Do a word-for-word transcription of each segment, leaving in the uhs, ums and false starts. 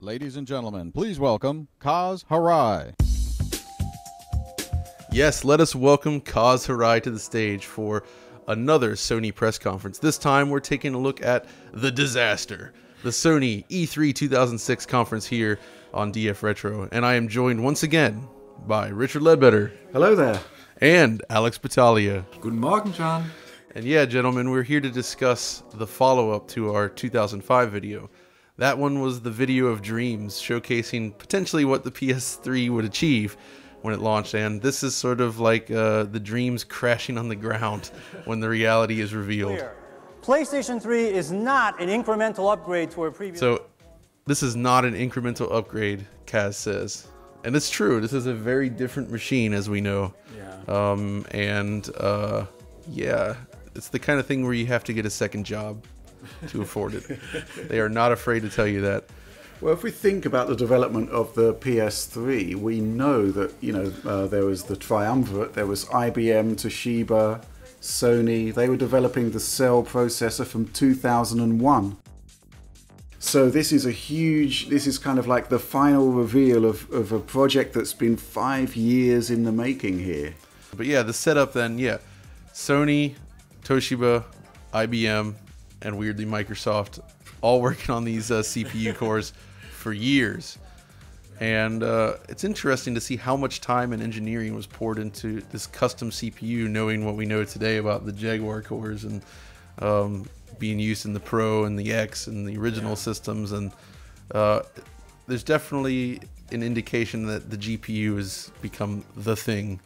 Ladies and gentlemen, please welcome Kaz Hirai. Yes, let us welcome Kaz Hirai to the stage for another Sony press conference. This time we're taking a look at the disaster, the Sony E three two thousand six conference here on D F Retro. And I am joined once again by Richard Ledbetter. Hello there. And Alex Battaglia. Guten Morgen, John. And yeah, gentlemen, we're here to discuss the follow-up to our two thousand five video. That one was the video of dreams, showcasing potentially what the P S three would achieve when it launched, and this is sort of like uh, the dreams crashing on the ground when the reality is revealed. Clear. PlayStation three is not an incremental upgrade to our previous... So, this is not an incremental upgrade, Kaz says. And it's true, this is a very different machine, as we know. Yeah. Um, and, uh, yeah, it's the kind of thing where you have to get a second job to afford it. They are not afraid to tell you that. Well, if we think about the development of the P S three, we know that, you know, uh, there was the triumvirate, there was I B M, Toshiba, Sony. They were developing the Cell processor from two thousand one. So this is a huge, this is kind of like the final reveal of, of a project that's been five years in the making here. But yeah, the setup then, yeah, Sony, Toshiba, I B M, and weirdly Microsoft, all working on these uh, C P U cores for years. And uh, it's interesting to see how much time and engineering was poured into this custom C P U, knowing what we know today about the Jaguar cores and um, being used in the Pro and the X and the original yeah. systems. And uh, there's definitely an indication that the G P U has become the thing.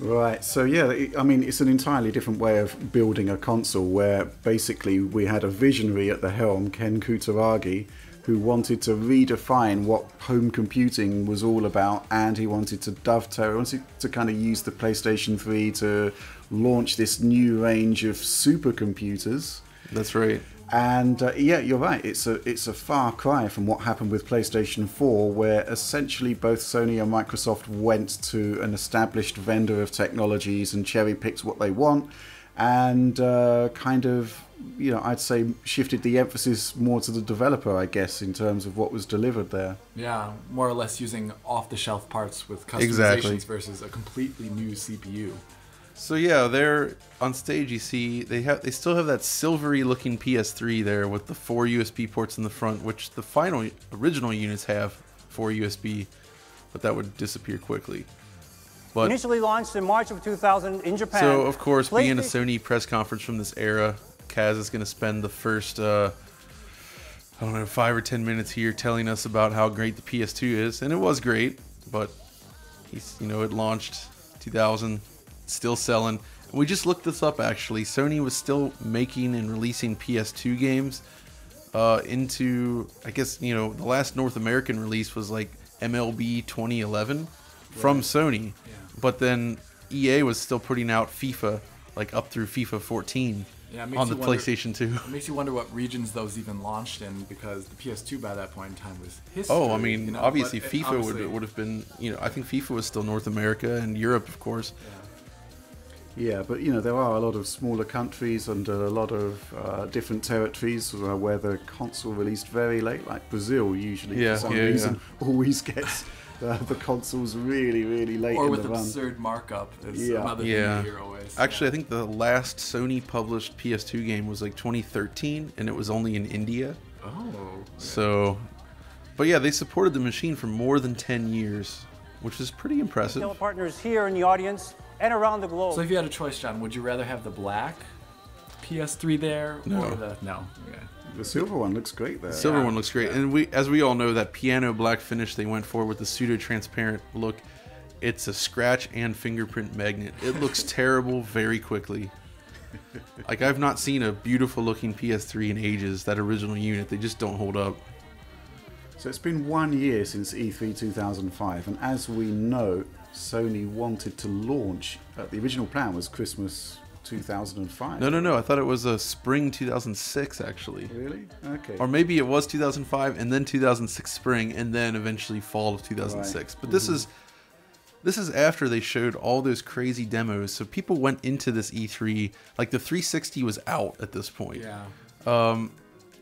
Right, so yeah, I mean, it's an entirely different way of building a console where basically we had a visionary at the helm, Ken Kutaragi, who wanted to redefine what home computing was all about, and he wanted to dovetail, he wanted to kind of use the PlayStation three to launch this new range of supercomputers. That's right. And uh, yeah, you're right, it's a, it's a far cry from what happened with PlayStation four, where essentially both Sony and Microsoft went to an established vendor of technologies and cherry-picked what they want, and uh, kind of, you know, I'd say shifted the emphasis more to the developer, I guess, in terms of what was delivered there. Yeah, more or less using off-the-shelf parts with customizations exactly. versus a completely new C P U. So yeah, they're on stage. You see, they have they still have that silvery-looking P S three there with the four U S B ports in the front, which the final original units have four U S B, but that would disappear quickly. But initially launched in March of two thousand in Japan. So of course, being a Sony press conference from this era, Kaz is going to spend the first uh, I don't know five or ten minutes here telling us about how great the P S two is, and it was great, but he's you know it launched two thousand. Still selling. We just looked this up actually. Sony was still making and releasing P S two games uh, into, I guess, you know, the last North American release was like M L B twenty eleven right. from Sony. Yeah. But then E A was still putting out FIFA, like up through FIFA fourteen yeah, on the wonder, PlayStation two. It makes you wonder what regions those even launched in, because the P S two by that point in time was history. Oh, I mean, you know, obviously FIFA obviously, would would have been, you know, I think FIFA was still North America and Europe, of course. Yeah. Yeah, but you know, there are a lot of smaller countries and a lot of uh, different territories where the console released very late, like Brazil usually yeah, for some yeah, reason yeah. always gets uh, the consoles really, really late or in the run. Or with absurd markup. It's yeah. another yeah. thing you hear always. Actually, yeah. I think the last Sony published P S two game was like twenty thirteen, and it was only in India. Oh. Okay. So, but yeah, they supported the machine for more than ten years, which is pretty impressive. Retail partners here in the audience and around the globe. So if you had a choice, John, would you rather have the black P S three there no. or the no? Okay. The silver one looks great there. The silver yeah. one looks great, yeah. and we, as we all know, that piano black finish they went for with the pseudo-transparent look. It's a scratch and fingerprint magnet. It looks terrible very quickly. Like I've not seen a beautiful-looking P S three in ages. That original unit, they just don't hold up. So it's been one year since E three two thousand five, and as we know, Sony wanted to launch, uh, the original plan was Christmas two thousand five. No, no, no, I thought it was uh, spring two thousand six actually. Really? Okay. Or maybe it was two thousand five and then two thousand six spring and then eventually fall of two thousand six. Right. But this mm-hmm. is this is after they showed all those crazy demos. So people went into this E three, like the three sixty was out at this point. Yeah. Um,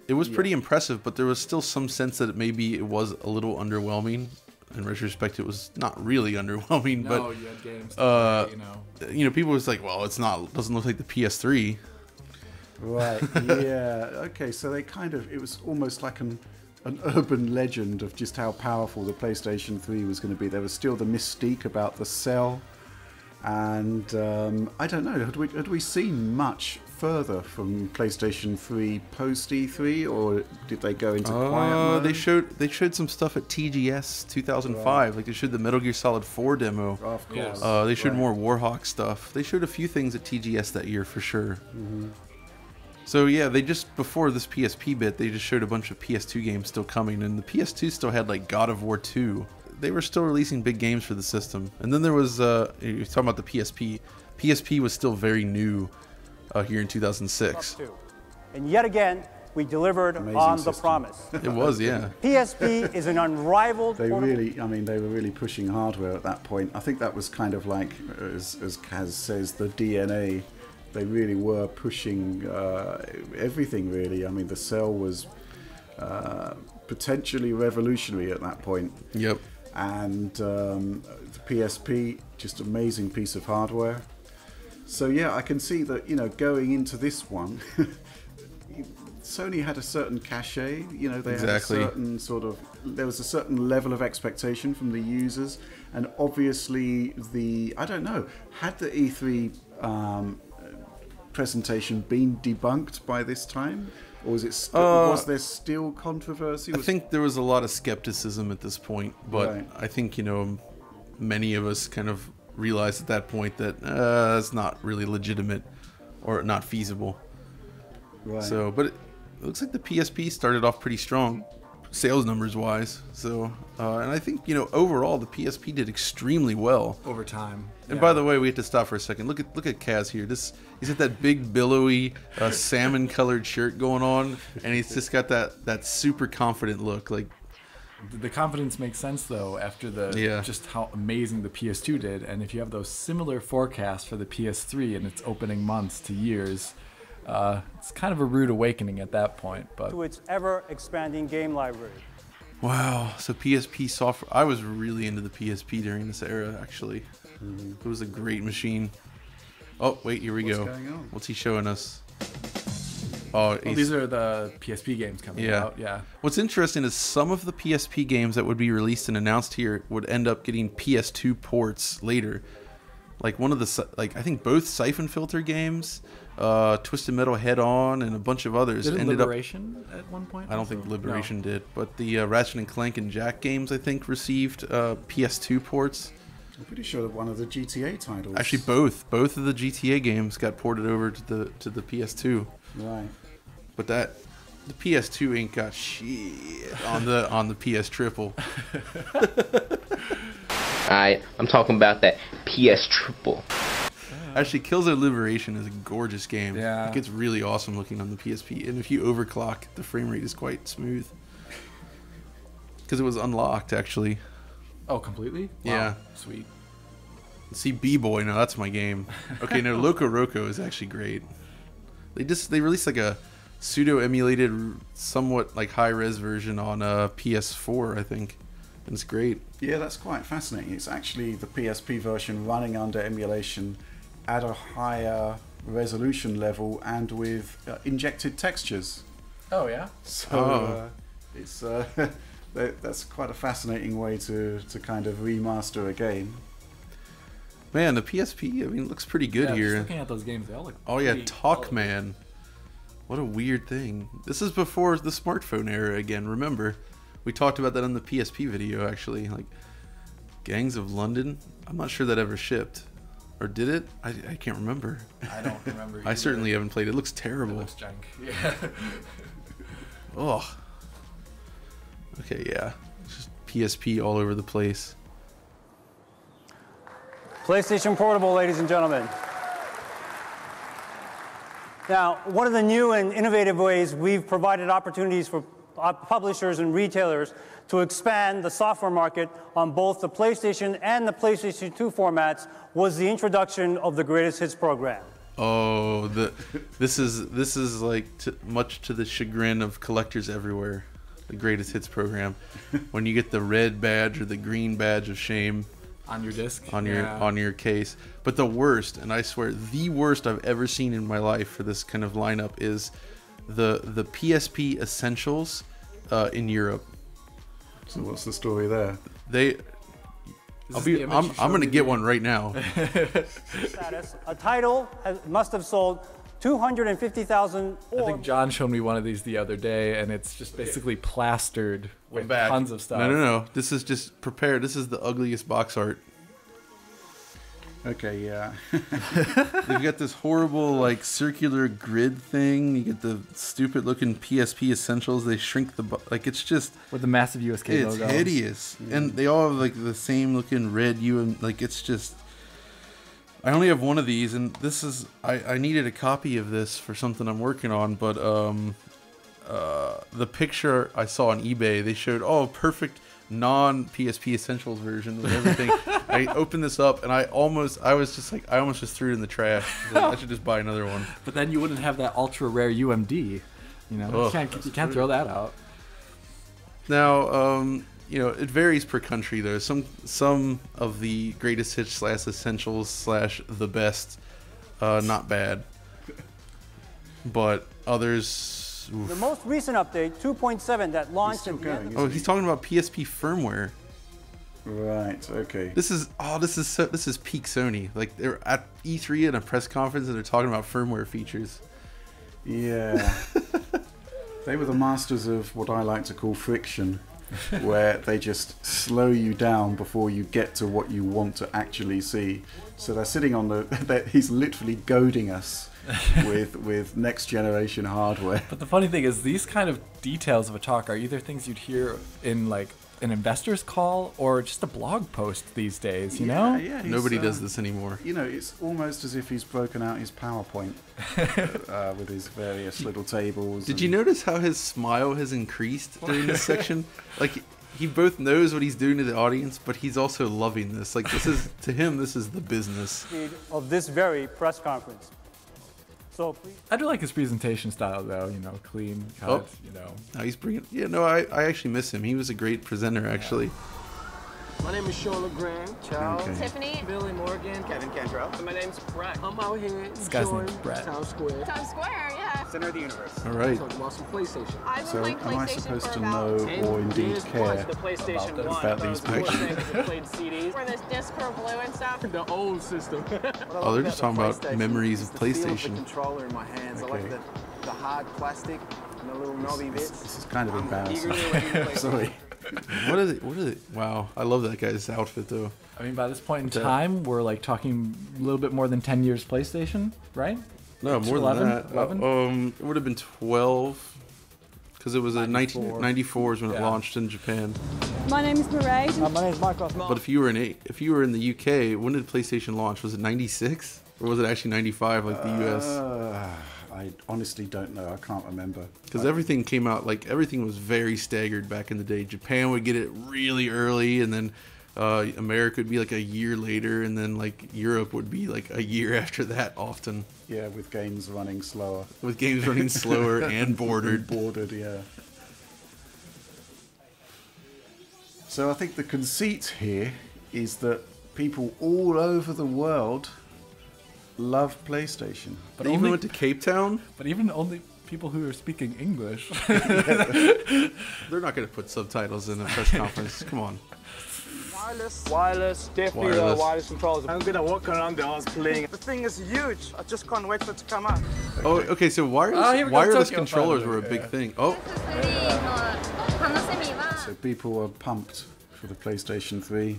It was yeah. pretty impressive, but there was still some sense that maybe it was a little underwhelming. In retrospect, it was not really underwhelming, no, but you had games uh, play, you know, you know, people was like, "Well, it's not doesn't look like the P S three." Right? Yeah. Okay. So they kind of it was almost like an an urban legend of just how powerful the PlayStation three was going to be. There was still the mystique about the Cell, and um, I don't know. Had we had we seen much further from PlayStation three post E three, or did they go into uh, quiet mode? They showed they showed some stuff at T G S two thousand five, right. Like they showed the Metal Gear Solid four demo. Oh, of course. Uh, they showed right. more Warhawk stuff. They showed a few things at T G S that year for sure. Mm-hmm. So yeah, they just before this P S P bit, they just showed a bunch of P S two games still coming, and the P S two still had like God of War two. They were still releasing big games for the system, and then there was uh, you're talking about the P S P. P S P was still very new. Uh, here in two thousand six. And yet again, we delivered Amazing on the system. promise. It was, yeah. P S P is an unrivaled... They really, I mean, they were really pushing hardware at that point. I think that was kind of like, as, as Kaz says, the D N A. They really were pushing uh, everything, really. I mean, the Cell was uh, potentially revolutionary at that point. Yep. And um, the P S P, just amazing piece of hardware. So yeah, I can see that, you know, going into this one, Sony had a certain cachet, you know, they exactly. had a certain sort of, there was a certain level of expectation from the users, and obviously the, I don't know, had the E three um, presentation been debunked by this time? Or was, it st uh, was there still controversy? Was I think there was a lot of skepticism at this point, but right. I think, you know, many of us kind of realized at that point that uh, it's not really legitimate or not feasible. Right. So, but it looks like the P S P started off pretty strong, sales numbers wise. So, uh, and I think, you know, overall the P S P did extremely well over time. And yeah. by the way, we have to stop for a second. Look at look at Kaz here. This he's got that big billowy uh, salmon-colored shirt going on, and he's just got that that super confident look, like. The confidence makes sense though after the yeah. just how amazing the P S two did, and if you have those similar forecasts for the P S three in its opening months to years, uh, it's kind of a rude awakening at that point. But to its ever expanding game library. Wow, so P S P software. I was really into the P S P during this era actually. Mm-hmm. It was a great machine. Oh wait, here we What's go. Going on? What's he showing us? Oh, well, these are the P S P games coming yeah. out, yeah. What's interesting is some of the P S P games that would be released and announced here would end up getting P S two ports later. Like one of the, like I think both Siphon Filter games, uh, Twisted Metal Head On, and a bunch of others did ended Liberation up, at one point? I don't think Liberation no. did, but the uh, Ratchet and Clank and Jack games I think received uh, P S two ports. I'm pretty sure that one of the G T A titles. Actually, both both of the G T A games got ported over to the to the P S two. Right. But that the P S two ain't got shit on the on the P S triple. Alright, I'm talking about that P S triple. Actually, Killzone Liberation is a gorgeous game. Yeah. It gets really awesome looking on the P S P, and if you overclock, the frame rate is quite smooth. Because it was unlocked actually. Oh, completely? Wow. Yeah. Sweet. See, B-Boy, no, that's my game. Okay, no, Loco Roco is actually great. They just they released like a pseudo emulated, somewhat like high res version on a P S four, I think, and it's great. Yeah, that's quite fascinating. It's actually the P S P version running under emulation at a higher resolution level and with uh, injected textures. Oh yeah. So oh. Uh, it's uh, that's quite a fascinating way to to kind of remaster a game. Man, the P S P, I mean, it looks pretty good yeah, here. Just looking at those games, they all look Oh yeah, Talkman. What a weird thing. This is before the smartphone era again, remember? We talked about that on the P S P video, actually. Like, Gangs of London? I'm not sure that ever shipped. Or did it? I, I can't remember. I don't remember either. I certainly haven't played it. It looks terrible. It looks junk. Yeah. Oh. Okay, yeah. It's just P S P all over the place. PlayStation Portable, ladies and gentlemen. Now, one of the new and innovative ways we've provided opportunities for publishers and retailers to expand the software market on both the PlayStation and the PlayStation two formats was the introduction of the Greatest Hits program. Oh, the this is this is like to, much to the chagrin of collectors everywhere. The greatest hits program, when you get the red badge or the green badge of shame on your disc, on your yeah. on your case. But the worst, and I swear the worst I've ever seen in my life for this kind of lineup, is the the P S P Essentials uh, in Europe. So what's the story there? They. I'll be, I'm, I'm going to get one right now. A title has, must have sold two hundred fifty thousand. I think John showed me one of these the other day, and it's just basically plastered with tons of stuff. No, no, no. This is just prepared. This is the ugliest box art. Okay, yeah. You've got this horrible, like, circular grid thing. You get the stupid-looking P S P Essentials. They shrink the... Like, it's just... With the massive U S K it's logo. It's hideous. Mm. And they all have, like, the same-looking red U... and Like, it's just... I only have one of these, and this is... I, I needed a copy of this for something I'm working on, but, um... Uh, the picture I saw on eBay, they showed, oh, perfect... non-P S P Essentials version of everything. I opened this up, and I almost, I was just like, I almost just threw it in the trash. Like, I should just buy another one. But then you wouldn't have that ultra-rare U M D. You know, oh, you can't, you can't throw that out. Now, um, you know, it varies per country, though. Some some of the greatest hits slash essentials slash the best, uh, not bad. But others... Oof. The most recent update, two point seven, that launched at the going, end of oh, he's talking about P S P firmware. Right. Okay. This is oh, this is so, this is peak Sony. Like they're at E three in a press conference and they're talking about firmware features. Yeah. They were the masters of what I like to call friction, where they just slow you down before you get to what you want to actually see. So they're sitting on the. They're, he's literally goading us. with with next generation hardware. But the funny thing is, these kind of details of a talk are either things you'd hear in like an investor's call or just a blog post these days. You yeah, know, yeah, nobody uh, does this anymore. You know, it's almost as if he's broken out his PowerPoint uh, with his various little tables. Did and... you notice how his smile has increased during this section? Like. He both knows what he's doing to the audience, but he's also loving this. Like this is to him, this is the business of this very press conference. So please. I do like his presentation style, though. You know, clean, cut. Oh. You know, no, he's bringing. Yeah, no, I, I actually miss him. He was a great presenter, actually. Yeah. My name is Sean LeGrand, Charles, okay. Tiffany, Billy Morgan, Kevin Cantrell. And my name's Brett. I'm out here. This guy's name's Brett. Town Square. Town Square, yeah. Center of the universe. All right. So, PlayStation. I so PlayStation am I supposed to know or indeed care the PlayStation about, about these pictures? Played C Ds. Where this disc were blue and stuff. The old system. Oh, they're just talking about memories of PlayStation. The controller in my hands. Okay. I like the, the hard plastic and the little knobby bits. This is kind of embarrassing. Sorry. What is it? What is it? Wow, I love that guy's outfit though. I mean, by this point in okay. time, we're like talking a little bit more than ten years PlayStation, right? No, more eleven, than that. eleven? Uh, um, it would have been twelve, because it was a nineteen ninety-four is when yeah. it launched in Japan. My name is Murray. Uh, my name is Michael. But if you were in eight, if you were in the U K, when did PlayStation launch? Was it ninety-six or was it actually ninety-five like the U S? Uh... I honestly don't know. I can't remember. Because everything came out, like, everything was very staggered back in the day. Japan would get it really early, and then uh, America would be, like, a year later, and then, like, Europe would be, like, a year after that often. Yeah, with games running slower. With games running slower and bordered. Bordered, yeah. So I think the conceit here is that people all over the world... love PlayStation. But they even only, went to Cape Town? But even only people who are speaking English. They're not going to put subtitles in a press conference. Come on. Wireless. Wireless. Definitely wireless, wireless controls. I'm going to walk around the house playing. The thing is huge. I just can't wait for it to come out. Okay. Oh, okay. So wireless, oh, we wireless controllers were a big yeah. thing. Oh. Yeah. So people are pumped for the PlayStation three.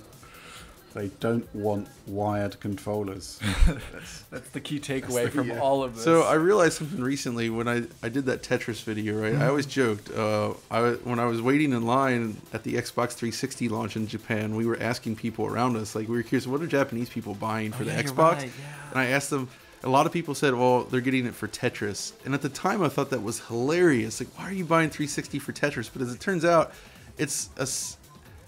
They don't want wired controllers. that's, that's the key takeaway from yeah. all of this. So I realized something recently when I, I did that Tetris video, right? I always joked, uh, I, when I was waiting in line at the Xbox three sixty launch in Japan, we were asking people around us, like we were curious, what are Japanese people buying for oh, the yeah, Xbox? Right, yeah. And I asked them, a lot of people said, well, they're getting it for Tetris. And at the time I thought that was hilarious. Like, why are you buying three sixty for Tetris? But as it turns out, it's a...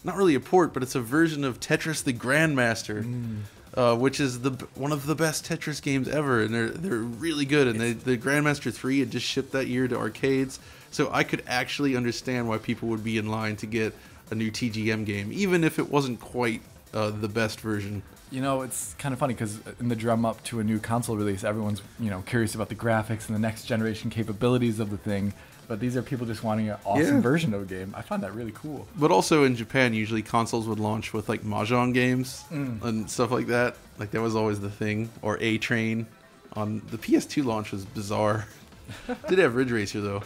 not really a port, but it's a version of Tetris the Grandmaster. Mm. uh, which is the one of the best Tetris games ever, and they're they're really good. And they, the Grandmaster three had just shipped that year to arcades, so I could actually understand why people would be in line to get a new T G M game, even if it wasn't quite uh, the best version. You know, it's kind of funny because in the drum up to a new console release, everyone's, you know, curious about the graphics and the next generation capabilities of the thing. But these are people just wanting an awesome yeah. version of a game. I find that really cool. But also in Japan, usually consoles would launch with like Mahjong games mm. and stuff like that. Like that was always the thing. Or A-Train. On the P S two launch was bizarre. Did have Ridge Racer though.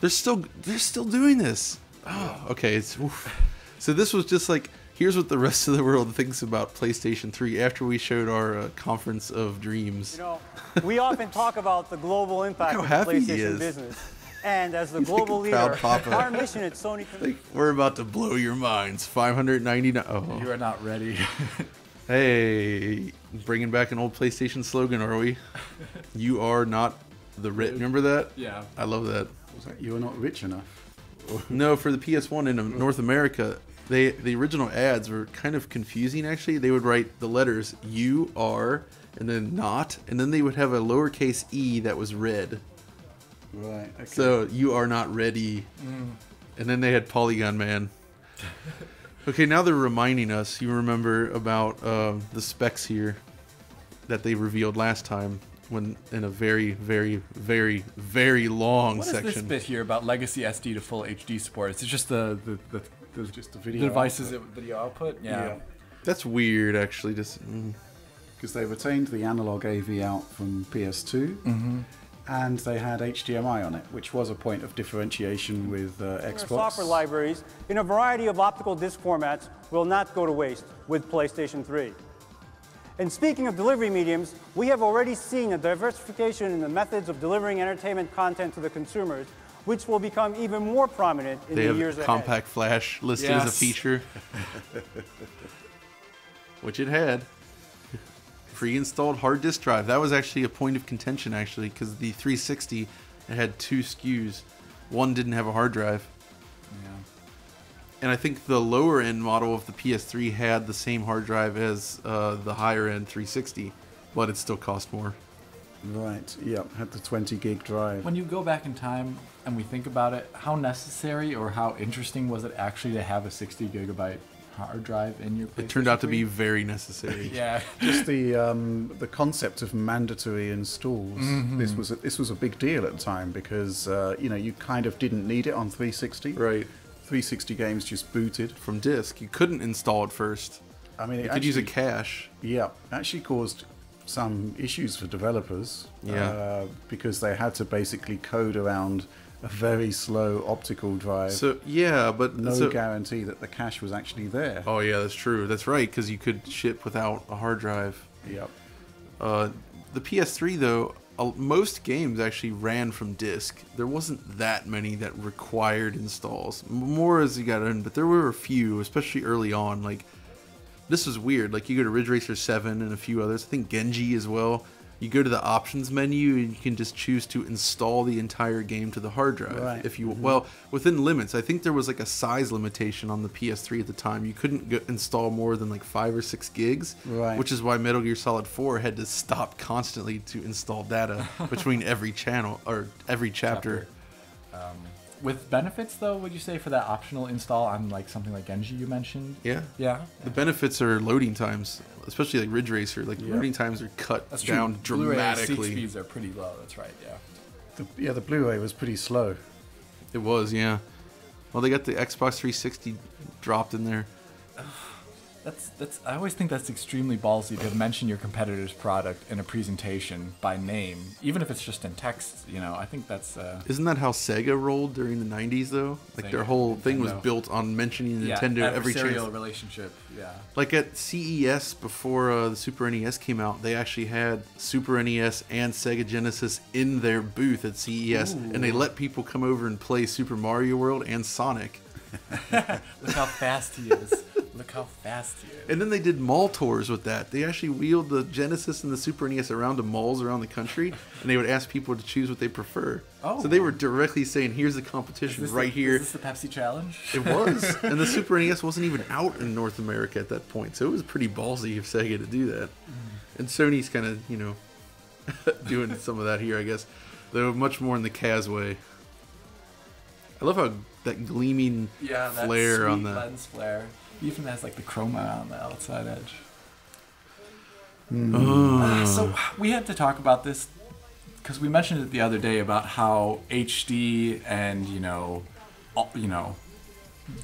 They're still they're still doing this. Oh, okay. It's oof. So this was just like, here's what the rest of the world thinks about PlayStation three after we showed our uh, conference of dreams. You know, we often talk about the global impact of the PlayStation business. And as the He's global like leader, our mission at Sony... Like, we're about to blow your minds. five hundred ninety-nine... Oh. You are not ready. Hey, bringing back an old PlayStation slogan, are we? You are not the rich... Remember that? Yeah. I love that. Was that you are not rich enough? No, for the P S one in North America... They, the original ads were kind of confusing, actually. They would write the letters U, R, and then not, and then they would have a lowercase e that was red. Right, okay. So, you are not ready. Mm. And then they had Polygon Man. Okay, now they're reminding us, you remember about uh, the specs here that they revealed last time. When in a very, very, very, very long what section. What is this bit here about legacy S D to full H D support? It's just the... the, the The, just the video the devices output. Video output, yeah. yeah. That's weird, actually. Just because mm. they retained the analog A V out from P S two, mm-hmm. and they had H D M I on it, which was a point of differentiation with uh, Xbox. Software libraries in a variety of optical disc formats will not go to waste with PlayStation three. And speaking of delivery mediums, we have already seen a diversification in the methods of delivering entertainment content to the consumers, which will become even more prominent in they the years ahead. They have Compact Flash listed yes. as a feature. Which it had. Pre-installed hard disk drive. That was actually a point of contention, actually, because the three sixty, it had two S K Us. One didn't have a hard drive. Yeah. And I think the lower-end model of the P S three had the same hard drive as uh, the higher-end three sixty, but it still cost more. Right, yeah, had the twenty gig drive. When you go back in time and we think about it, how necessary or how interesting was it actually to have a sixty gigabyte hard drive in your PlayStation? It turned out to be very necessary. Yeah. Just the um, the concept of mandatory installs. Mm-hmm. This was a, this was a big deal at the time because uh, you know, you kind of didn't need it on three sixty. Right. three sixty games just booted from disk. You couldn't install it first. I mean, it you actually, could use a cache. Yeah, actually caused some issues for developers, yeah, uh, because they had to basically code around a very slow optical drive. So yeah, but no so, guarantee that the cache was actually there. Oh yeah, that's true. That's right, because you could ship without a hard drive. Yep. Uh, the P S three though, uh, most games actually ran from disk. There wasn't that many that required installs. More as you got in, but there were a few, especially early on, like. This is weird, like you go to Ridge Racer seven and a few others, I think Genji as well, you go to the options menu and you can just choose to install the entire game to the hard drive. Right. If you mm-hmm. Well, within limits, I think there was like a size limitation on the P S three at the time, you couldn't go install more than like five or six gigs, right. Which is why Metal Gear Solid four had to stop constantly to install data between every channel, or every chapter. chapter. Um. With benefits, though, would you say for that optional install on like something like Genji you mentioned? Yeah, yeah. The benefits are loading times, especially like Ridge Racer. Like yeah. loading times are cut that's down true. dramatically. Blu-ray speeds are pretty low. That's right. Yeah. The, yeah, the Blu-ray was pretty slow. It was, yeah. Well, they got the Xbox three sixty dropped in there. That's that's. I always think that's extremely ballsy to mention your competitor's product in a presentation by name, even if it's just in text. You know, I think that's. Uh, Isn't that how Sega rolled during the nineties, though? Like Sega, their whole thing Nintendo. was built on mentioning Nintendo yeah, every chance. Serial relationship. Yeah. Like at C E S before uh, the Super N E S came out, they actually had Super N E S and Sega Genesis in their booth at C E S, Ooh. and they let people come over and play Super Mario World and Sonic. Look how fast he is. Look how fast he is. And then they did mall tours with that. They actually wheeled the Genesis and the Super N E S around to malls around the country, and they would ask people to choose what they prefer. Oh. So they were directly saying, here's the competition right the, here. Is this the Pepsi Challenge? It was. And the Super N E S wasn't even out in North America at that point, so it was pretty ballsy of Sega to do that. Mm. And Sony's kind of, you know, doing some of that here, I guess. Though much more in the Kaz way. I love how that gleaming yeah, that flare sweet on the lens flare. Even has like the chroma on the outside edge. Mm. Oh. So we had to talk about this because we mentioned it the other day about how H D and you know, you know,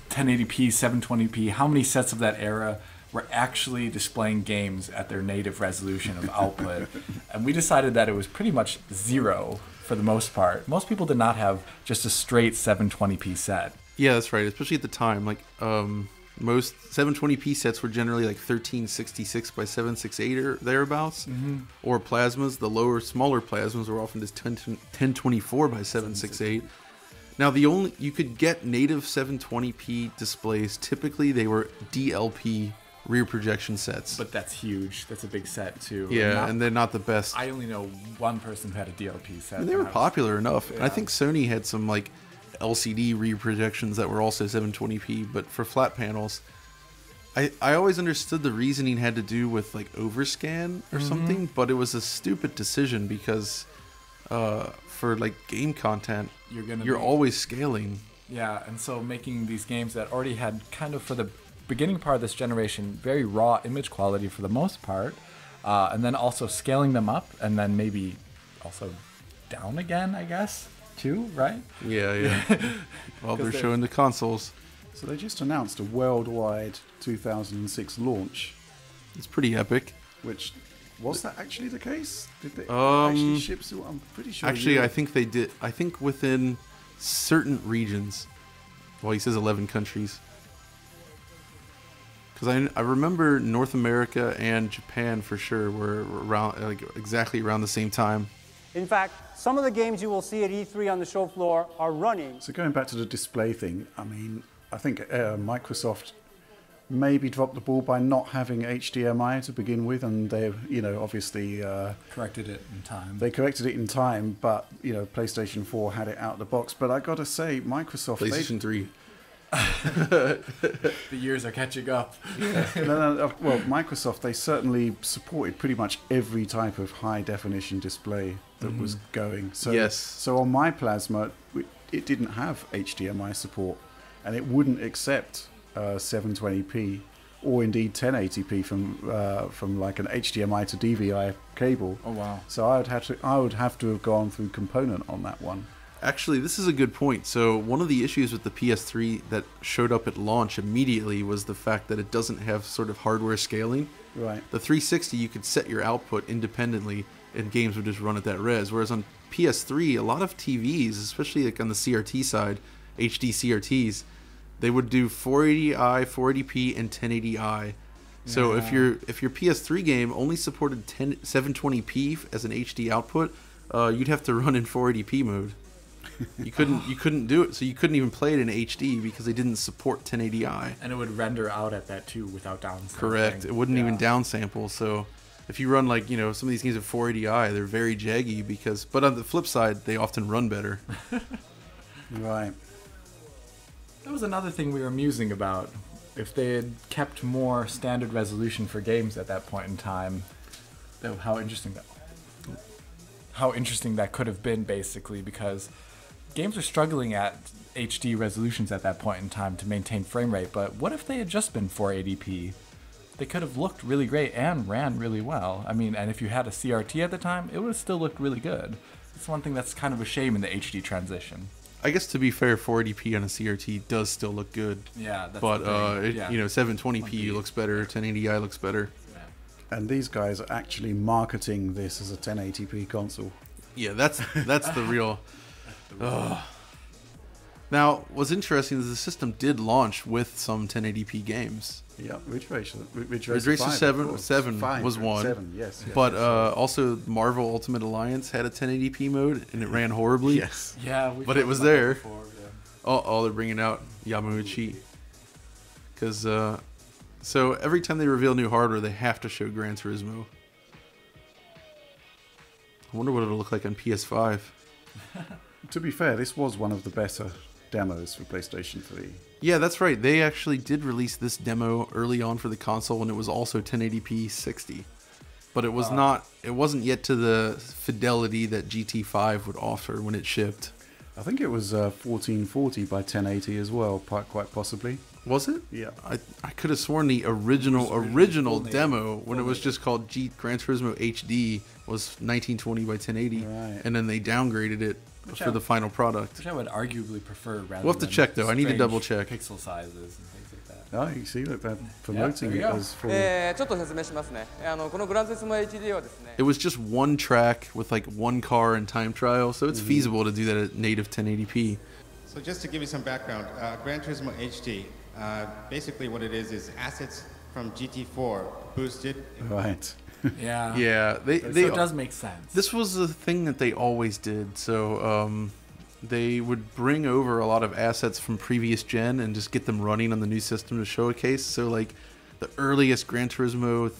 ten eighty p, seven twenty p. How many sets of that era were actually displaying games at their native resolution of output? And we decided that it was pretty much zero. For the most part, most people did not have just a straight seven twenty p set. Yeah, that's right. Especially at the time, like um, most seven twenty p sets were generally like thirteen sixty-six by seven sixty-eight or thereabouts, mm-hmm. or plasmas. The lower, smaller plasmas were often just ten twenty-four by seven sixty-eight. Now, the only you could get native seven twenty p displays. Typically, they were D L P. Rear projection sets, but that's huge. That's a big set too. Yeah, and, not, and they're not the best. I only know one person who had a D L P set. I mean, they were popular enough, yeah. And I think Sony had some like L C D rear projections that were also seven twenty p, but for flat panels. I I always understood the reasoning had to do with like overscan or mm-hmm. something, but it was a stupid decision because uh, for like game content, you're gonna you're be, always scaling. Yeah, and so making these games that already had kind of for the beginning part of this generation, very raw image quality for the most part, uh, and then also scaling them up, and then maybe also down again, I guess, too, right? Yeah, yeah. Well, they're showing the consoles. So they just announced a worldwide two thousand six launch. It's pretty epic. Which, was that actually the case? Did they um, actually ship? So I'm pretty sure. Actually, I think they did. I think within certain regions. Well, he says eleven countries. Because I, I remember North America and Japan for sure were around, like, exactly around the same time. In fact, some of the games you will see at E three on the show floor are running. So going back to the display thing, I mean, I think uh, Microsoft maybe dropped the ball by not having H D M I to begin with, and they, you know, obviously uh, corrected it in time. They corrected it in time, but you know, PlayStation four had it out of the box. But I gotta say, Microsoft PlayStation three. The years are catching up. Yeah. no, no, well, Microsoft, they certainly supported pretty much every type of high definition display that mm-hmm. was going. So, yes. So on my plasma, it didn't have H D M I support, and it wouldn't accept uh, seven twenty p or indeed ten eighty p from uh, from like an H D M I to D V I cable. Oh wow! So I would have to I would have to have gone through component on that one. Actually, this is a good point. So one of the issues with the P S three that showed up at launch immediately was the fact that it doesn't have sort of hardware scaling. Right. The three sixty, you could set your output independently, and games would just run at that res. Whereas on P S three, a lot of T Vs, especially like on the C R T side, H D C R Ts, they would do four eighty i, four eighty p, and ten eighty i. So yeah. if your if your P S three game only supported seven twenty p as an H D output, uh, you'd have to run in four eighty p mode. You couldn't you couldn't do it, so you couldn't even play it in H D because they didn't support ten eighty i. And it would render out at that too without downsampling. Correct. It wouldn't yeah. even downsample. So if you run like, you know, some of these games at four eighty i, they're very jaggy because but on the flip side, they often run better. Right. That was another thing we were musing about. If they had kept more standard resolution for games at that point in time, though how interesting that how interesting that could have been basically because games are struggling at H D resolutions at that point in time to maintain frame rate, but what if they had just been four eighty p? They could have looked really great and ran really well. I mean, and if you had a C R T at the time, it would have still looked really good. It's one thing that's kind of a shame in the H D transition. I guess to be fair, four eighty p on a C R T does still look good. Yeah, that's but uh, it, yeah. you know, seven twenty p looks better, ten eighty i looks better. Yeah. And these guys are actually marketing this as a ten eighty p console. Yeah, that's that's the real. Ugh. Now, what's interesting is the system did launch with some ten eighty p games. Yeah, Ridge Racer, Ridge Racer, Ridge Racer seven, seven Five, was one. Seven, yes, yes, but yes, uh, yes. also, Marvel Ultimate Alliance had a ten eighty p mode, and it ran horribly. Yes. Yeah, but it was there. Before, yeah. Oh, oh, they're bringing out Yamauchi. Because uh, So every time they reveal new hardware, they have to show Gran Turismo. I wonder what it'll look like on P S five. To be fair, this was one of the better demos for PlayStation three. Yeah, that's right. They actually did release this demo early on for the console, and it was also ten eighty p sixty. But it was uh, not. It wasn't yet to the fidelity that G T five would offer when it shipped. I think it was uh, fourteen forty by ten eighty as well, quite possibly. Was it? Yeah. I I could have sworn the original original demo, when it was just called G Gran Turismo H D, was nineteen twenty by ten eighty, right. And then they downgraded it which for I, the final product. Which I would arguably prefer. Rather we'll have to check though. I need to double check. Pixel sizes and things like that. Oh, you see, look, they're promoting yeah, it as full. It was just one track with like one car and time trial, so it's mm-hmm. feasible to do that at native ten eighty p. So just to give you some background, uh, Gran Turismo H D. Uh, basically what it is is assets from G T four boosted. Right. Yeah. Yeah. They, they, so it does make sense. This was the thing that they always did. So um, they would bring over a lot of assets from previous gen and just get them running on the new system to showcase. So like the earliest Gran Turismo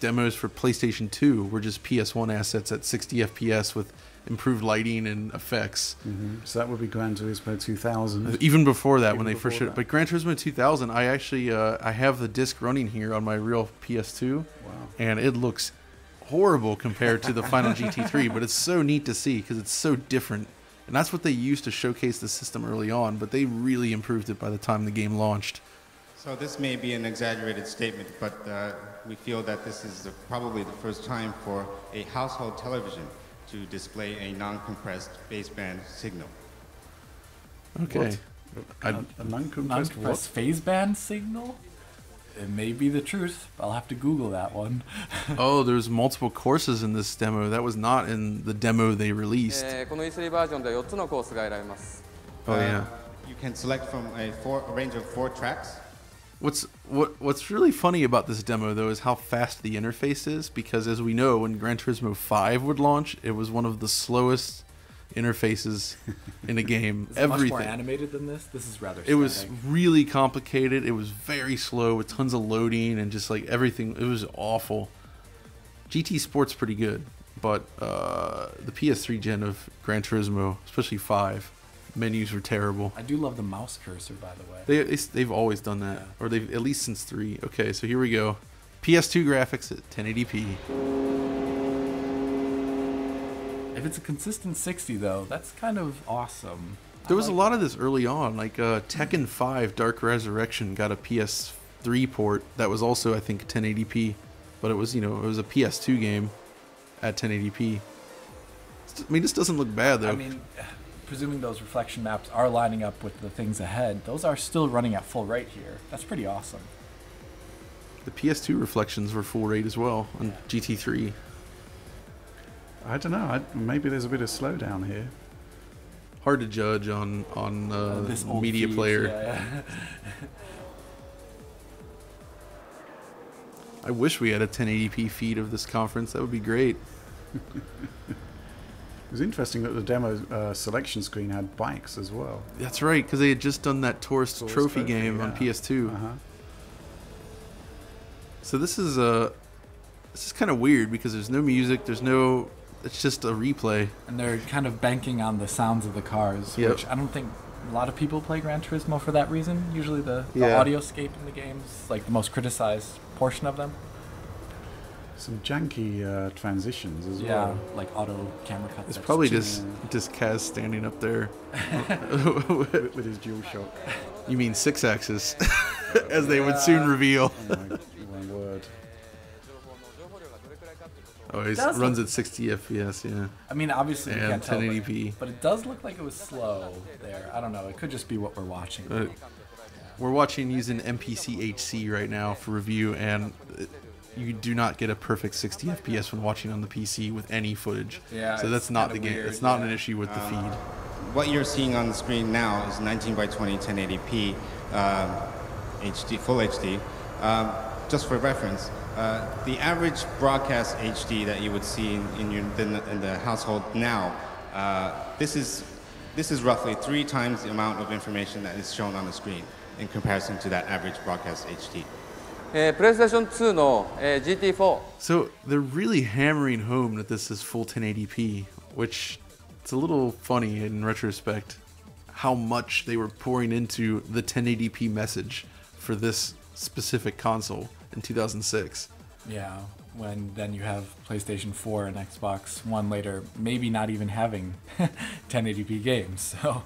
demos for PlayStation two were just P S one assets at sixty F P S with improved lighting and effects. Mm-hmm. So that would be Gran Turismo two thousand. Even before that, Even when they first showed it. But Gran Turismo two thousand, I actually uh, I have the disc running here on my real P S two. Wow. And it looks horrible compared to the final G T three, but it's so neat to see because it's so different. And that's what they used to showcase the system early on, but they really improved it by the time the game launched. So this may be an exaggerated statement, but uh, we feel that this is the, probably the first time for a household television to display a non-compressed baseband signal. Okay. A, a non-compressed non phaseband signal? It may be the truth. I'll have to Google that one. Oh, there's multiple courses in this demo. That was not in the demo they released. Oh, yeah. Uh, you can select from a, four, a range of four tracks. What's what what's really funny about this demo though is how fast the interface is, because as we know, when Gran Turismo five would launch, it was one of the slowest interfaces in a game. It's much more animated than this. This is rather static. It was really complicated. It was very slow with tons of loading and just like everything. It was awful. G T Sport's pretty good, but uh, the P S three gen of Gran Turismo, especially five. Menus were terrible. I do love the mouse cursor, by the way. They, they, they've always done that. Yeah. Or they've at least since three. Okay, so here we go. P S two graphics at ten eighty p. If it's a consistent sixty, though, that's kind of awesome. There I was like a lot that. of this early on. Like uh, Tekken five Dark Resurrection got a P S three port that was also, I think, ten eighty p. But it was, you know, it was a P S two game at ten eighty p. I mean, this doesn't look bad, though. I mean... Presuming those reflection maps are lining up with the things ahead, those are still running at full rate here. That's pretty awesome. The P S two reflections were full rate as well on yeah. G T three. I don't know. I, maybe there's a bit of slowdown here. Hard to judge on on uh, uh, this media feed, player. Yeah, yeah. I wish we had a ten eighty p feed of this conference. That would be great. It was interesting that the demo uh, selection screen had bikes as well. That's right, because they had just done that tourist, tourist trophy, trophy game yeah. on P S two. Uh-huh. So this is a, this is kind of weird because there's no music, there's no, it's just a replay. And they're kind of banking on the sounds of the cars, yep. which I don't think a lot of people play Gran Turismo for that reason. Usually the, the yeah. audioscape in the game's like the most criticized portion of them. Some janky uh, transitions as yeah, well. Yeah, like auto camera cuts. It's probably just just Kaz standing up there with, with his DualShock. You mean Six Axis, as they yeah. would soon reveal. Oh my, my word. Oh, he runs at sixty F P S, yeah. I mean, obviously yeah, you can't tell, but, but it does look like it was slow there. I don't know. It could just be what we're watching. Uh, we're watching using M P C H C right now for review, and... It, you do not get a perfect sixty F P S when watching on the P C with any footage. Yeah, so that's not the game. Weird, it's not yeah. an issue with uh, the feed. What you're seeing on the screen now is nineteen by twenty ten eighty p uh, H D, full H D. Um, just for reference, uh, the average broadcast H D that you would see in, in, your, in, the, in the household now, uh, this is this is roughly three times the amount of information that is shown on the screen in comparison to that average broadcast H D. PlayStation two の G T four. So they're really hammering home that this is full ten eighty p, which it's a little funny in retrospect how much they were pouring into the ten eighty p message for this specific console in two thousand six. Yeah, when then you have PlayStation four and Xbox One later, maybe not even having ten eighty p games. So,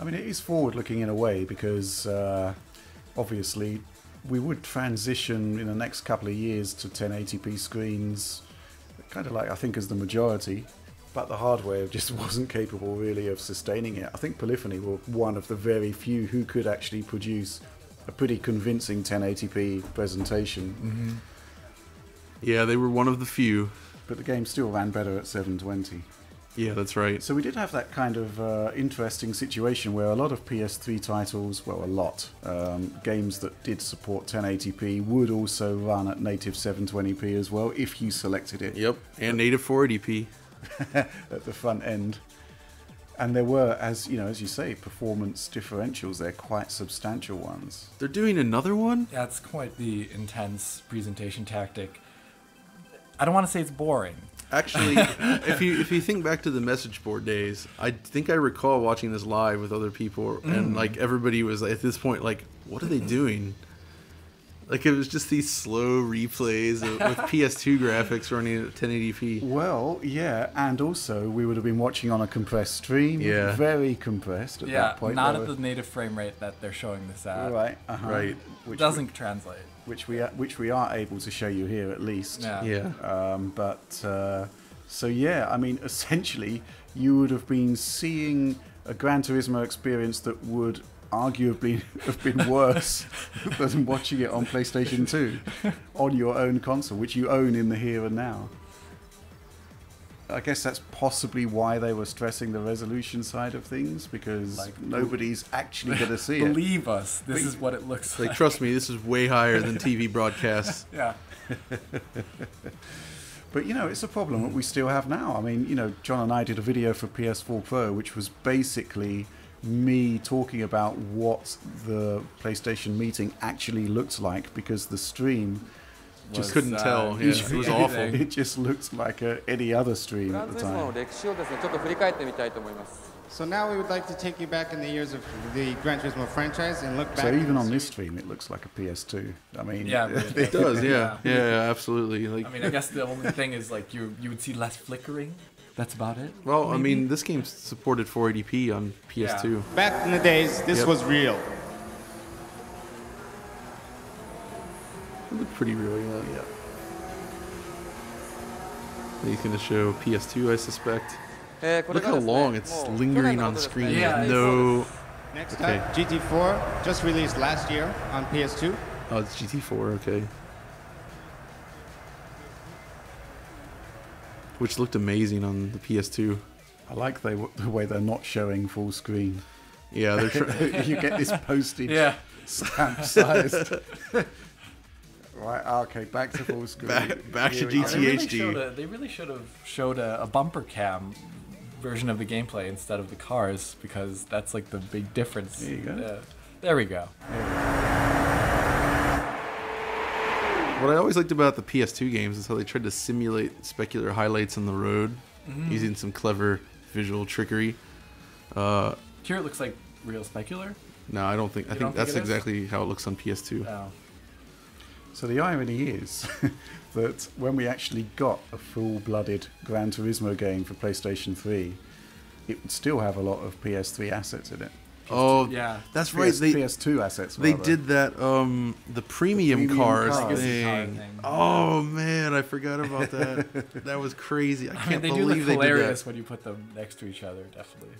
I mean, it is forward-looking in a way because uh, obviously we would transition in the next couple of years to ten eighty p screens, kind of like I think as the majority, but the hardware just wasn't capable really of sustaining it. I think Polyphony were one of the very few who could actually produce a pretty convincing ten eighty p presentation. Mm-hmm. Yeah, they were one of the few. But the game still ran better at seven twenty. Yeah, that's right. So we did have that kind of uh, interesting situation where a lot of P S three titles, well, a lot, um, games that did support ten eighty p would also run at native seven twenty p as well, if you selected it. Yep, and native four eighty p. At the front end. And there were, as you know, as you say, performance differentials. They're quite substantial ones. They're doing another one? That's quite the intense presentation tactic. I don't want to say it's boring. Actually, if you if you think back to the message board days, I think I recall watching this live with other people, mm. and like everybody was at this point like, what are they doing? Like, it was just these slow replays of, with P S two graphics running at ten eighty p. Well, yeah, and also we would have been watching on a compressed stream. Yeah. Very compressed at yeah, that point. Yeah, not at the native frame rate that they're showing this at. Right. Uh-huh. Right. Which doesn't we, translate. Which we are, which we are able to show you here at least. Yeah. yeah. Um, but, uh, so yeah, I mean, essentially, you would have been seeing a Gran Turismo experience that would arguably have been worse than watching it on PlayStation two on your own console, which you own in the here and now. I guess that's possibly why they were stressing the resolution side of things, because like, nobody's actually going to see it. Believe us, this but, is what it looks like. like. Trust me, this is way higher than T V broadcasts. Yeah. But, you know, it's a problem that we still have now. I mean, you know, John and I did a video for P S four Pro, which was basically me talking about what the PlayStation meeting actually looked like, because the stream just was, couldn't uh, tell. Yeah, it was awful. It just looked like a, any other stream at the time. So now we would like to take you back in the years of the Gran Turismo franchise and look back. So even on this stream, it looks like a P S two. I mean, yeah, really. It does. Yeah, yeah, yeah, absolutely. Like, I mean, I guess the only thing is like you you would see less flickering. That's about it. Well, maybe? I mean, this game supported four eighty p on P S two. Yeah. Back in the days, this yep. was real. It looked pretty real, yeah. yeah. He's going to show P S two, I suspect. Uh, Look how long it's oh, lingering on screen. Yeah, no. Next okay. up, G T four, just released last year on P S two. Oh, it's G T four, okay. Which looked amazing on the P S two. I like they, the way they're not showing full screen. Yeah, they're tr you get this postage yeah. stamp sized. Right, okay, back to full screen. Back, back to G T H D. They really should have showed a, a bumper cam version of the gameplay instead of the cars, because that's like the big difference. There you go. Uh, there we go. There we go. What I always liked about the P S two games is how they tried to simulate specular highlights on the road mm-hmm. using some clever visual trickery. Uh, Here it looks like real specular? No, I don't think. You I think, think that's exactly how it looks on P S two. Oh. So the irony is that when we actually got a full-blooded Gran Turismo game for PlayStation three, it would still have a lot of P S three assets in it. Oh, yeah, that's right. P S, they, P S two assets. They rather. did that. Um, the premium, the premium cars, cars. Thing. thing. Oh man, I forgot about that. That was crazy. I can't I mean, they believe do look they hilarious did that. When you put them next to each other, definitely.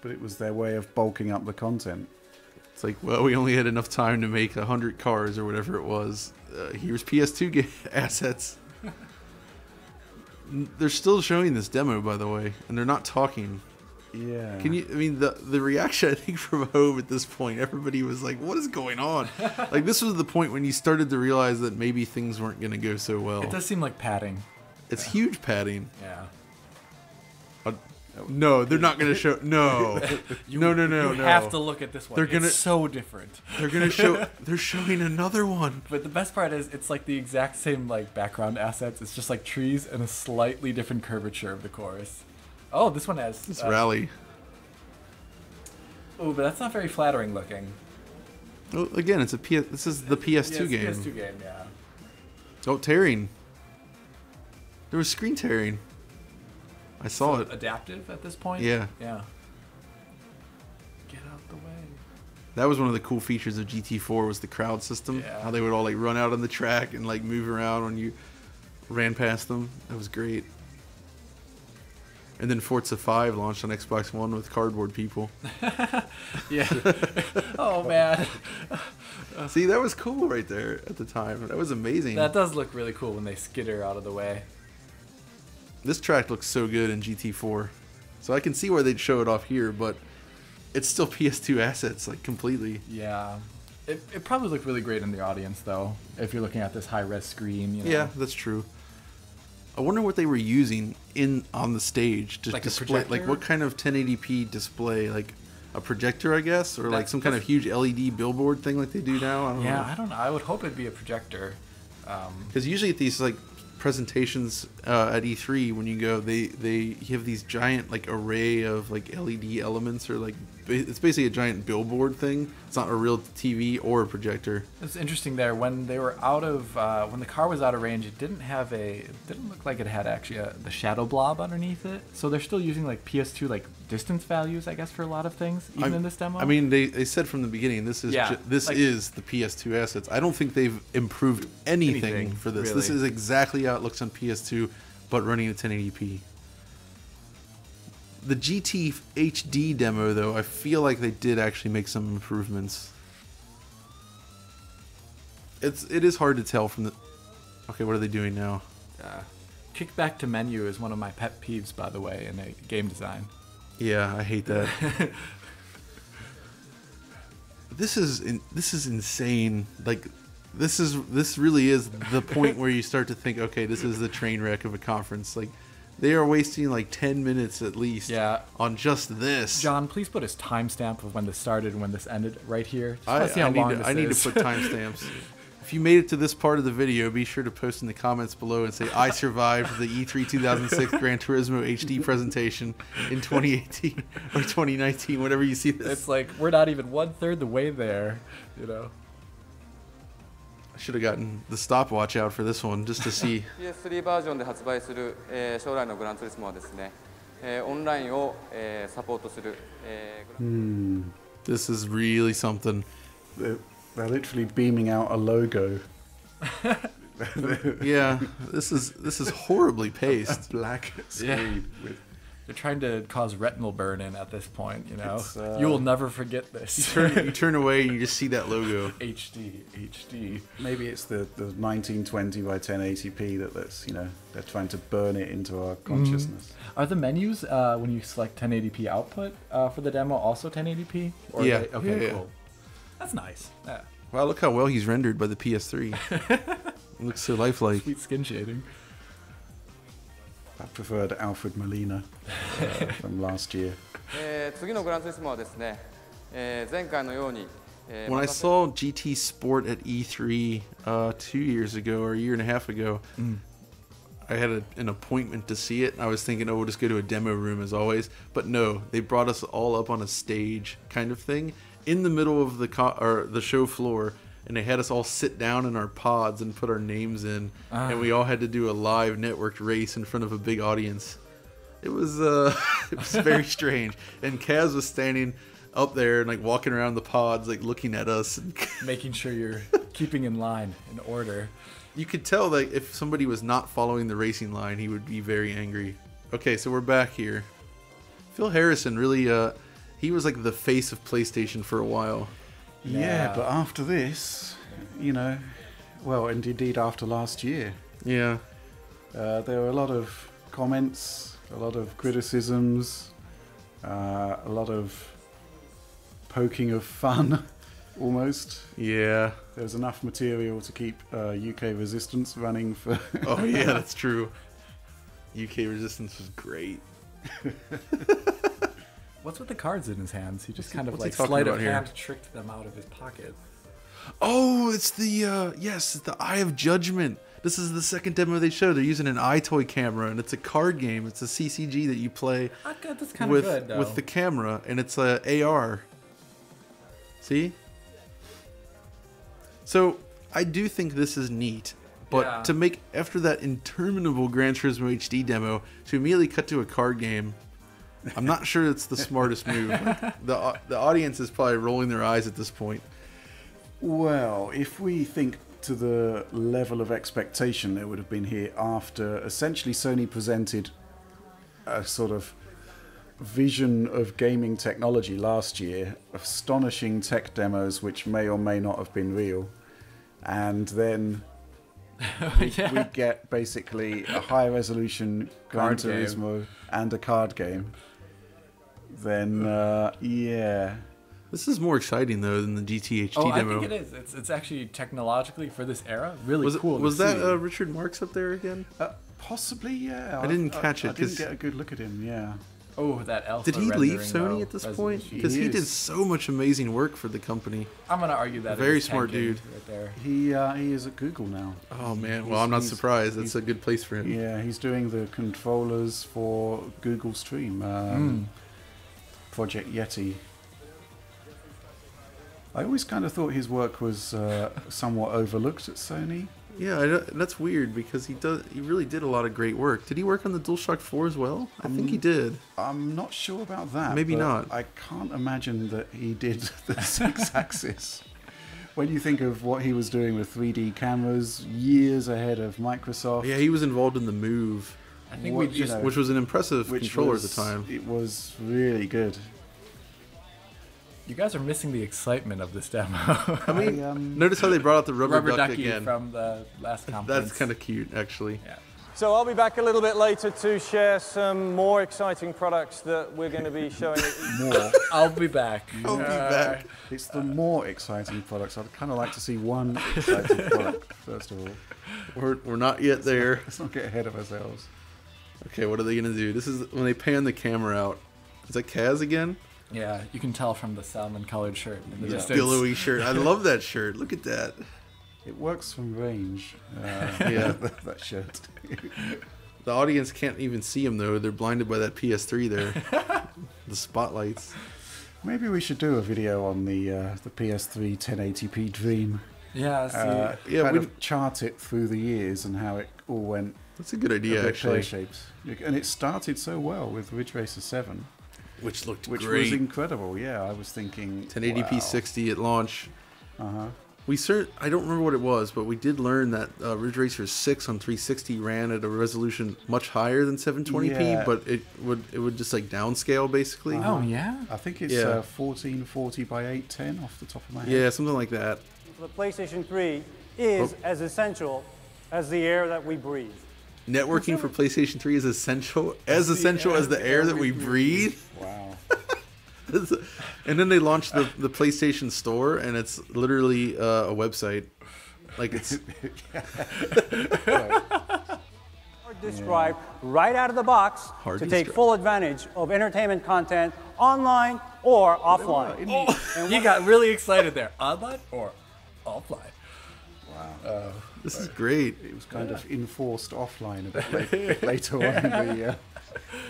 But it was their way of bulking up the content. It's like, well, we only had enough time to make a hundred cars or whatever it was. Uh, here's P S two assets. They're still showing this demo, by the way, and they're not talking. Yeah. Can you? I mean, the the reaction I think from home at this point, everybody was like, "What is going on?" Like, this was the point when you started to realize that maybe things weren't going to go so well. It does seem like padding. It's yeah. huge padding. Yeah. Uh, No, they're not going to show. No, you, no, no, no. You no. have to look at this one. They're gonna, it's so different. They're going to show. They're showing another one. But the best part is, it's like the exact same like background assets. It's just like trees and a slightly different curvature of the chorus. Oh, this one has. It's uh, Rally. Oh, but that's not very flattering looking. Well, again, it's a P S. This is the P S two yeah, game. P S two game, yeah. Oh, tearing. There was screen tearing. I saw so it. Adaptive at this point? Yeah. Yeah. Get out the way. That was one of the cool features of G T four was the crowd system. Yeah. How they would all like run out on the track and like move around when you ran past them. That was great. And then Forza five launched on Xbox One with cardboard people. Yeah. Oh, man. See, that was cool right there at the time. That was amazing. That does look really cool when they skitter out of the way. This track looks so good in G T four. So I can see why they'd show it off here, but it's still P S two assets, like, completely. Yeah. It, it probably looked really great in the audience, though, if you're looking at this high-res screen. You know. Yeah, that's true. I wonder what they were using in on the stage to like display. Like, what kind of ten eighty p display? Like, a projector, I guess? Or, that's, like, some kind of huge L E D billboard thing like they do now? I don't yeah, know. I don't know. I would hope it'd be a projector. Because um, usually at these, like... presentations uh, at E three when you go they they have these giant like array of like L E D elements or like it's basically a giant billboard thing. It's not a real T V or a projector. It's interesting there when they were out of uh, when the car was out of range it didn't have a it didn't look like it had actually a, the shadow blob underneath it, so they're still using like P S two like distance values I guess for a lot of things even I, in this demo. I mean they, they said from the beginning this is yeah, ju this like, is the P S two assets. I don't think they've improved anything, anything for this really. This is exactly how it looks on P S two but running at ten eighty p. The G T H D demo though, I feel like they did actually make some improvements. It's it is hard to tell from the Okay, what are they doing now? Uh, kick back to menu is one of my pet peeves by the way in a game design. Yeah, I hate that. This is in, this is insane. Like this is this really is the point where you start to think, okay, this is the train wreck of a conference. Like they are wasting like ten minutes at least yeah. on just this. John, please put his timestamp of when this started and when this ended right here. Just I, see how I, long need, to, this I is. need to put timestamps. If you made it to this part of the video, be sure to post in the comments below and say, I survived the E three two thousand six Gran Turismo H D presentation in twenty eighteen or twenty nineteen, whenever you see this. It's like, we're not even one-third the way there, you know. I should have gotten the stopwatch out for this one just to see. P S three バージョンで発売する将来のグランツーリスモはですね、オンラインをサポートする。This is really something. They're, they're literally beaming out a logo. Yeah, this is this is horribly paced. Black screen. Yeah. With They're trying to cause retinal burn-in at this point, you know? Uh, you will never forget this. You turn, you turn away and you just see that logo. H D, H D. Maybe it's the, the nineteen twenty by ten eighty p that that's, you know, they're trying to burn it into our consciousness. Mm. Are the menus, uh, when you select ten eighty p output uh, for the demo, also ten eighty p? Or yeah. They, okay, yeah, cool. Yeah. That's nice. Yeah. Wow, look how well he's rendered by the P S three. It looks so lifelike. Sweet skin shading. I preferred Alfred Molina uh, from last year. When I saw G T Sport at E three uh, two years ago or a year and a half ago, mm. I had a, an appointment to see it. I was thinking, oh, we'll just go to a demo room as always. But no, they brought us all up on a stage kind of thing in the middle of the, co or the show floor. And they had us all sit down in our pods and put our names in, ah. and we all had to do a live networked race in front of a big audience. It was uh, it was very strange. And Kaz was standing up there and like walking around the pods, like looking at us, and making sure you're keeping in line, in order. You could tell that if somebody was not following the racing line, he would be very angry. Okay, so we're back here. Phil Harrison really, uh, he was like the face of PlayStation for a while. Yeah, yeah, but after this, you know, well, and indeed after last year, yeah, uh, there were a lot of comments, a lot of criticisms, uh, a lot of poking of fun, almost. Yeah, there was enough material to keep uh, U K Resistance running for. Oh yeah, that's true. U K Resistance was great. What's with the cards in his hands? He just what's kind he, of like sleight of hand here? tricked them out of his pocket. Oh, it's the uh, yes, it's the Eye of Judgment. This is the second demo they showed. They're using an iToy camera, and it's a card game. It's a C C G that you play oh, God, that's kind with of good, with the camera, and it's a A R. See? So I do think this is neat, but yeah. to make after that interminable Gran Turismo H D demo to immediately cut to a card game. I'm not sure it's the smartest move. Like, the the audience is probably rolling their eyes at this point. Well, if we think to the level of expectation there would have been here after, essentially Sony presented a sort of vision of gaming technology last year, astonishing tech demos which may or may not have been real, and then we, yeah. we get basically a high resolution Gran Turismo and a card game. Then, uh, yeah. This is more exciting, though, than the G T H D oh, demo. I think it is. It's, it's actually technologically, for this era, really was cool. It, was that uh, Richard Marx up there again? Uh, possibly, yeah. I, I didn't catch I, it. I didn't get a good look at him, yeah. Oh, that alpha Did he leave Sony though, at this point? Because he, he did so much amazing work for the company. I'm going to argue that. Very smart dude. Right there. He, uh, he is at Google now. Oh, man. Well, he's, I'm not surprised. That's a good place for him. Yeah, he's doing the controllers for Google Stream. Um, mm. Project Yeti. I always kind of thought his work was uh, somewhat overlooked at Sony. Yeah, I don't, that's weird because he does. He really did a lot of great work. Did he work on the DualShock four as well? I um, think he did. I'm not sure about that. Maybe not. I can't imagine that he did the Six Axis. When you think of what he was doing with three D cameras, years ahead of Microsoft. Yeah, he was involved in the Move, I think what, we just, you know, which was an impressive controller was, at the time. It was really good. You guys are missing the excitement of this demo. I mean, I, um, notice how they brought out the rubber, rubber duck ducky again from the last conference. That's kind of cute, actually. Yeah. So I'll be back a little bit later to share some more exciting products that we're going to be showing. more. I'll be back. I'll be back. It's the more exciting products. I'd kind of like to see one exciting product first of all. We're we're not yet there. Let's not get ahead of ourselves. Okay, what are they going to do? This is when they pan the camera out. Is that Kaz again? Yeah, you can tell from the salmon-colored shirt. In the yeah. billowy shirt. I love that shirt. Look at that. It works from range. Uh, yeah, that, that shirt. The audience can't even see him, though. They're blinded by that P S three there. The spotlights. Maybe we should do a video on the uh, the P S three ten eighty p dream. Yeah, see. Uh, yeah, kind of chart it through the years and how it all went. That's a good idea, actually. Shapes. And it started so well with Ridge Racer seven. Which looked Which great. was incredible, yeah. I was thinking ten eighty p wow. sixty at launch. Uh-huh. We cert I don't remember what it was, but we did learn that uh, Ridge Racer six on three sixty ran at a resolution much higher than seven twenty p, yeah. but it would it would just like downscale basically. Uh-huh. Oh yeah. I think it's yeah. uh, fourteen forty by eight ten off the top of my head. Yeah, something like that. The PlayStation three is oh. as essential as the air that we breathe. Networking for PlayStation three is essential, as essential as the air that we breathe. Wow. And then they launched the, the PlayStation Store, and it's literally uh, a website. Like it's... ...described right out of the box Hard to describe. take full advantage of entertainment content online or offline. Oh, you got really excited there. Online or offline? Wow. Uh, This is great. It was kind yeah. of enforced offline a bit later, later on in the... Uh,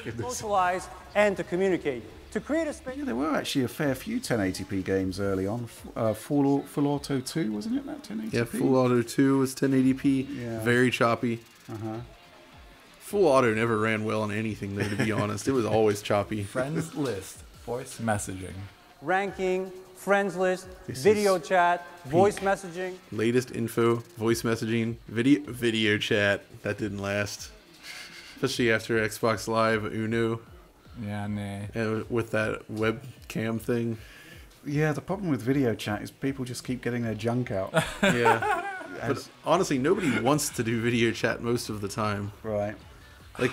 in the... Socialize and to communicate. To create a space... Yeah, there were actually a fair few ten eighty p games early on. Uh, Full, Full Auto two, wasn't it, that ten eighty p? Yeah, Full Auto two was ten eighty p. Yeah. Very choppy. Uh-huh. Full Auto never ran well on anything, though, to be honest. It was always choppy. Friends list, voice messaging. Ranking... Friends list, this video chat, voice pink. messaging. Latest info, voice messaging, video video chat. That didn't last. Especially after Xbox Live, Uno. Yeah, nah. And with that webcam thing. Yeah, the problem with video chat is people just keep getting their junk out. Yeah. As... But honestly, nobody wants to do video chat most of the time. Right. Like...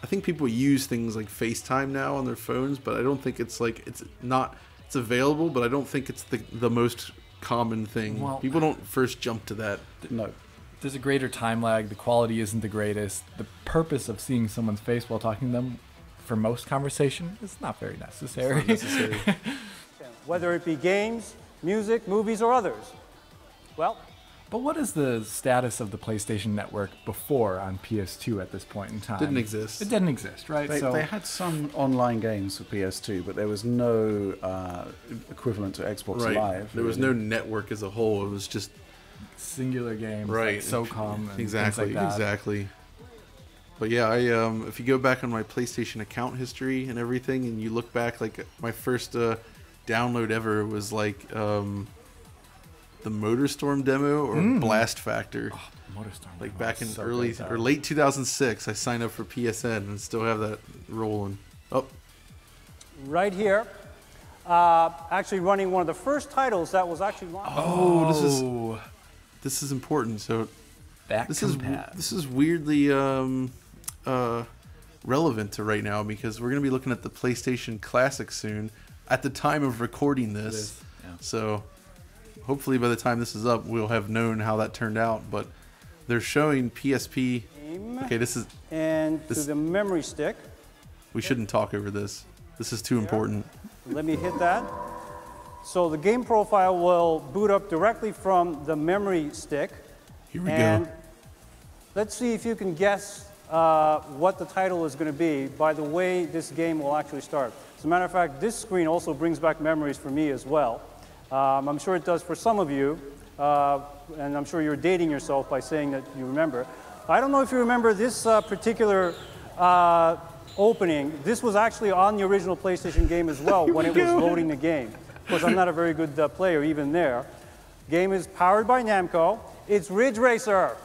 I think people use things like FaceTime now on their phones, but I don't think it's like... It's not... It's available, but I don't think it's the the most common thing. Well, people don't first jump to that. No, there's a greater time lag. The quality isn't the greatest. The purpose of seeing someone's face while talking to them for most conversation is not very necessary. Not necessary. Whether it be games, music, movies, or others. Well. But what is the status of the PlayStation Network before on P S two at this point in time? Didn't exist. It didn't exist, right? They, so they had some online games for P S two, but there was no uh, equivalent to Xbox right. Live. There really. was no network as a whole. It was just singular games, right? Like SOCOM, and exactly, things like that. Exactly. But yeah, I um, if you go back on my PlayStation account history and everything, and you look back, like my first uh, download ever was like. Um, The MotorStorm demo or mm. Blast Factor, oh, MotorStorm like back in so early or late two thousand six, I signed up for P S N and still have that rolling. Oh, right here, uh, actually running one of the first titles that was actually launched. Oh, this is this is important. So back this is path. this is weirdly um, uh, relevant to right now because we're gonna be looking at the PlayStation Classic soon. At the time of recording this, this yeah. so. Hopefully by the time this is up, we'll have known how that turned out. But they're showing P S P. Okay, this is and this, to the memory stick. We shouldn't talk over this. This is too there. important. Let me hit that. So the game profile will boot up directly from the memory stick. Here we and go. Let's see if you can guess uh, what the title is going to be by the way this game will actually start. As a matter of fact, this screen also brings back memories for me as well. Um, I'm sure it does for some of you, uh, and I'm sure you're dating yourself by saying that you remember. I don't know if you remember this uh, particular uh, opening. This was actually on the original PlayStation game as well when it was loading the game. Of course, I'm not a very good uh, player even there. Game is powered by Namco. It's Ridge Racer.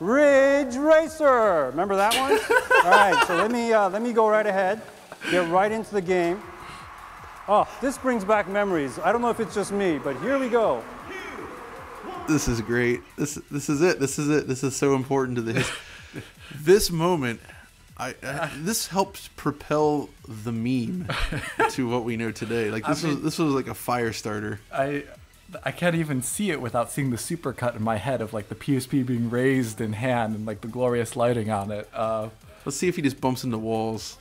Ridge Racer. Remember that one? All right. So let me uh, let me go right ahead. Get right into the game. Oh, this brings back memories. I don't know if it's just me, but here we go. This is great. This this is it. This is it. This is so important to this. This moment, I, I this helped propel the meme to what we know today. Like this I mean, was this was like a fire starter. I I can't even see it without seeing the supercut in my head of like the P S P being raised in hand and like the glorious lighting on it. Uh, Let's see if he just bumps into walls.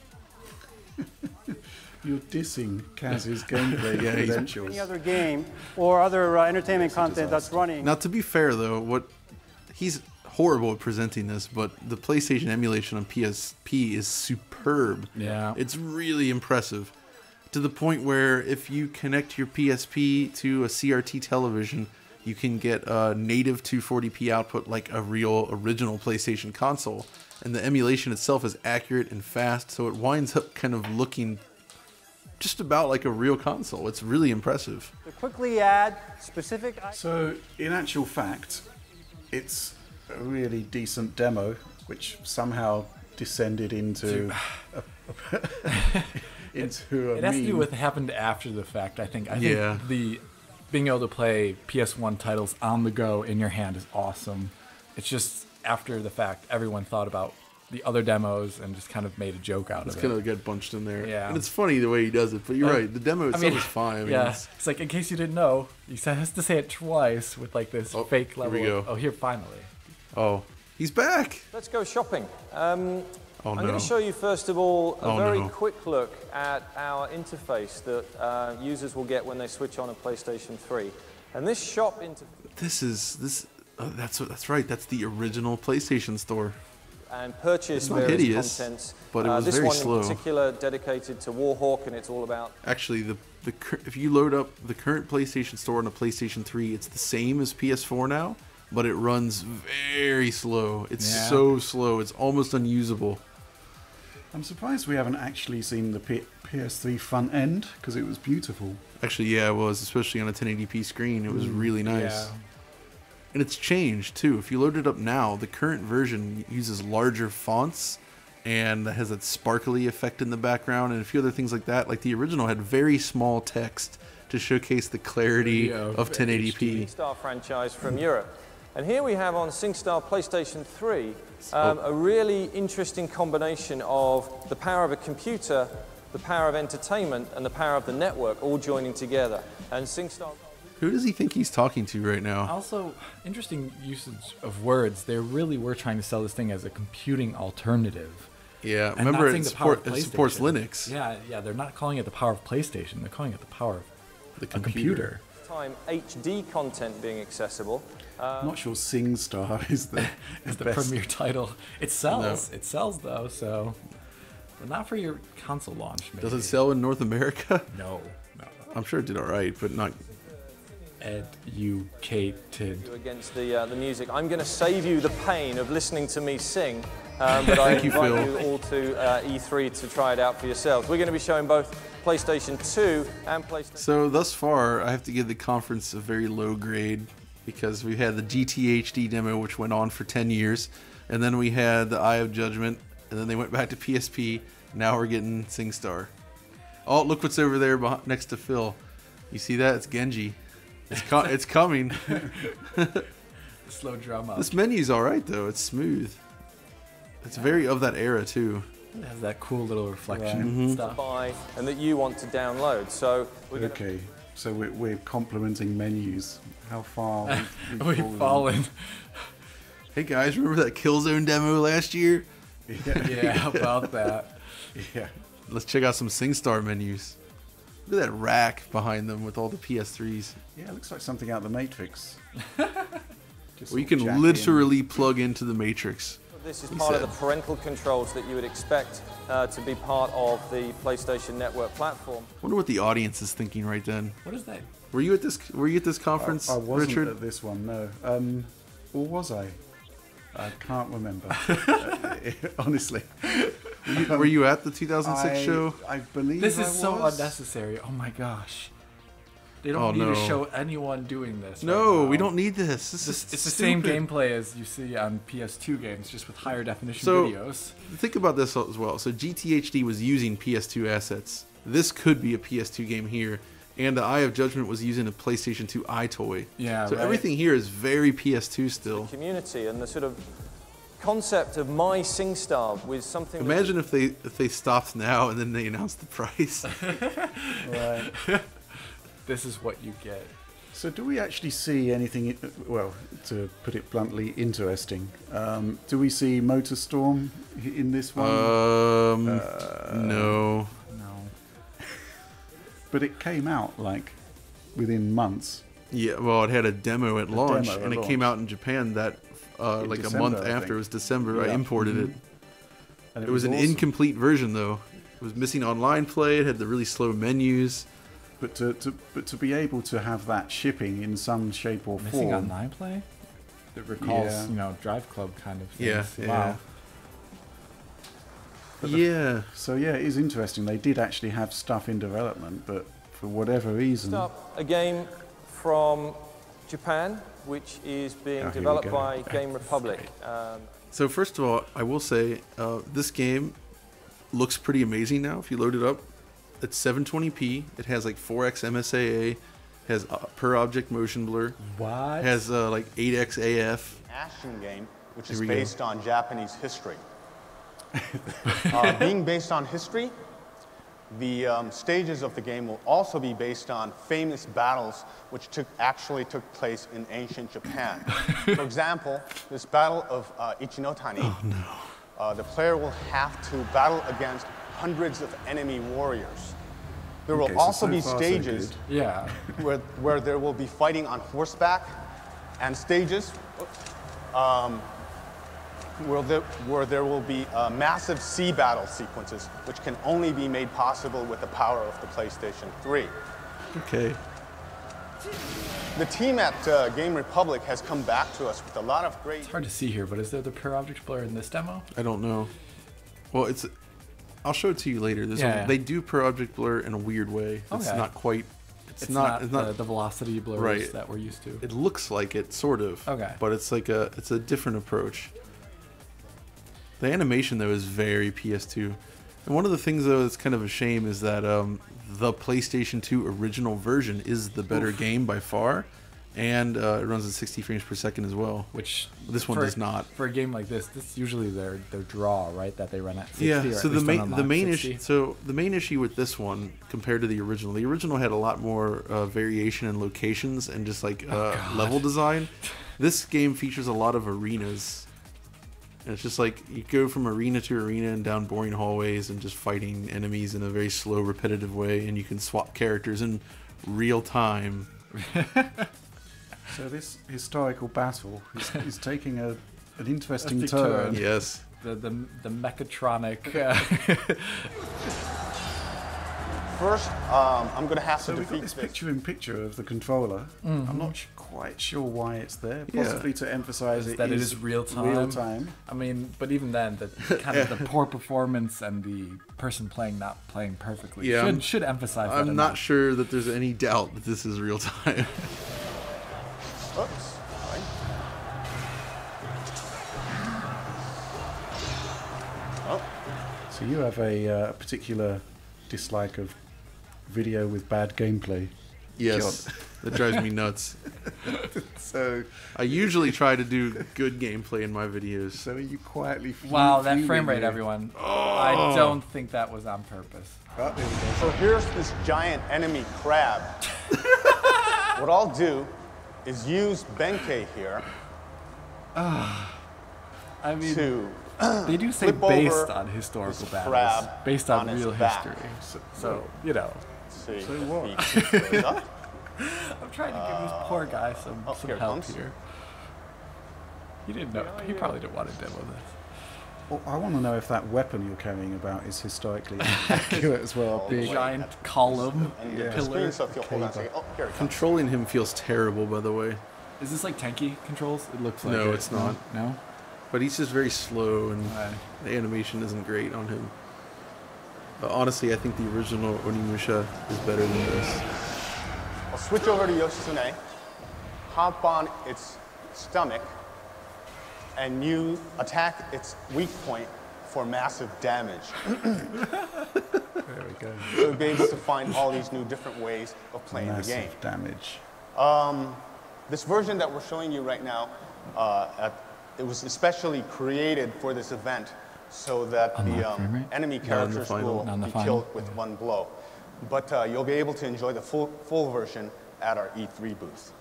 You're dissing Kaz's gameplay yeah, credentials. Any other game or other uh, entertainment content that's running. Now, to be fair, though, what he's horrible at presenting this, but the PlayStation emulation on P S P is superb. Yeah, it's really impressive to the point where if you connect your P S P to a C R T television, you can get a native two forty p output like a real original PlayStation console, and the emulation itself is accurate and fast, so it winds up kind of looking just about like a real console. It's really impressive. To quickly add specific... So, in actual fact, it's a really decent demo, which somehow descended into a, into a It has meme. to do with what happened after the fact, I think. I yeah. think the being able to play P S one titles on the go in your hand is awesome. It's just after the fact, everyone thought about the other demos and just kind of made a joke out it's of it. It's kind of got bunched in there. Yeah. And it's funny the way he does it, but you're uh, right. The demo itself I mean, is fine. I mean, yeah. It's, it's like, in case you didn't know, he has to say it twice with like this oh, fake level. Here we go. Of, oh, here, finally. Oh, he's back. Let's go shopping. Um, oh, I'm no. going to show you, first of all, a oh, very no. quick look at our interface that uh, users will get when they switch on a PlayStation three. And this shop interface... This is... this. Uh, that's That's right. That's the original PlayStation store. And purchase various hideous, contents. But it was uh, this very one in slow. particular dedicated to Warhawk, and it's all about. Actually, the the if you load up the current PlayStation Store on a PlayStation three, it's the same as P S four now, but it runs very slow. It's yeah. so slow, it's almost unusable. I'm surprised we haven't actually seen the P S three front end because it was beautiful. Actually, yeah, it was, especially on a ten eighty p screen. It was mm, really nice. Yeah. And it's changed too. If you load it up now, the current version uses larger fonts and has that sparkly effect in the background and a few other things like that. Like the original had very small text to showcase the clarity of ten eighty p. SingStar franchise from Europe. And here we have on SingStar PlayStation three um, a really interesting combination of the power of a computer, the power of entertainment, and the power of the network all joining together. And SingStar. Who does he think he's talking to right now? Also, interesting usage of words. They really were trying to sell this thing as a computing alternative. Yeah, and remember it, support, it supports Linux. Yeah, yeah, they're not calling it the power of PlayStation. They're calling it the power of the computer. computer. Time H D content being accessible. Uh, I'm not sure SingStar is the is the, the premier title. It sells. No. It sells though, so but not for your console launch. Maybe. Does it sell in North America? No, no. I'm sure it did all right, but not. Educated. Against the uh, the music, I'm going to save you the pain of listening to me sing, um, but I invite you, Phil. you all to uh, E three to try it out for yourselves. We're going to be showing both PlayStation two and PlayStation. So thus far, I have to give the conference a very low grade because we had the G T H D demo, which went on for ten years, and then we had the Eye of Judgment, and then they went back to P S P. Now we're getting SingStar. Oh, look what's over there behind, next to Phil. You see that? It's Genji. It's, co it's coming. Slow drum up. This menu's alright though. It's smooth. It's yeah. very of that era too. It has that cool little reflection right. mm-hmm. stuff. Buy and that you want to download. So we're okay. So we're, we're complimenting menus. How far we've, we've, we've fallen. fallen. Hey guys, remember that Killzone demo last year? Yeah, yeah how about that? Yeah. Let's check out some SingStar menus. Look at that rack behind them with all the P S threes. Yeah, it looks like something out of the Matrix. Well, you can literally in. plug into the Matrix. This is part said. of the parental controls that you would expect uh, to be part of the PlayStation Network platform. I wonder what the audience is thinking right then. What is that? Were you at this? Were you at this conference, I, I wasn't Richard? At this one, no. Um, or was I? I can't remember. uh, honestly. Um, Were you at the two thousand six I, show? I believe This is I was. so unnecessary. Oh my gosh. They don't oh, need no. to show anyone doing this. No, right we don't need this. This, this is It's stupid. the same gameplay as you see on P S two games, just with higher definition so, videos. Think about this as well. So G T H D was using P S two assets. This could be a P S two game here. And the Eye of Judgment was using a PlayStation two iToy. Yeah, So right. everything here is very P S two still. The community and the sort of... concept of my SingStar with something. Imagine if they if they stopped now and then they announced the price. Right. This is what you get. So do we actually see anything? Well, to put it bluntly, interesting. Um, do we see MotorStorm in this one? Um, uh, no. No. But it came out like within months. Yeah. Well, it had a demo at a launch, demo at and launch. it came out in Japan that. Uh, like December, a month I after, think. it was December, yeah. I imported mm-hmm. it. And it. It was, was an awesome. incomplete version though. It was missing online play, it had the really slow menus. But to, to, but to be able to have that shipping in some shape or missing form. Missing online play? That recalls, yeah. you know, Drive Club kind of things. Yeah, wow. yeah. The, yeah. So yeah, it is interesting. They did actually have stuff in development, but for whatever reason. Next up, a game from Japan, which is being oh, developed by Game Republic. Um, so first of all, I will say uh, this game looks pretty amazing now. If you load it up, it's seven twenty p. It has like four X M S A A. Has uh, per object motion blur. What? Has uh, like eight X A F. Action game, which Here is based go. on Japanese history. uh, being based on history, the um, stages of the game will also be based on famous battles which took, actually took place in ancient Japan. For example, this battle of uh, Ichinotani, oh, no. uh, the player will have to battle against hundreds of enemy warriors. There will okay, also so be stages so yeah. where, where there will be fighting on horseback and stages um, Where there, where there will be uh, massive sea battle sequences, which can only be made possible with the power of the PlayStation three. Okay. The team at uh, Game Republic has come back to us with a lot of great... It's hard to see here, but is there the per object blur in this demo? I don't know. Well, it's... I'll show it to you later. There's yeah, yeah. They do per object blur in a weird way. It's okay. not quite... It's, it's not, not, it's not the, the velocity blurs right. that we're used to. It looks like it, sort of. Okay. But it's like a... It's a different approach. The animation though is very P S two, and one of the things though that's kind of a shame is that um, the PlayStation two original version is the better Oof. game by far, and uh, it runs at sixty frames per second as well. Which this one for, does not. For a game like this, this is usually their their draw, right? That they run at sixty. Yeah. So the main the main issue so the main issue with this one compared to the original, the original had a lot more uh, variation in locations and just like uh, oh, level design. This game features a lot of arenas. And it's just like you go from arena to arena and down boring hallways and just fighting enemies in a very slow, repetitive way, and you can swap characters in real time. So this historical battle is, is taking a an interesting a turn. turn. Yes. The the, the mechatronic. Uh... First, um, I'm going to have so to defeat we've got this picture-in-picture picture of the controller. Mm-hmm. I'm not quite sure why it's there. Possibly yeah. to emphasize it that is it is real time. Real time. I mean, but even then, the kind of yeah. the poor performance and the person playing not playing perfectly yeah, should, should emphasize. I'm that not enough. sure that there's any doubt that this is real time. Oops. So you have a uh, particular dislike of video with bad gameplay. Yes, that drives me nuts. So I usually try to do good gameplay in my videos. So are you quietly? Wow, that frame rate, everyone! Oh. I don't think that was on purpose. Oh, there we go. So here's this giant enemy crab. What I'll do is use Benkei here. Uh, I mean. To They do say based on historical battles, based on, on real history. So, so, you know. See, so what? I'm trying to give this poor guy some, oh, some here help here. He didn't know. Yeah, he yeah. probably didn't want to demo this. Well, I want to know if that weapon you're carrying about is historically accurate as well. Big giant column, yeah. pillar. Okay, oh, here Controlling him feels terrible, by the way. Is this like Tenki controls? It looks like No, it. it's not. No? no? But he's just very slow, and right. the animation isn't great on him. But honestly, I think the original Onimusha is better than this. I'll switch over to Yoshitsune, hop on its stomach, and you attack its weak point for massive damage. There we go. You'll be able to find all these new different ways of playing massive the game. Massive damage. Um, this version that we're showing you right now uh, at It was especially created for this event so that I'm the um, enemy characters the will be final. killed with yeah. one blow. But uh, you'll be able to enjoy the full, full version at our E three booth.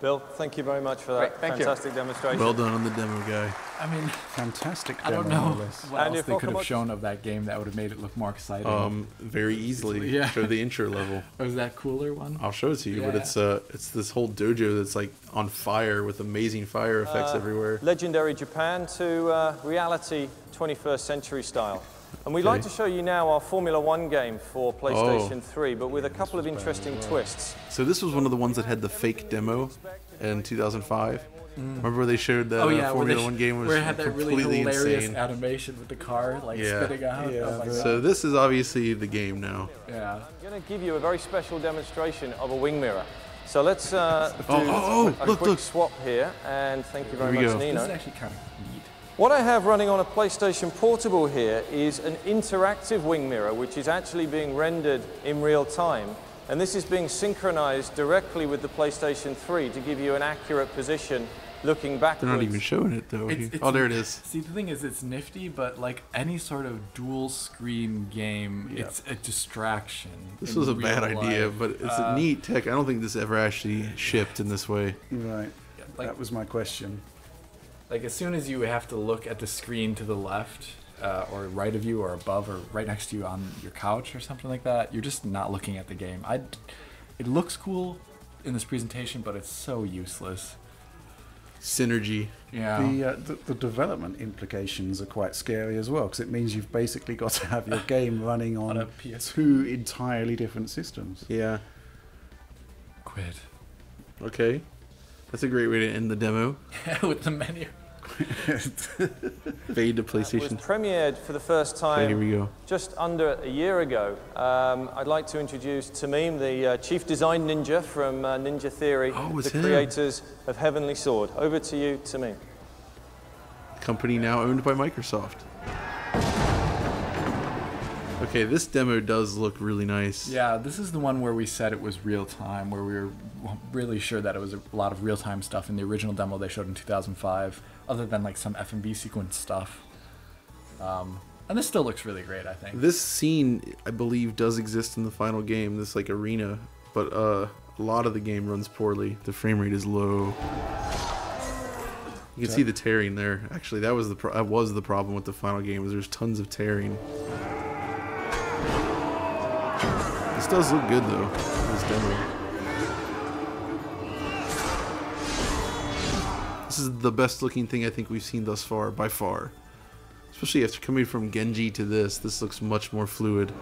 Bill, thank you very much for that Great, fantastic you. demonstration. Well done on the demo, guy. I mean, fantastic demo. I don't know what and else they could have shown of that game that would have made it look more exciting. Um, very easily. Yeah. Show the intro level. Or is that cooler one? I'll show it to you, yeah. but it's uh, it's this whole dojo that's like on fire with amazing fire effects uh, everywhere. Legendary Japan to uh, reality twenty-first century style. And we'd okay. like to show you now our Formula One game for PlayStation oh. three, but with a couple of interesting twists. So this was one of the ones that had the fake demo in two thousand five. Mm. Remember where they showed that oh, yeah, uh, Formula One game was where it had that completely really hilarious insane. animation with the car like yeah. spinning out. Yeah. Oh so this is obviously the game now. Yeah. I'm going to give you a very special demonstration of a wing mirror. So let's uh, do oh, oh, oh, a look, quick look. swap here, and thank you very much, go. Nino. This is actually kind of neat. What I have running on a PlayStation Portable here is an interactive wing mirror, which is actually being rendered in real time. And this is being synchronized directly with the PlayStation three to give you an accurate position looking backwards. They're not even showing it, though. It's, it's, oh, there it is. See, the thing is, it's nifty, but like any sort of dual-screen game, yeah. it's a distraction. This was a bad life. idea, but it's uh, a neat tech. I don't think this ever actually shipped in this way. Right. Like, that was my question. Like, as soon as you have to look at the screen to the left, uh, or right of you, or above, or right next to you on your couch or something like that, you're just not looking at the game. I, it looks cool in this presentation, but it's so useless. Synergy. Yeah. The, uh, the, the development implications are quite scary as well, because it means you've basically got to have your game running on, on a P S two entirely different systems. Yeah. Quit. Okay. That's a great way to end the demo. With the menu. Fade to PlayStation. It was premiered for the first time Here we go. just under a year ago. Um, I'd like to introduce Tamim, the uh, chief design ninja from uh, Ninja Theory, oh, the him. creators of Heavenly Sword. Over to you, Tamim. Company now owned by Microsoft. Okay, this demo does look really nice. Yeah, this is the one where we said it was real time, where we were really sure that it was a lot of real time stuff in the original demo they showed in two thousand five, other than like some F and B sequence stuff. Um, and this still looks really great, I think. This scene, I believe, does exist in the final game, this like arena, but uh, a lot of the game runs poorly. The frame rate is low. You can okay. see the tearing there. Actually, that was the pro that was the problem with the final game, is there's tons of tearing. This does look good though. This demo. This is the best looking thing I think we've seen thus far, by far. Especially after coming from Genji to this, this looks much more fluid.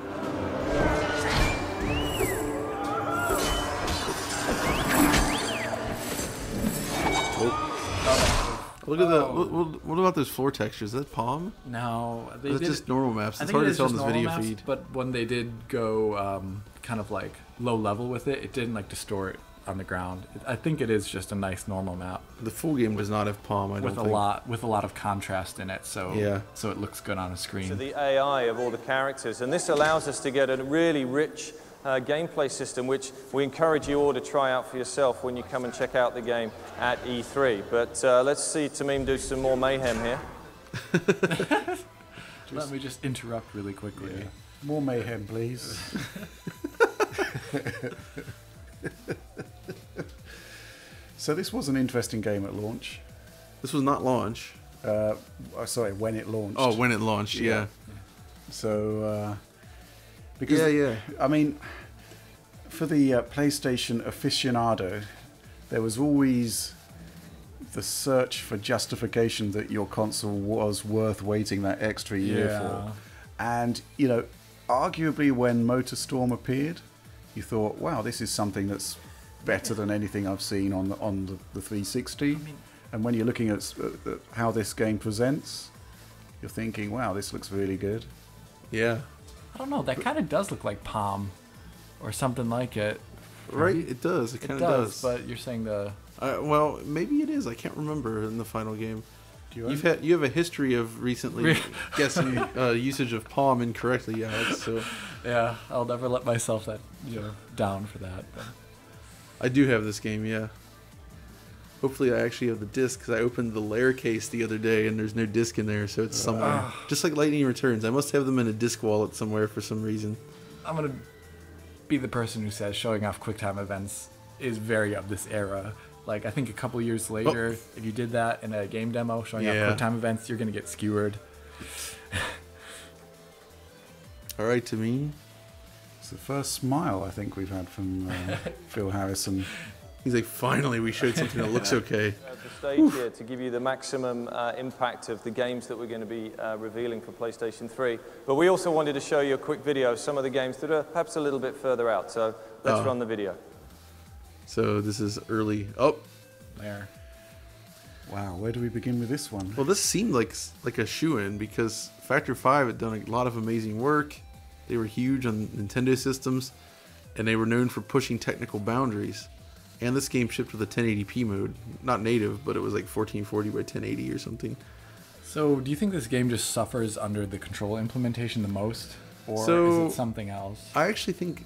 Look at that. What, what about those floor textures? Is that palm? No. They That's did, just normal maps. It's hard it to tell in this video maps, feed. But when they did go um, kind of like low level with it, it didn't like distort on the ground. It, I think it is just a nice normal map. The full game does not have palm, I with don't a think. Lot, with a lot of contrast in it, so, yeah. so it looks good on a screen. So the A I of all the characters, and this allows us to get a really rich Uh, gameplay system, which we encourage you all to try out for yourself when you come and check out the game at E three. But uh, let's see Tamim do some more mayhem here. Let me just interrupt really quickly. Yeah. More mayhem, please. So this was an interesting game at launch. This was not launch. Uh, sorry, when it launched. Oh, when it launched, yeah. yeah. So... Uh, Because, yeah, yeah. I mean, for the uh, PlayStation aficionado, there was always the search for justification that your console was worth waiting that extra year yeah. for. And, you know, arguably when MotorStorm appeared, you thought, wow, this is something that's better than anything I've seen on the, on the, the three sixty. I mean, and when you're looking at uh, how this game presents, you're thinking, wow, this looks really good. Yeah. I don't know. That kind of does look like palm, or something like it. Right? It does. It kind of does. does. But you're saying the. Uh, well, maybe it is. I can't remember in the final game. Do you You've had you have a history of recently guessing uh, usage of palm incorrectly. Yeah. So. Yeah. I'll never let myself that you know down for that. But. I do have this game. Yeah. Hopefully I actually have the disc, because I opened the lair case the other day and there's no disc in there, so it's somewhere. Uh, Just like Lightning Returns, I must have them in a disc wallet somewhere for some reason. I'm going to be the person who says showing off QuickTime events is very of this era. Like, I think a couple years later, oh. if you did that in a game demo, showing yeah. off QuickTime events, you're going to get skewered. All right, Tamim. It's the first smile I think we've had from uh, Phil Harrison. He's like, finally, we showed something that looks okay. At the stage Oof. here to give you the maximum uh, impact of the games that we're going to be uh, revealing for PlayStation three. But we also wanted to show you a quick video of some of the games that are perhaps a little bit further out. So let's oh. run the video. So this is early. Oh, there. Wow, where do we begin with this one? Well, this seemed like like a shoo-in, because Factor five had done a lot of amazing work. They were huge on Nintendo systems, and they were known for pushing technical boundaries. And this game shipped with a ten eighty p mode. Not native, but it was like fourteen forty by ten eighty or something. So do you think this game just suffers under the control implementation the most? Or so, is it something else? I actually think...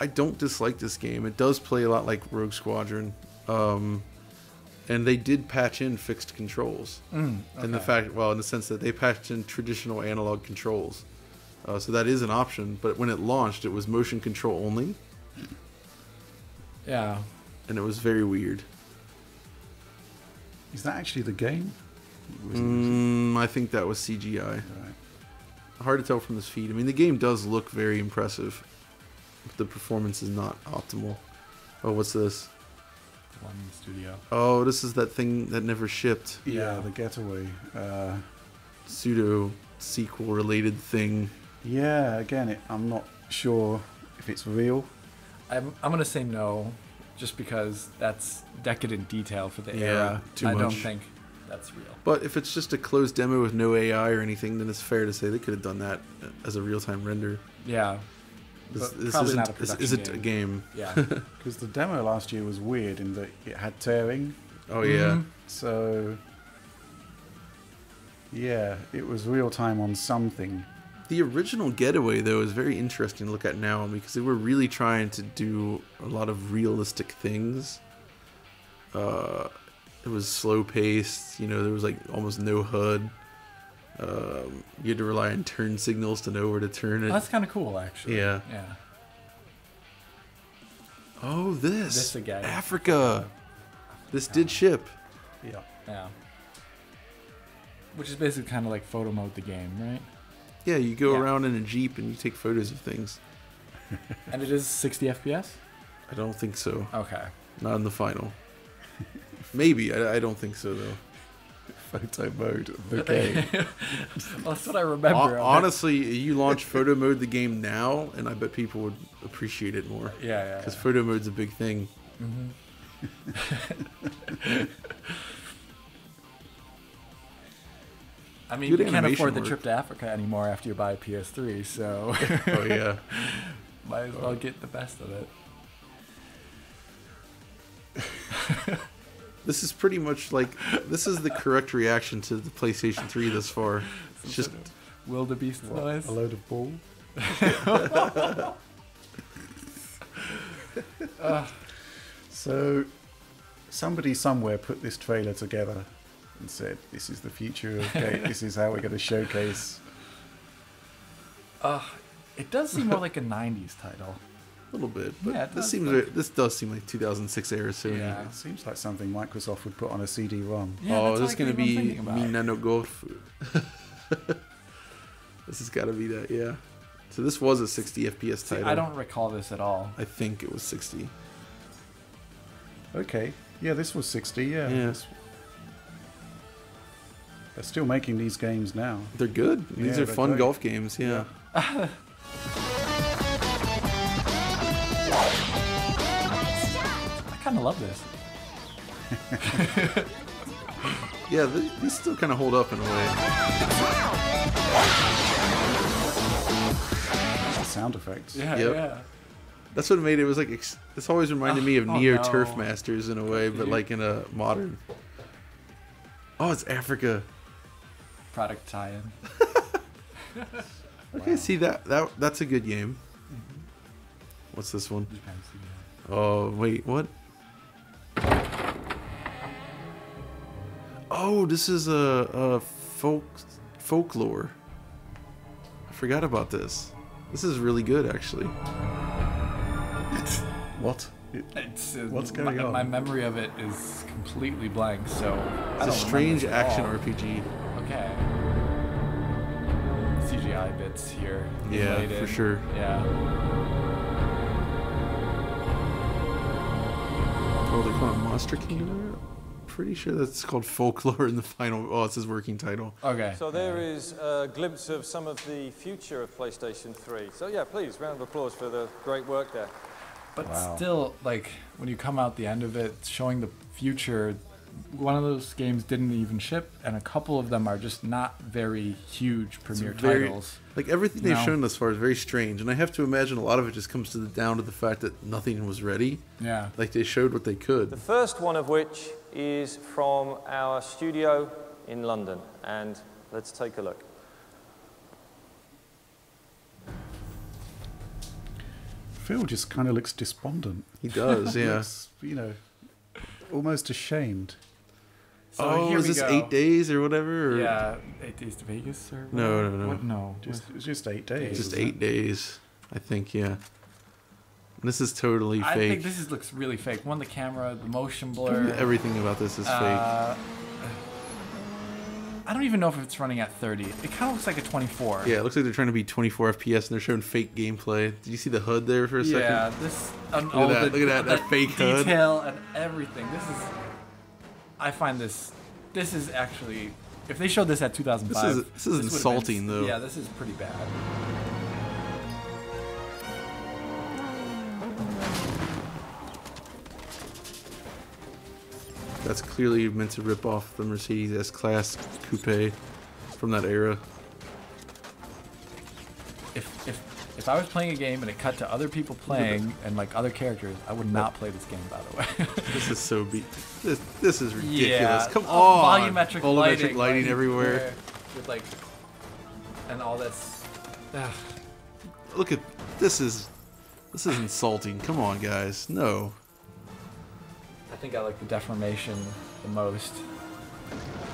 I don't dislike this game. It does play a lot like Rogue Squadron. Um, and they did patch in fixed controls. Mm, okay. In the fact, well, in the sense that they patched in traditional analog controls. Uh, so that is an option. But when it launched, it was motion control only. Yeah. And it was very weird. Is that actually the game? Mm, I think that was C G I. Right. Hard to tell from this feed. I mean, the game does look very impressive, but the performance is not optimal. Oh, what's this? One studio. Oh, this is that thing that never shipped. Yeah, yeah. The Getaway. Uh, Pseudo sequel-related thing. Yeah, again, it, I'm not sure if it's real. I'm, I'm gonna say no. Just because that's decadent detail for the yeah, era. Too I much. don't think that's real. But if it's just a closed demo with no A I or anything, then it's fair to say they could have done that as a real-time render. Yeah. This, this isn't, not a this isn't game. a game. Yeah. Because the demo last year was weird in that it had tearing. Oh, yeah. Mm-hmm. So, yeah, it was real-time on something. The original Getaway, though, is very interesting to look at now, because they were really trying to do a lot of realistic things. Uh, it was slow-paced, you know, there was like almost no H U D. Um, you had to rely on turn signals to know where to turn it. Oh, that's kind of cool, actually. Yeah. Yeah. Oh, this. This again. Africa. Uh, Africa. This did ship. Yeah. Yeah. Which is basically kind of like photo mode the game, right? Yeah, you go yeah. around in a Jeep and you take photos of things. And it is sixty F P S? I don't think so. Okay. Not in the final. Maybe. I, I don't think so, though. Photo mode. Okay. Well, that's what I remember. O honestly, you launch photo mode the game now, and I bet people would appreciate it more. Yeah, yeah. Because yeah. photo mode's a big thing. Mm-hmm. I mean, you can't afford work. the trip to Africa anymore after you buy a P S three, so... Oh, yeah. Might as well get the best of it. This is pretty much like... This is the correct reaction to the PlayStation three this far. It's just... Wildebeest what, noise. A load of bull. uh, so, somebody somewhere put this trailer together and said, this is the future of game. This is how we're going to showcase. Uh, it does seem more like a nineties title. A little bit. But yeah, this, seems like... Like, this does seem like two thousand six era Sony. Yeah, it seems like something Microsoft would put on a C D ROM. Yeah, oh, this is going to be Minano Gofu. This has got to be that, yeah. So this was a sixty F P S title. See, I don't recall this at all. I think it was sixty. Okay. Yeah, this was sixty, yeah. Yeah. They're still making these games now. They're good. These yeah, are fun great. golf games, yeah. yeah. I kind of love this. Yeah, they, they still kind of hold up in a way. The sound effects. Yeah, yep. yeah. That's what made it, it was like, it's always reminded oh, me of oh, Neo no. Turf Masters in a way, but like in a modern. Oh, it's Africa. Product tie-in. Okay, wow. See that that that's a good game. Mm-hmm. What's this one? Oh wait, what? Oh, this is a, a folk folklore. I forgot about this. This is really good, actually. What? It's, uh, What's going my, on? My memory of it is completely blank, so... It's a strange action R P G. Okay. C G I bits here. Yeah, related. for sure. Yeah. Oh, they call it Monster Kingdom? Pretty sure that's called Folklore in the final... Oh, it's his working title. Okay. So there is a glimpse of some of the future of PlayStation three. So yeah, please, round of applause for the great work there. But wow. still, like, when you come out the end of it, showing the future, one of those games didn't even ship, and a couple of them are just not very huge premier very, titles. Like, everything they've no. shown thus far is very strange, and I have to imagine a lot of it just comes to the, down to the fact that nothing was ready. Yeah. Like, they showed what they could. The first one of which is from our studio in London, and let's take a look. Phil just kind of looks despondent. He does, yeah. Looks, you know, almost ashamed. So oh, here is we this go. Eight Days or whatever? Or? Yeah, Eight Days to Vegas or whatever. No, no, no. What? No, just, it was just Eight Days. Just Eight it? Days, I think, yeah. This is totally fake. I think this is, looks really fake. One, the camera, the motion blur. Everything about this is uh, fake. I don't even know if it's running at thirty. It kind of looks like a twenty-four. Yeah, it looks like they're trying to be twenty-four F P S and they're showing fake gameplay. Did you see the H U D there for a second? Yeah, this... Um, look, oh, at that, the, look at that, that, that fake detail H U D. Detail and everything. This is... I find this... This is actually... If they showed this at two thousand five... This is, this is this insulting, been, though. Yeah, this is pretty bad. That's clearly meant to rip off the Mercedes S-Class Coupe from that era. If, if, if I was playing a game and it cut to other people playing and like other characters, I would not play this game, by the way. This is so beat. This, this is ridiculous. Yeah. Come on. Volumetric, Volumetric lighting, lighting everywhere. With like, and all this. Ugh. Look at this is, this is insulting. Come on, guys. No. I think I like the deformation the most.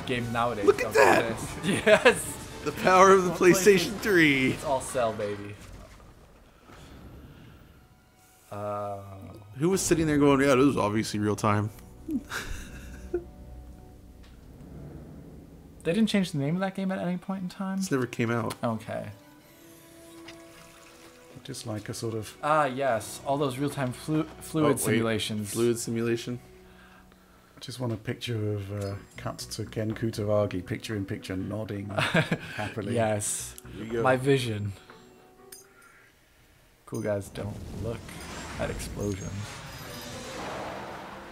Game nowadays. Look at that! This. Yes! The power of the PlayStation three. It's all Cell, baby. Uh, Who was sitting there going, yeah, this was obviously real time? They didn't change the name of that game at any point in time? It's never came out. Okay. Just like a sort of... Ah, yes. All those real-time flu fluid oh, simulations. Fluid simulation. I just want a picture of uh, cuts to Ken Kutaragi, picture-in-picture, picture, nodding happily. Yes. My vision. Cool guys, don't look at explosions.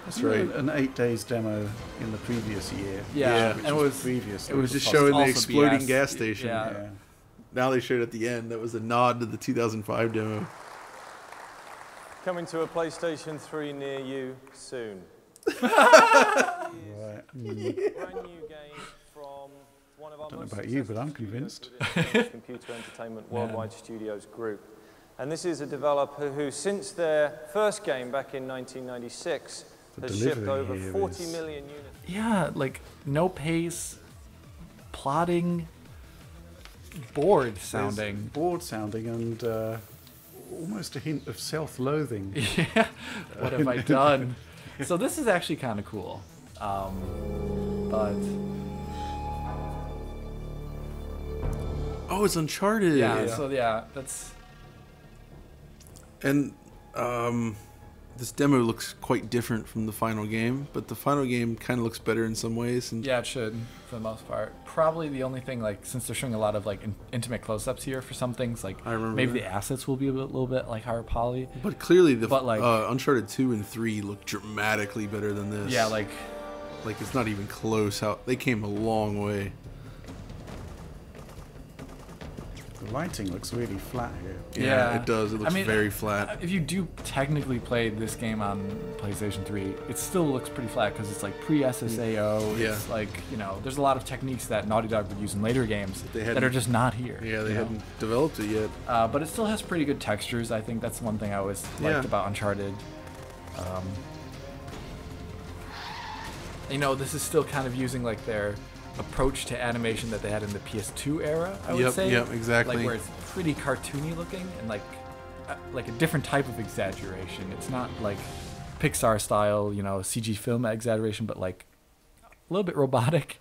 That's right. An Eight Days demo in the previous year. Yeah, yeah. It was, was previous. It was just showing the exploding B S. Gas station. Yeah. Yeah. Now they showed at the end. That was a nod to the two thousand five demo. Coming to a PlayStation three near you soon. Right. Yeah. Brand new game from one of our I don't know about you, but I'm convinced. Computer Entertainment Worldwide yeah. Studios Group. And this is a developer who, since their first game back in nineteen ninety-six, the has shipped over forty million units. Yeah, like no pace, plotting, bored sounding. There's bored sounding and uh, almost a hint of self-loathing. Yeah, what have I done? So this is actually kind of cool. Um, but... Oh, it's Uncharted. Yeah, yeah. So yeah, that's... And um, this demo looks quite different from the final game, but the final game kind of looks better in some ways. And yeah, it should, for the most part. Probably the only thing, like, since they're showing a lot of like in intimate close-ups here for some things, like I remember maybe that. The assets will be a bit, little bit like higher poly. But clearly, the but, like, uh, Uncharted two and three look dramatically better than this. Yeah, like, like it's not even close. How they came a long way. The lighting looks really flat here. Yeah, yeah. It does. It looks I mean, very flat. If you do technically play this game on PlayStation three, it still looks pretty flat because it's like pre S S A O. Yeah. It's like, you know, there's a lot of techniques that Naughty Dog would use in later games they that are just not here. Yeah, they hadn't know? developed it yet. Uh, but it still has pretty good textures. I think that's one thing I always liked yeah. about Uncharted. Um, you know, this is still kind of using like their... approach to animation that they had in the P S two era, I would yep, say. Yep, exactly. Like where it's pretty cartoony looking and like uh, like a different type of exaggeration. It's not like Pixar style, you know, C G film exaggeration, but like a little bit robotic.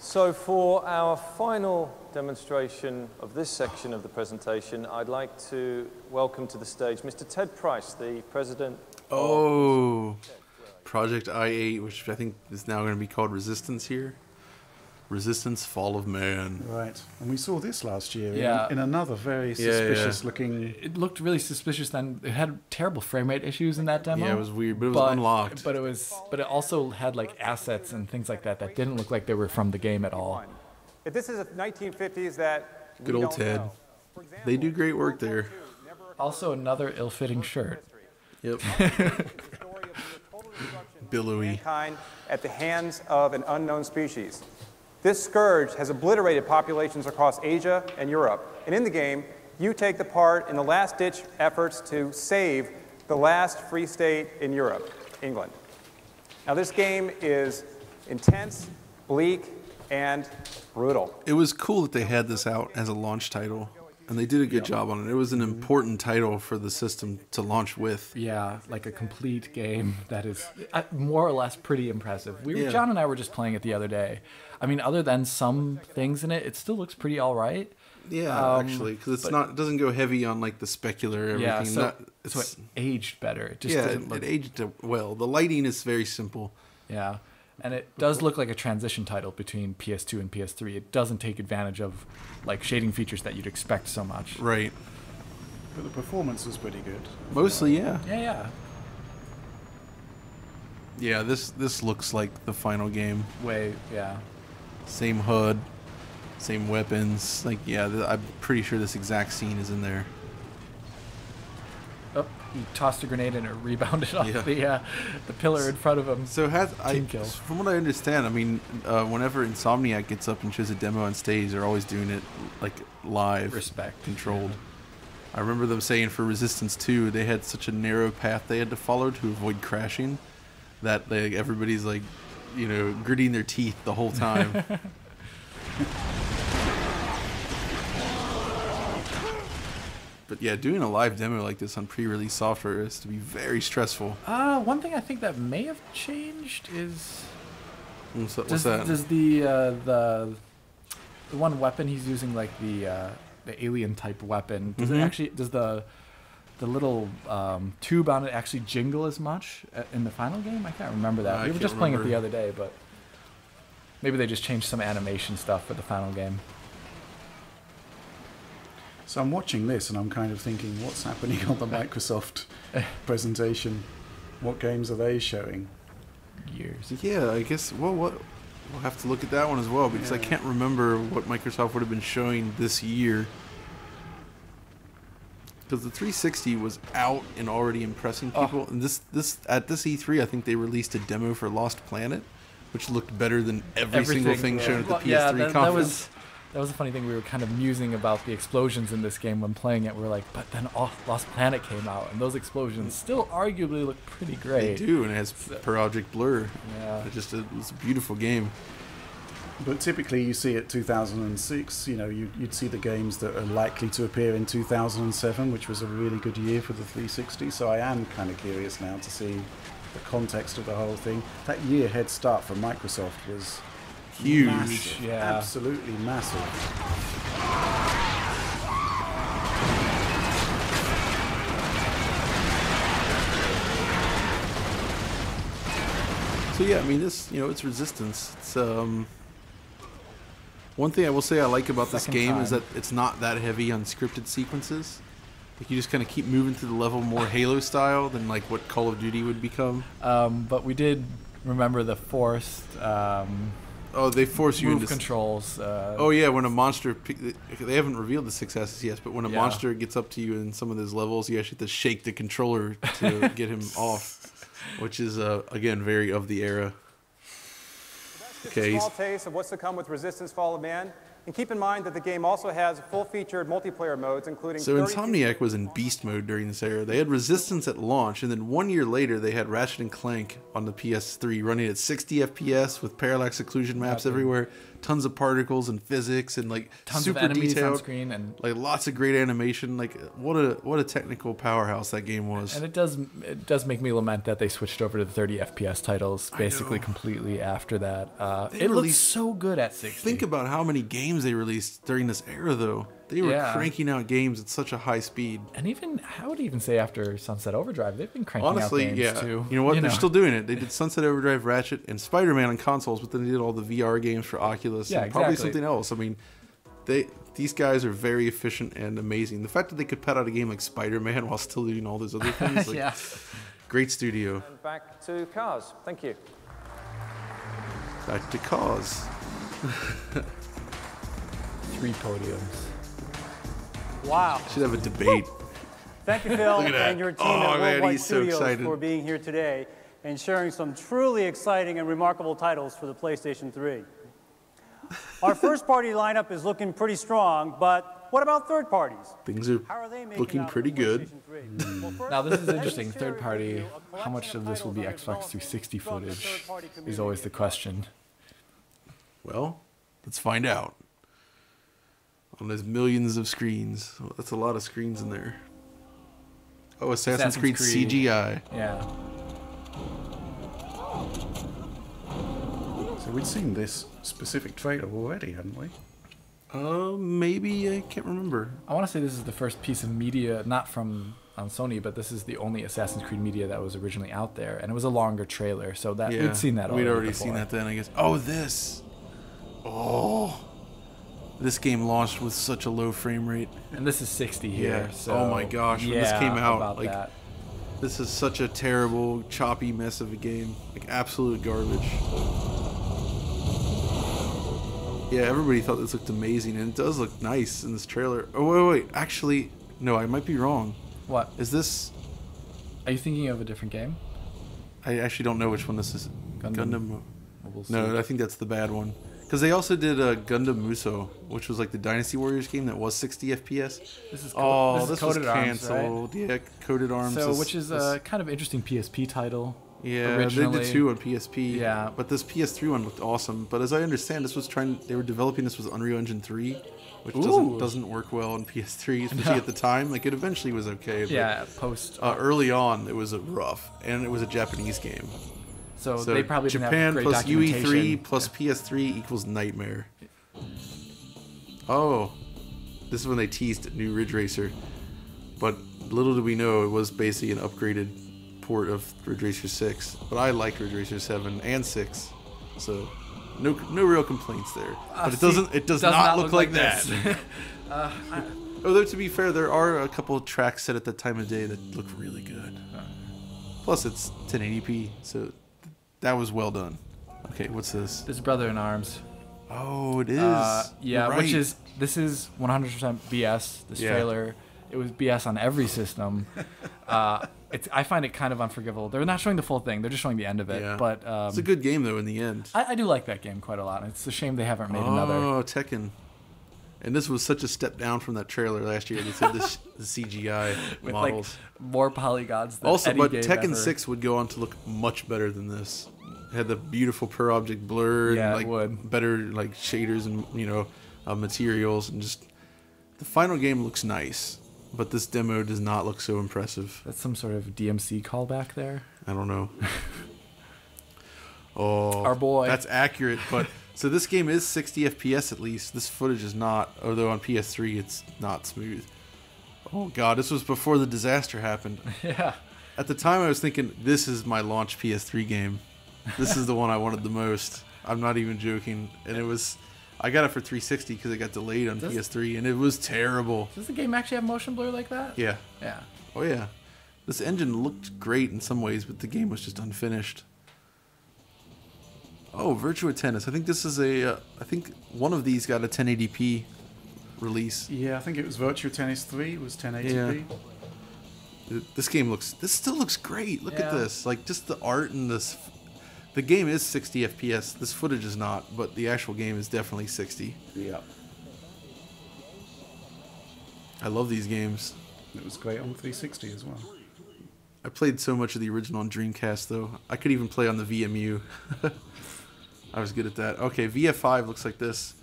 So for our final demonstration of this section of the presentation, I'd like to welcome to the stage Mister Ted Price, the president oh. of... Project I eight, which I think is now going to be called Resistance here. Resistance Fall of Man. Right. And we saw this last year yeah. in, in another very suspicious yeah, yeah. looking... It looked really suspicious then. It had terrible frame rate issues in that demo. Yeah, it was weird, but it was but, unlocked. But it, was, but it also had like assets and things like that that didn't look like they were from the game at all. If this is a nineteen fifties that... Good old Ted. Example, they do great work there. Also another ill-fitting shirt. Yep. Billowy. Mankind at the hands of an unknown species. This scourge has obliterated populations across Asia and Europe. And in the game, you take the part in the last-ditch efforts to save the last free state in Europe, England. Now, this game is intense, bleak, and brutal. It was cool that they had this out as a launch title. And they did a good job on it. It was an important title for the system to launch with. Yeah, like a complete game that is more or less pretty impressive. We were, yeah. John and I were just playing it the other day. I mean, other than some things in it, it still looks pretty all right. Yeah, um, actually, because it's but, not it doesn't go heavy on like the specular everything. Yeah, so, not, it's, so it aged better. It just yeah, doesn't look... it aged well. The lighting is very simple. Yeah. And it does look like a transition title between P S two and P S three. It doesn't take advantage of like shading features that you'd expect so much. Right. But the performance was pretty good. Mostly, yeah. Yeah, yeah. Yeah, this this looks like the final game. Way, yeah. Same H U D, same weapons. Like, yeah, th I'm pretty sure this exact scene is in there. Oh, he tossed a grenade and it rebounded off yeah. the uh, the pillar in front of him. So has, I, from what I understand, I mean, uh, whenever Insomniac gets up and shows a demo on stage, they're always doing it like live, respect controlled. Yeah. I remember them saying for Resistance two, they had such a narrow path they had to follow to avoid crashing that like everybody's like, you know, gritting their teeth the whole time. But yeah, doing a live demo like this on pre-release software is to be very stressful. Uh, one thing I think that may have changed is... What's that? Does, What's that? does the, uh, the the one weapon he's using, like the uh, the alien type weapon, does mm-hmm. it actually does the the little um, tube on it actually jingle as much in the final game? I can't remember that. Uh, we were just remember. playing it the other day, but maybe they just changed some animation stuff for the final game. So I'm watching this and I'm kind of thinking, what's happening on the Microsoft presentation? What games are they showing? Years. Yeah, I guess. Well, what we'll have to look at that one as well, because yeah. I can't remember what Microsoft would have been showing this year. Because the three sixty was out and already impressing people, oh. and this this at this E three, I think they released a demo for Lost Planet, which looked better than every Everything, single thing yeah. shown at the well, P S three yeah, that, conference. That was, That was a funny thing. We were kind of musing about the explosions in this game when playing it. We were like, but then Lost Planet came out, and those explosions still arguably look pretty great. They do, and it has so, per object blur. Yeah. It just it was a beautiful game. But typically you see at two thousand six, you know, you, you'd see the games that are likely to appear in two thousand seven, which was a really good year for the three sixty. So I am kind of curious now to see the context of the whole thing. That year head start for Microsoft was... huge. Massive. Yeah. Absolutely massive. So yeah, I mean this, you know, it's Resistance. It's um one thing I will say I like about Second this game time. is that it's not that heavy on scripted sequences. Like you just kind of keep moving through the level more Halo style than like what Call of Duty would become. Um but we did remember the forced um Oh, they force you into controls. Uh, oh yeah, when a monster, they haven't revealed the Six Axis yet, but when a yeah. monster gets up to you in some of those levels, you actually have to shake the controller to get him off, which is uh, again very of the era. That's okay. a small taste of what's to come with Resistance Fall of Man, and keep in mind that the game also has full-featured multiplayer modes, including. So Insomniac was in beast mode during this era. They had Resistance at launch, and then one year later they had Ratchet and Clank on the P S three running at sixty F P S with parallax occlusion maps yeah, everywhere, tons of particles and physics and like tons super of enemies detailed, on screen and like lots of great animation. Like what a what a technical powerhouse that game was. And it does it does make me lament that they switched over to the thirty F P S titles basically completely after that. Uh, it looked so good at sixty. Think about how many games they released during this era, though. They were yeah. cranking out games at such a high speed. And even, I would even say after Sunset Overdrive, they've been cranking Honestly, out games yeah. too. You know what? You They're know. still doing it. They did Sunset Overdrive, Ratchet, and Spider-Man on consoles, but then they did all the V R games for Oculus yeah, and exactly. probably something else. I mean, they these guys are very efficient and amazing. The fact that they could put out a game like Spider-Man while still doing all those other things, like, yeah. great studio. And back to Kaz. Thank you. Back to Kaz. Three podiums. Wow. Should have a debate. Thank you, Phil, and your team oh, at Worldwide man, Studios so for being here today and sharing some truly exciting and remarkable titles for the PlayStation three. Our first-party lineup is looking pretty strong, but what about third parties? Things are, are looking pretty good. Mm. Now, this is interesting. Third party, how much of this will be Xbox three sixty footage is always the question. Well, let's find out. And there's millions of screens. Well, that's a lot of screens in there. Oh, Assassin's, Assassin's Creed, Creed C G I. Yeah. So we'd seen this specific trailer already, hadn't we? Uh, maybe. I can't remember. I want to say this is the first piece of media, not from on Sony, but this is the only Assassin's Creed media that was originally out there, and it was a longer trailer, so that yeah. we'd seen that. We'd already before. seen that then, I guess. Oh, this. Oh. This game launched with such a low frame rate. And this is sixty here. Yeah. So oh my gosh, when yeah, this came out, like that. This is such a terrible, choppy mess of a game. Like absolute garbage. Yeah, everybody thought this looked amazing, and it does look nice in this trailer. Oh wait, wait, actually, no, I might be wrong. What? Is this... Are you thinking of a different game? I actually don't know which one this is. Gundam? Gundam... We'll no, I think that's the bad one. Because they also did uh, Gundam Muso, which was like the Dynasty Warriors game that was sixty F P S. This is oh, this, is this Coded was canceled. Arms, right? Yeah, Coded Arms. So, is, which is this... a kind of interesting P S P title. Yeah, originally. They did two on P S P. Yeah, but this P S three one looked awesome. But as I understand, this was trying. They were developing this with Unreal Engine three, which doesn't, doesn't work well on P S three, especially no. at the time. Like, it eventually was okay. But, yeah, post. Uh, early on, it was a rough, and it was a Japanese game. So, so they probably didn't Japan have great plus U E three plus yeah. P S three equals nightmare. Oh, this is when they teased new Ridge Racer, but little did we know it was basically an upgraded port of Ridge Racer six. But I like Ridge Racer seven and six, so. No, no real complaints there, uh, but it doesn't. It does, does not, not look, look like, like that. uh, I, Although to be fair, there are a couple of tracks set at that time of day that look really good. Uh, Plus, it's ten eighty p, so that was well done. Okay, what's this? This is Brother in Arms. Oh, it is. Uh, yeah, right. Which is this is one hundred percent B S. This yeah. trailer, it was B S on every system. uh, It's, I find it kind of unforgivable. They're not showing the full thing. They're just showing the end of it. Yeah. But um, it's a good game, though, in the end. I, I do like that game quite a lot. It's a shame they haven't made oh, another. Oh, Tekken. And this was such a step down from that trailer last year. They said this, the C G I with models. Like, more polygons than also, any but game Tekken ever. six would go on to look much better than this. It had the beautiful per-object blur. Yeah, and, like, it would. Better like shaders and you know uh, materials. And just the final game looks nice. But this demo does not look so impressive. That's some sort of D M C callback there. I don't know. Oh, our boy. That's accurate, but so this game is sixty F P S at least. This footage is not, although on P S three it's not smooth. Oh god, this was before the disaster happened. Yeah. At the time I was thinking, this is my launch P S three game. This is the one I wanted the most. I'm not even joking. And it was. I got it for three sixty because it got delayed on does, P S three, and it was terrible. Does the game actually have motion blur like that? Yeah. Yeah. Oh, yeah. This engine looked great in some ways, but the game was just unfinished. Oh, Virtua Tennis. I think this is a... Uh, I think one of these got a ten eighty p release. Yeah, I think it was Virtua Tennis three. It was ten eighty p. Yeah. This game looks... This still looks great. Look yeah. at this. Like, just the art and this... The game is sixty F P S. This footage is not, but the actual game is definitely sixty. Yeah. I love these games. It was great on three sixty as well. I played so much of the original on Dreamcast, though. I could even play on the V M U. I was good at that. Okay, V F five looks like this.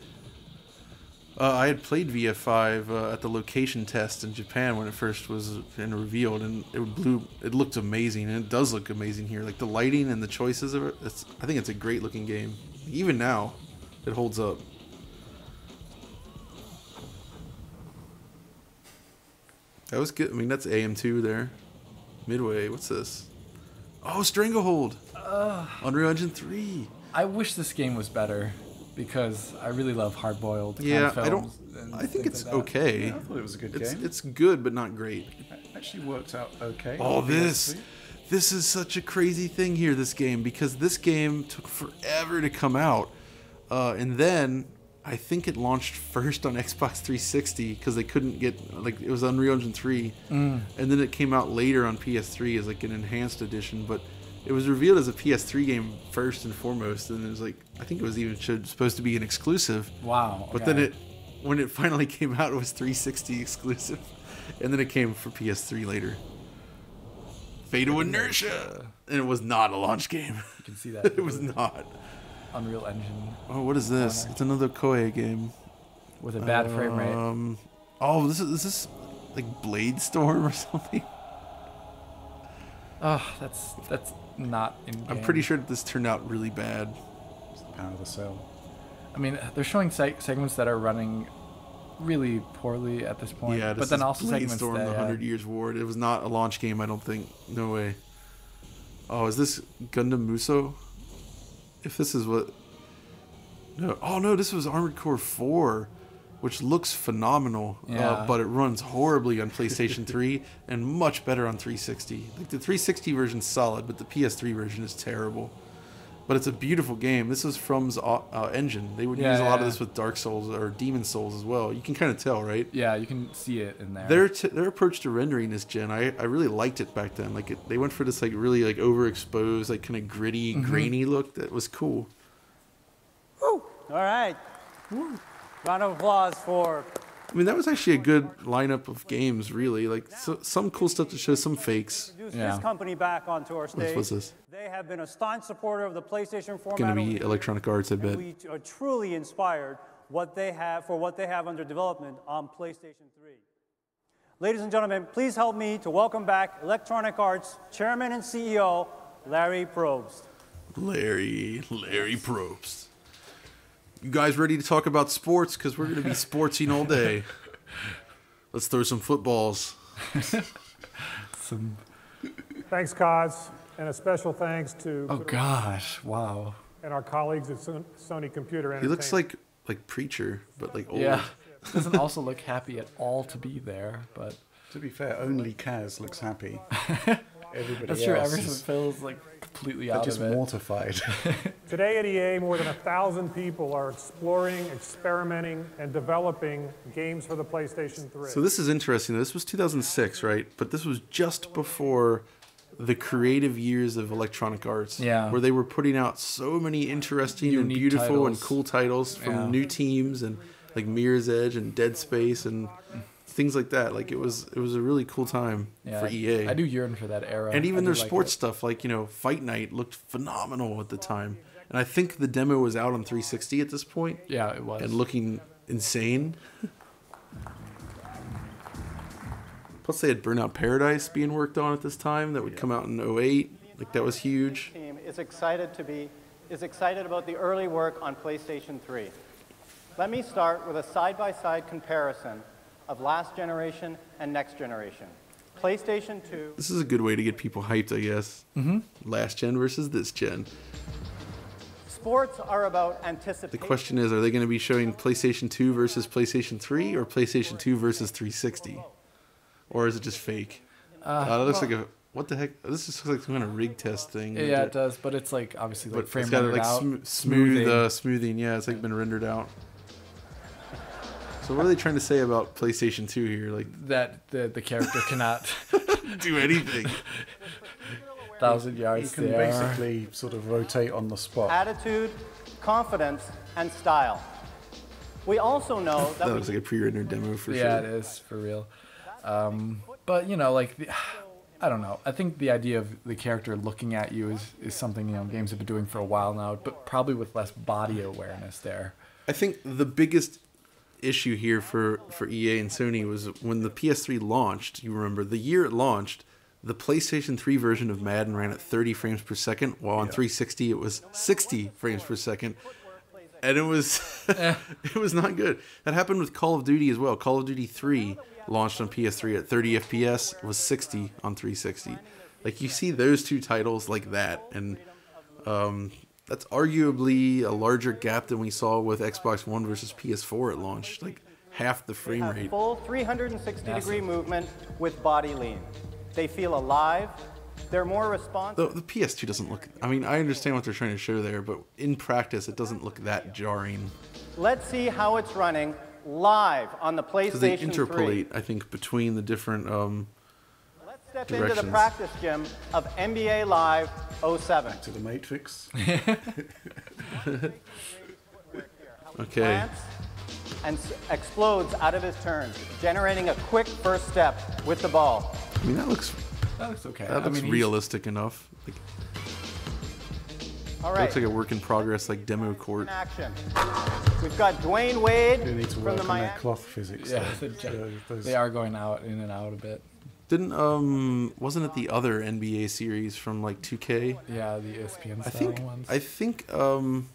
Uh, I had played V F five uh, at the location test in Japan when it first was revealed, and it blew. It looked amazing, and it does look amazing here. Like the lighting and the choices of it. It's, I think it's a great looking game. Even now, it holds up. That was good. I mean, that's A M two there. Midway. What's this? Oh, Stranglehold. Uh, Unreal Engine three. I wish this game was better. Because I really love hard-boiled yeah, kind of films. I don't. I think it's like okay. Yeah, I thought it was a good it's, game. It's good, but not great. It actually worked out okay. Oh, this, this is such a crazy thing here. This game because this game took forever to come out, uh, and then I think it launched first on Xbox three sixty because they couldn't get like it was Unreal Engine three, mm. and then it came out later on P S three as like an enhanced edition, but. It was revealed as a P S three game first and foremost, and it was like I think it was even should, supposed to be an exclusive. Wow! Okay. But then it, when it finally came out, it was three sixty exclusive, and then it came for P S three later. Fatal Inertia, and it was not a launch game. You can see that. It was not. Unreal Engine. Oh, what is this? Honor. It's another Koei game. With a bad um, frame rate. Oh, this is, is this like Blade Storm or something? Oh, that's that's. Not in game. I'm pretty sure that this turned out really bad. It's the pound of the cell. I mean, they're showing seg segments that are running really poorly at this point. Yeah, this but then is also Blade segments Storm, that, the Hundred yeah. Years War. It was not a launch game, I don't think. No way. Oh, is this Gundam Muso? If this is what? No. Oh no, this was Armored Core four, which looks phenomenal, yeah. uh, but it runs horribly on PlayStation three and much better on three sixty. Like the three sixty version's solid, but the P S three version is terrible. But it's a beautiful game. This is From's uh, engine. They would yeah, use a lot yeah. of this with Dark Souls or Demon Souls as well. You can kind of tell, right? Yeah, you can see it in there. Their t their approach to rendering this gen, I I really liked it back then. Like it, they went for this like really like overexposed, like kind of gritty, mm-hmm. grainy look that was cool. Woo! All right. Woo. Round of applause for... I mean, that was actually a good lineup of games, really. Like, so, some cool stuff to show, some fakes. Yeah. This company back onto our stage. What's this? They have been a staunch supporter of the PlayStation format. It's going to be Electronic Arts, I bet. We are truly inspired what they have, for what they have under development on PlayStation three. Ladies and gentlemen, please help me to welcome back Electronic Arts Chairman and C E O, Larry Probst. Larry, Larry Probst. You guys ready to talk about sports? Because we're going to be sportsing all day. Let's throw some footballs. some... Thanks, Kaz. And a special thanks to... Oh, gosh. Wow. And our colleagues at Sony Computer Entertainment. He looks like like Preacher, but like old. Yeah. Doesn't also look happy at all to be there, but... To be fair, only Kaz looks happy. Everybody That's else true, everyone is, feels like completely out of it. They're just mortified. Today at E A, more than a thousand people are exploring, experimenting, and developing games for the PlayStation three. So this is interesting. This was two thousand six, right? But this was just before the creative years of Electronic Arts, yeah, where they were putting out so many interesting Unique and beautiful titles. and cool titles from yeah. new teams, and like Mirror's Edge and Dead Space and things like that. Like it was, it was a really cool time yeah, for E A. I do yearn for that era. And even their like sports it. stuff, like you know, Fight Night looked phenomenal at the time. And I think the demo was out on three sixty at this point. Yeah, it was. And looking insane. Plus they had Burnout Paradise being worked on at this time that would come out in oh eight. Like that was huge. The team is excited to be is excited about the early work on PlayStation three. Let me start with a side-by-side comparison of last generation and next generation. PlayStation two. This is a good way to get people hyped, I guess. Mm-hmm. Last gen versus this gen. Sports are about anticipation. The question is, are they going to be showing PlayStation two versus PlayStation three or PlayStation two versus three sixty? Or is it just fake? Uh, uh, that looks well, like a what the heck? This just looks like some kind of rig test thing. Yeah, it does, but it's like obviously like frame rendered like out, sm smooth, uh, smoothing. Yeah, it's like been rendered out. So what are they trying to say about PlayStation two here? Like that the the character cannot do anything. Thousand yards. You can there. basically sort of rotate on the spot. Attitude, confidence, and style. We also know that, that looks like a pre-rendered demo for yeah, sure. Yeah, it is for real. Um, but you know, like, the, I don't know. I think the idea of the character looking at you is, is something, you know, games have been doing for a while now, but probably with less body awareness there. I think the biggest issue here for, for E A and Sony was when the P S three launched, you remember, the year it launched, the PlayStation three version of Madden ran at thirty frames per second, while on yeah. three sixty it was sixty frames per second. And it was, it was not good. That happened with Call of Duty as well. Call of Duty three launched on P S three at thirty F P S, was sixty on three sixty. Like, you see those two titles like that, and um, that's arguably a larger gap than we saw with Xbox One versus P S four at launch. Like, half the frame rate. Full three sixty degree movement with body lean. They feel alive. They're more responsive. The, the P S two doesn't look... I mean, I understand what they're trying to show there, but in practice, it doesn't look that jarring. Let's see how it's running live on the PlayStation three. So they interpolate, I think, between the different um, Let's step directions. into the practice gym of N B A Live oh seven. Back to the Matrix. Okay. And explodes out of his turn, generating a quick first step with the ball. I mean, that looks... That looks okay. That looks I mean, realistic he's... enough. Like, All right. Looks like a work in progress, like demo court. Action. We've got Dwayne Wade they need to from work the on Miami. That cloth physics. Yeah, yeah those... they are going out in and out a bit. Didn't um wasn't it the other N B A series from like two K? Yeah, the E S P N style I think, ones. I think um,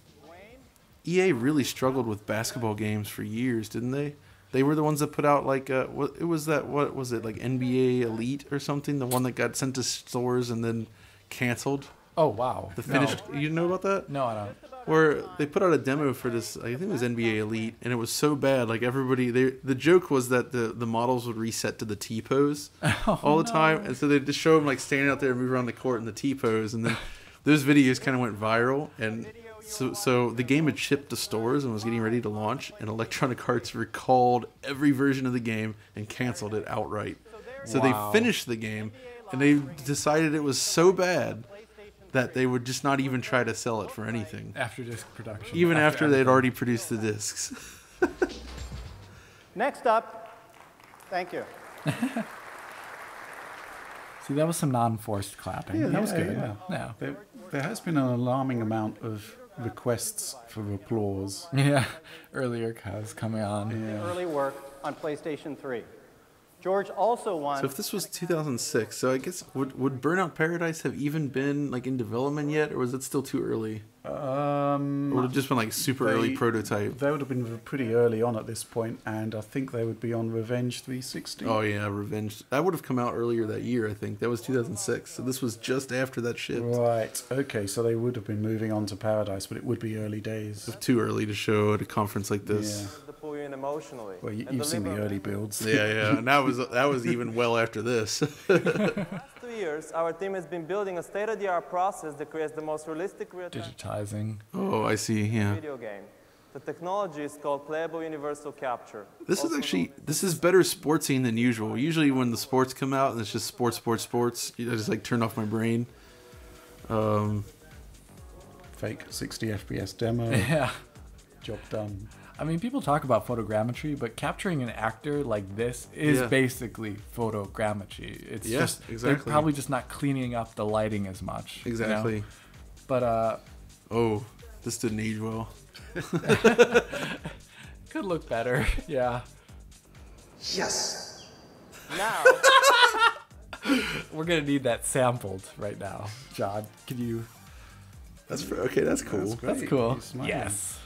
E A really struggled with basketball games for years, didn't they? They were the ones that put out like uh, what it was that what was it like N B A Elite or something? The one that got sent to stores and then canceled. Oh wow! The finished. No. You didn't know about that? No, I don't. Where they put out a demo for this, I think it was N B A Elite, and it was so bad. Like everybody, they, the joke was that the the models would reset to the T pose oh, all the no. time, and so they just show them like standing out there and move around the court in the T pose, and then those videos kind of went viral and. So, so the game had shipped to stores and was getting ready to launch, and Electronic Arts recalled every version of the game and canceled it outright. So wow. they finished the game, and they decided it was so bad that they would just not even try to sell it for anything. After disc production. Even after, after they had already produced the discs. Next up, thank you. See, that was some non-forced clapping. Yeah, that yeah, was good. Yeah. Yeah. There, there has been an alarming amount of requests for applause. Yeah, earlier Kaz coming on. Yeah. The early work on PlayStation three. George also won. So if this was two thousand six, so I guess would would Burnout Paradise have even been like in development yet, or was it still too early? Um, or would it have just been like super they, early prototype? They would have been pretty early on at this point, and I think they would be on Revenge three sixty. Oh yeah, Revenge. That would have come out earlier that year, I think. That was two thousand six, so this was just after that shipped. Right. Okay, so they would have been moving on to Paradise, but it would be early days. It's too early to show at a conference like this. Yeah. Emotionally. Well, you, you've seen the early builds. Yeah, yeah, and that was that was even well after this. In the last two years, our team has been building a state-of-the-art process that creates the most realistic real-time digitizing. Oh, I see. Yeah. Video game. The technology is called Playable Universal Capture. This also is actually this is better sportsing than usual. Usually, when the sports come out and it's just sports, sports, sports, I just like turn off my brain. Um, Fake sixty F P S demo. Yeah. Job done. I mean, people talk about photogrammetry, but capturing an actor like this is yeah. basically photogrammetry. It's yeah, just exactly. They're probably just not cleaning up the lighting as much. Exactly. You know? But uh, oh, this didn't age well. Could look better. Yeah. Yes. Now we're gonna need that sampled right now, John. Can you? That's for, okay. That's cool. That's, that's cool. He's yes.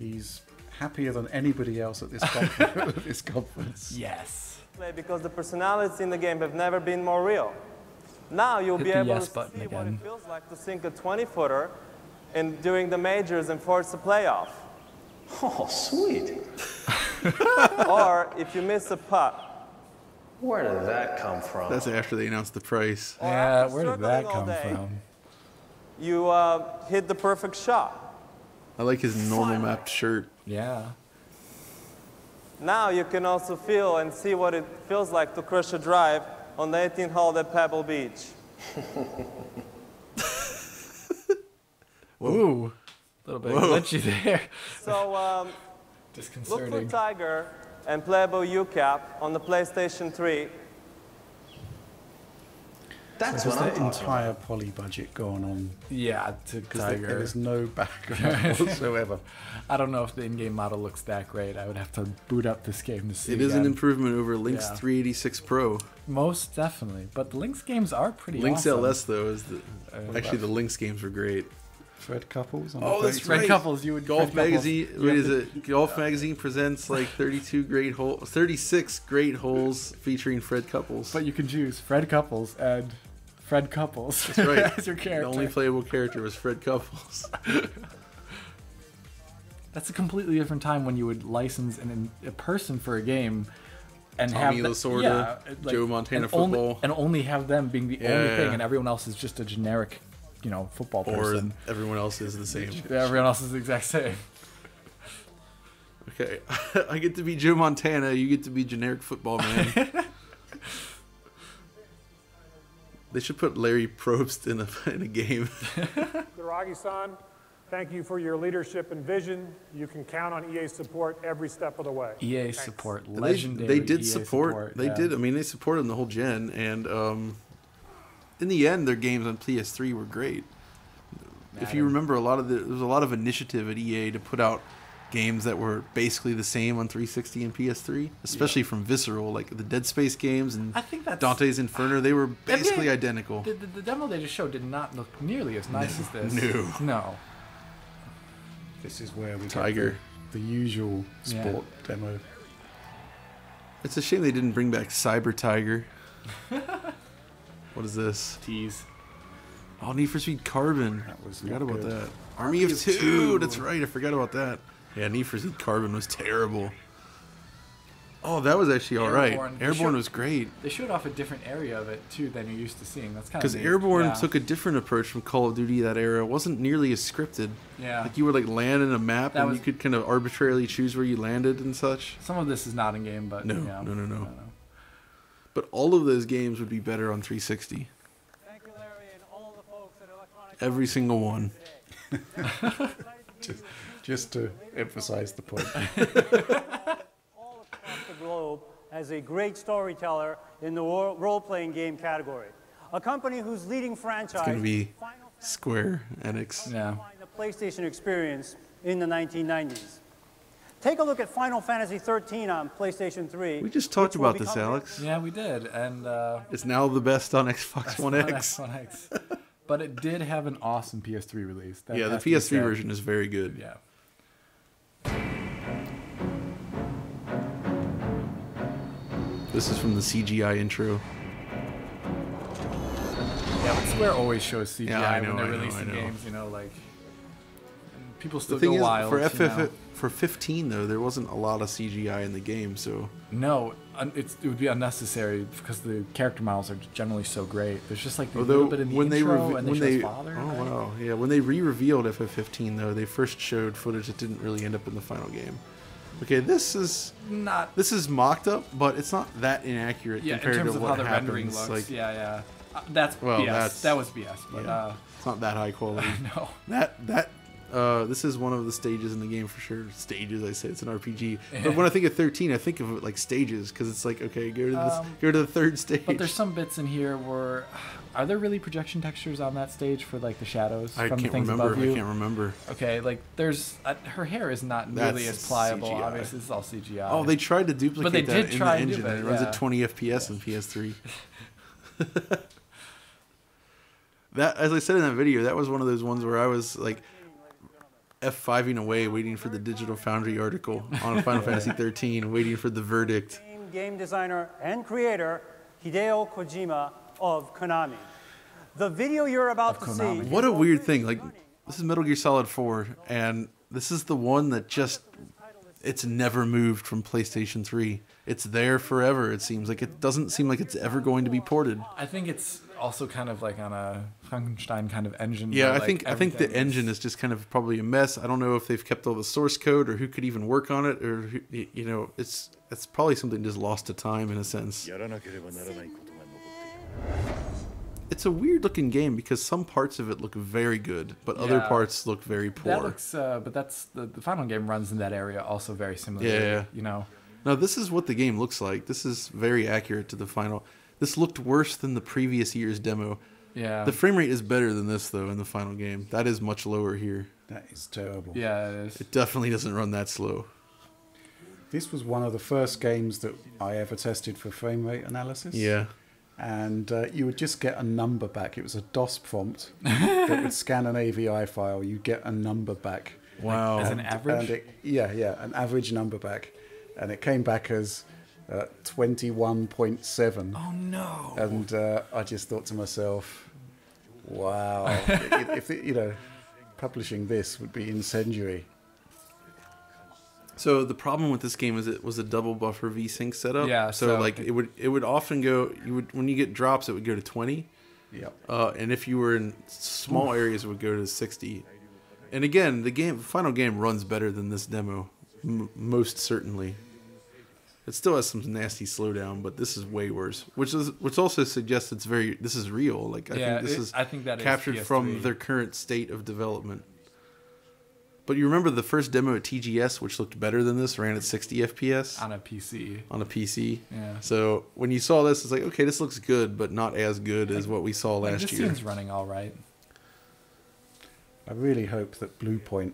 He's happier than anybody else at this conference. at this conference. Yes. Because the personalities in the game have never been more real. Now you'll Hit be able yes to see again. what it feels like to sink a twenty-footer and during the majors and force a playoff. Oh, sweet. Or if you miss a putt. Where did that come from? That's after they announced the price. Yeah, where did that come day, from? You uh, hit the perfect shot. I like his normal mapped shirt. Yeah. Now you can also feel and see what it feels like to crush a drive on the eighteenth hole at Pebble Beach. Ooh, a little bit glitchy there. So um, look for Tiger and Playable U cap on the PlayStation three. That's so what I'm the entire about. Poly budget going on. Yeah, to Tiger. There is no background whatsoever. I don't know if the in-game model looks that great. I would have to boot up this game to see. It is again. an improvement over Link's yeah. three eighty-six Pro. Most definitely, but the Link's games are pretty. Link's awesome. L S though is the, actually the Link's games were great. Fred Couples. On oh, the that's right. Fred Couples. You would golf magazine. What is it? Golf magazine presents like thirty-two great holes, thirty-six great holes featuring Fred Couples. But you can choose Fred Couples and. Fred Couples. That's right. As your character. The only playable character was Fred Couples. That's a completely different time when you would license an, a person for a game and Tommy have the, Lasorda, yeah, like, Joe Montana and football, only, and only have them being the yeah, only yeah. thing, and everyone else is just a generic, you know, football or person. Or everyone else is the same. Everyone else is the exact same. Okay, I get to be Joe Montana. You get to be generic football man. They should put Larry Probst in a, in a game. Kutaragi-san, thank you for your leadership and vision. You can count on E A support every step of the way. E A Thanks. support, legendary. They, they did E A support. support. They yeah. did. I mean, they supported the whole gen, and um, in the end, their games on P S three were great. Madden. If you remember, a lot of the, there was a lot of initiative at E A to put out games that were basically the same on three sixty and P S three, especially yeah. from Visceral, like the Dead Space games and I think that's, Dante's Inferno. They were basically they, identical. The, the, the demo they just showed did not look nearly as nice no, as this. No. No. This is where we Tiger. get the, the usual sport yeah. demo. It's a shame they didn't bring back Cyber Tiger. What is this? Tease. Oh, Need for Speed Carbon. That was forgot about good. that. Army of two. two. That's right. I forgot about that. Yeah, Need for Speed Carbon was terrible. Oh, that was actually all right. Airborne, Airborne showed, was great. They showed off a different area of it, too, than you're used to seeing. That's kind of Because Airborne yeah. took a different approach from Call of Duty that era. It wasn't nearly as scripted. Yeah. Like, you would, like, land in a map, that and was, you could kind of arbitrarily choose where you landed and such. Some of this is not in-game, but... No, you know, no, no, no, no. But all of those games would be better on three sixty. Thank you, Larry, and all the folks at Electronic Arts. Every single one. Just... Just to emphasize the point. All across the globe as a great storyteller in the role-playing game category. A company who's leading franchise... It's going to be Square Enix. Yeah. PlayStation experience in the nineteen nineties. Take a look at Final Fantasy thirteen on PlayStation three. We just talked about this, Alex. Yeah, we did. And uh, it's now the best on Xbox One X. On Xbox One X. But it did have an awesome P S three release. That yeah, the P S three version is very good. Yeah. This is from the C G I intro. Yeah, but Square always shows C G I yeah, I know, when they're I know, releasing I know. games, you know, like... People still the thing go is, wild. For F F, you know? For fifteen though, there wasn't a lot of C G I in the game, so no, it's, it would be unnecessary because the character models are generally so great. There's just like the Although, little bit in the when intro they and they when they, father. Oh right? wow, yeah. When they re-revealed F F fifteen though, they first showed footage that didn't really end up in the final game. Okay, this is not this is mocked up, but it's not that inaccurate yeah, compared in terms to of what how the happens. Rendering looks. Like, yeah, yeah. Uh, that's well, B S. That's, that was B S, but yeah. uh, it's not that high quality. No, that that. Uh, this is one of the stages in the game for sure. Stages, I say it's an R P G. But when I think of thirteen, I think of it like stages because it's like okay, go to this, um, go to the third stage. But there's some bits in here where are there really projection textures on that stage for like the shadows? I from can't the things remember. Above you? I can't remember. Okay, like there's uh, her hair is not That's really as pliable. C G I. Obviously, it's all C G I. Oh, they tried to duplicate but they that did in try the engine. It, yeah. it runs at twenty F P S on P S three. That, as I said in that video, that was one of those ones where I was like. F five-ing away, waiting for the Digital Foundry article on Final Fantasy thirteen, waiting for the verdict. Game, game designer and creator Hideo Kojima of Konami. The video you're about to see. What a weird thing! Like, this is Metal Gear Solid four, and this is the one that just—it's never moved from PlayStation three. It's there forever. It seems like it doesn't seem like it's ever going to be ported. I think it's. Also, kind of like on a Frankenstein kind of engine. Yeah, I think like I think the is... engine is just kind of probably a mess. I don't know if they've kept all the source code or who could even work on it, or who, you know, it's it's probably something just lost to time in a sense. It's a weird looking game because some parts of it look very good, but yeah. other parts look very poor. That looks, uh, but that's the, the final game runs in that area also very similar. Yeah, yeah, you know. Now this is what the game looks like. This is very accurate to the final. This looked worse than the previous year's demo. Yeah. The frame rate is better than this, though, in the final game. That is much lower here. That is terrible. Yeah, it is. It definitely doesn't run that slow. This was one of the first games that I ever tested for frame rate analysis. Yeah. And uh, you would just get a number back. It was a DOS prompt that would scan an A V I file. You'd get a number back. Wow. As an average? It, yeah, yeah, an average number back. And it came back as... Uh, twenty-one point seven. Oh no! And uh, I just thought to myself, "Wow, if, if you know, publishing this would be incendiary." So the problem with this game is it was a double buffer VSync setup. Yeah. So, so like it, it would it would often go you would when you get drops it would go to twenty. Yeah. Uh, and if you were in small areas it would go to sixty. And again, the game final game runs better than this demo, m most certainly. It still has some nasty slowdown, but this is way worse. Which is which also suggests it's very this is real. Like I yeah, think this it, is I think that captured is from their current state of development. But you remember the first demo at T G S, which looked better than this, ran at sixty F P S on a P C. On a P C, yeah. So when you saw this, it's like okay, this looks good, but not as good as what we saw last this year. This seems running all right. I really hope that Bluepoint,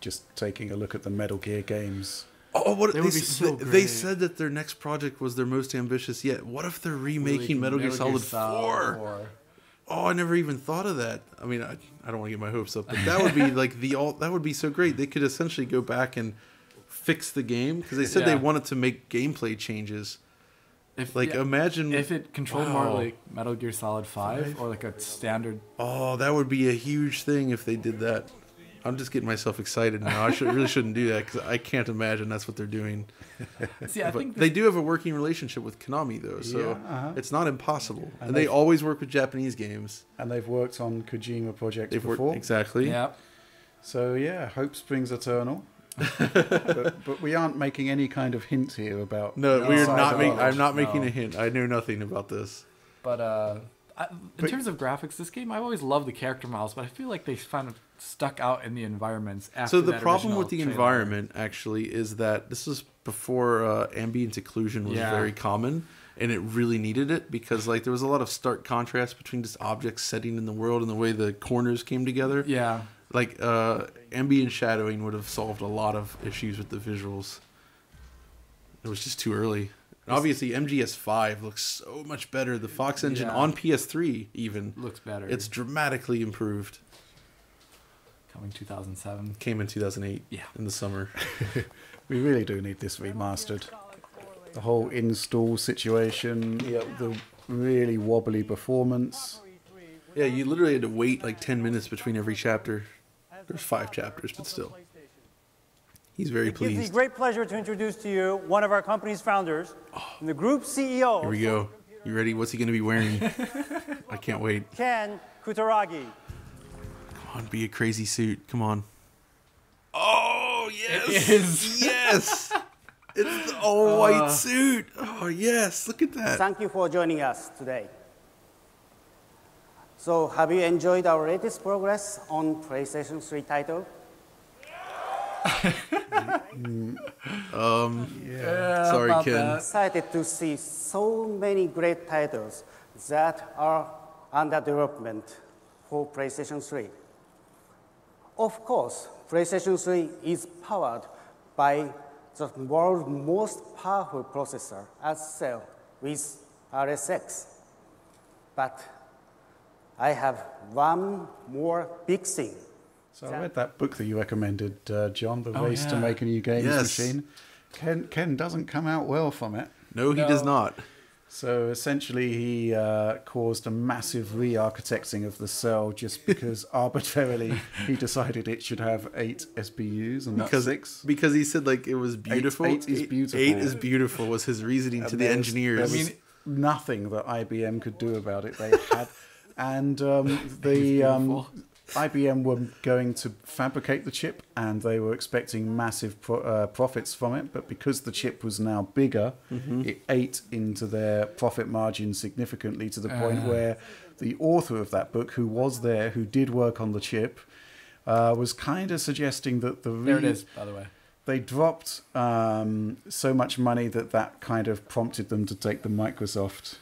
just taking a look at the Metal Gear games. Oh, what they, they, so they, they said that their next project was their most ambitious yet. What if they're remaking Metal, Metal Gear Solid, Solid four? four? Oh, I never even thought of that. I mean, I, I don't want to get my hopes up, but that would be like the all. That would be so great. They could essentially go back and fix the game because they said yeah. they wanted to make gameplay changes. If like yeah, imagine if it controlled wow. more like Metal Gear Solid five or like a standard. Oh, that would be a huge thing if they did that. I'm just getting myself excited now. I should, really shouldn't do that because I can't imagine that's what they're doing. See, I think they do have a working relationship with Konami, though, so yeah, uh-huh. it's not impossible. And, and they always work with Japanese games. And they've worked on Kojima projects they've before. Worked, exactly. Yeah. So, yeah, hope springs eternal. but, but we aren't making any kind of hint here about... No, we're not make, I'm not making no. a hint. I know nothing about this. But... uh I, in but, terms of graphics, this game, I've always loved the character models, but I feel like they kind of stuck out in the environments. After so the that problem with the trailer. environment, actually, is that this was before uh, ambient occlusion was yeah. very common, and it really needed it because like there was a lot of stark contrast between just objects setting in the world and the way the corners came together. Yeah. Like, uh, ambient shadowing would have solved a lot of issues with the visuals. It was just too early. And obviously, M G S five looks so much better. The Fox engine yeah. on P S three even looks better. It's dramatically improved. Coming two thousand seven. Came in two thousand eight. Yeah, in the summer. We really do need this remastered. The whole install situation. Yeah. The really wobbly performance. Yeah, you literally had to wait like ten minutes between every chapter. There's five chapters, but still. He's very pleased. It gives me great pleasure to introduce to you one of our company's founders oh. and the group C E O. Here we go. You ready? What's he going to be wearing? I can't wait. Ken Kutaragi. Come on, be a crazy suit. Come on. Oh, yes. It is. Yes. It's the all-white uh, suit. Oh, yes. Look at that. Thank you for joining us today. So, have you enjoyed our latest progress on PlayStation three title? um, yeah, sorry, Ken. That. Excited to see so many great titles that are under development for PlayStation three. Of course, PlayStation three is powered by the world's most powerful processor at Cell with R S X. But I have one more big thing. So I read that book that you recommended, uh, John, The oh, Race yeah. to Make a New Games yes. Machine. Ken, Ken doesn't come out well from it. No, he no. does not. So essentially he uh, caused a massive re-architecting of the Cell just because arbitrarily he decided it should have eight S B Us and not six. Because he said like it was beautiful. Eight, eight is beautiful. Eight is beautiful was his reasoning and to the engineers. I mean, nothing that I B M could do about it. They had... And um, the um, I B M were going to fabricate the chip, and they were expecting massive pro uh, profits from it. But because the chip was now bigger, mm-hmm. it ate into their profit margin significantly to the point uh. where the author of that book, who was there, who did work on the chip, uh, was kind of suggesting that the there it is, by the way. They dropped um, so much money that that kind of prompted them to take the Microsoft.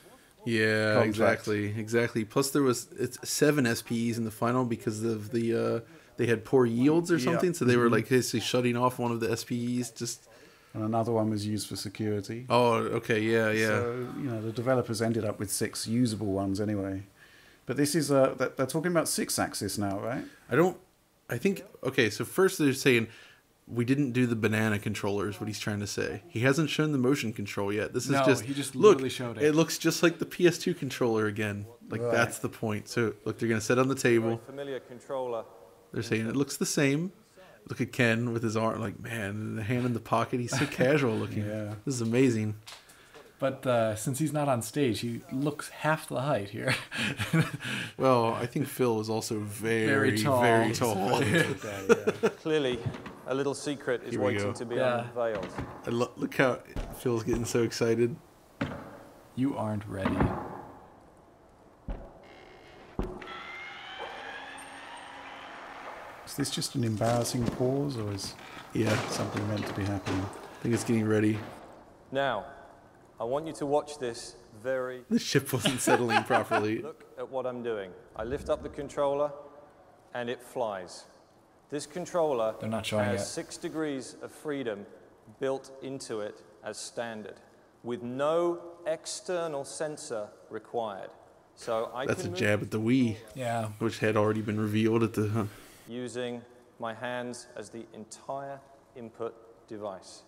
Yeah, contract. exactly, exactly. Plus, there was it's seven S P Es in the final because of the uh, they had poor yields or something, yeah. so they were like basically shutting off one of the S P Es. Just and another one was used for security. Oh, okay, yeah, yeah. So you know the developers ended up with six usable ones anyway. But this is uh, they're talking about six axis now, right? I don't. I think okay. So first they're saying. We didn't do the banana controller is what he's trying to say. He hasn't shown the motion control yet. This is no, just, he just look, literally showed it. It looks just like the P S two controller again. Like, right. that's the point. So, look, they're going to sit on the table. Familiar controller. They're saying it looks the same. Look at Ken with his arm, like, man, the hand in the pocket. He's so casual looking. Yeah. This is amazing. But uh, since he's not on stage, he looks half the height here. Well, I think Phil is also very, very tall. Very tall. Clearly, a little secret is waiting go. to be yeah. unveiled. I lo look how Phil's getting so excited. You aren't ready. Is this just an embarrassing pause, or is yeah something meant to be happening? I think it's getting ready. Now. I want you to watch this very... The ship wasn't settling properly. Look at what I'm doing. I lift up the controller and it flies. This controller They're not showing has it. six degrees of freedom built into it as standard with no external sensor required. So I That's can a jab at the Wii, yeah. which had already been revealed at the... Huh. Using my hands as the entire input device.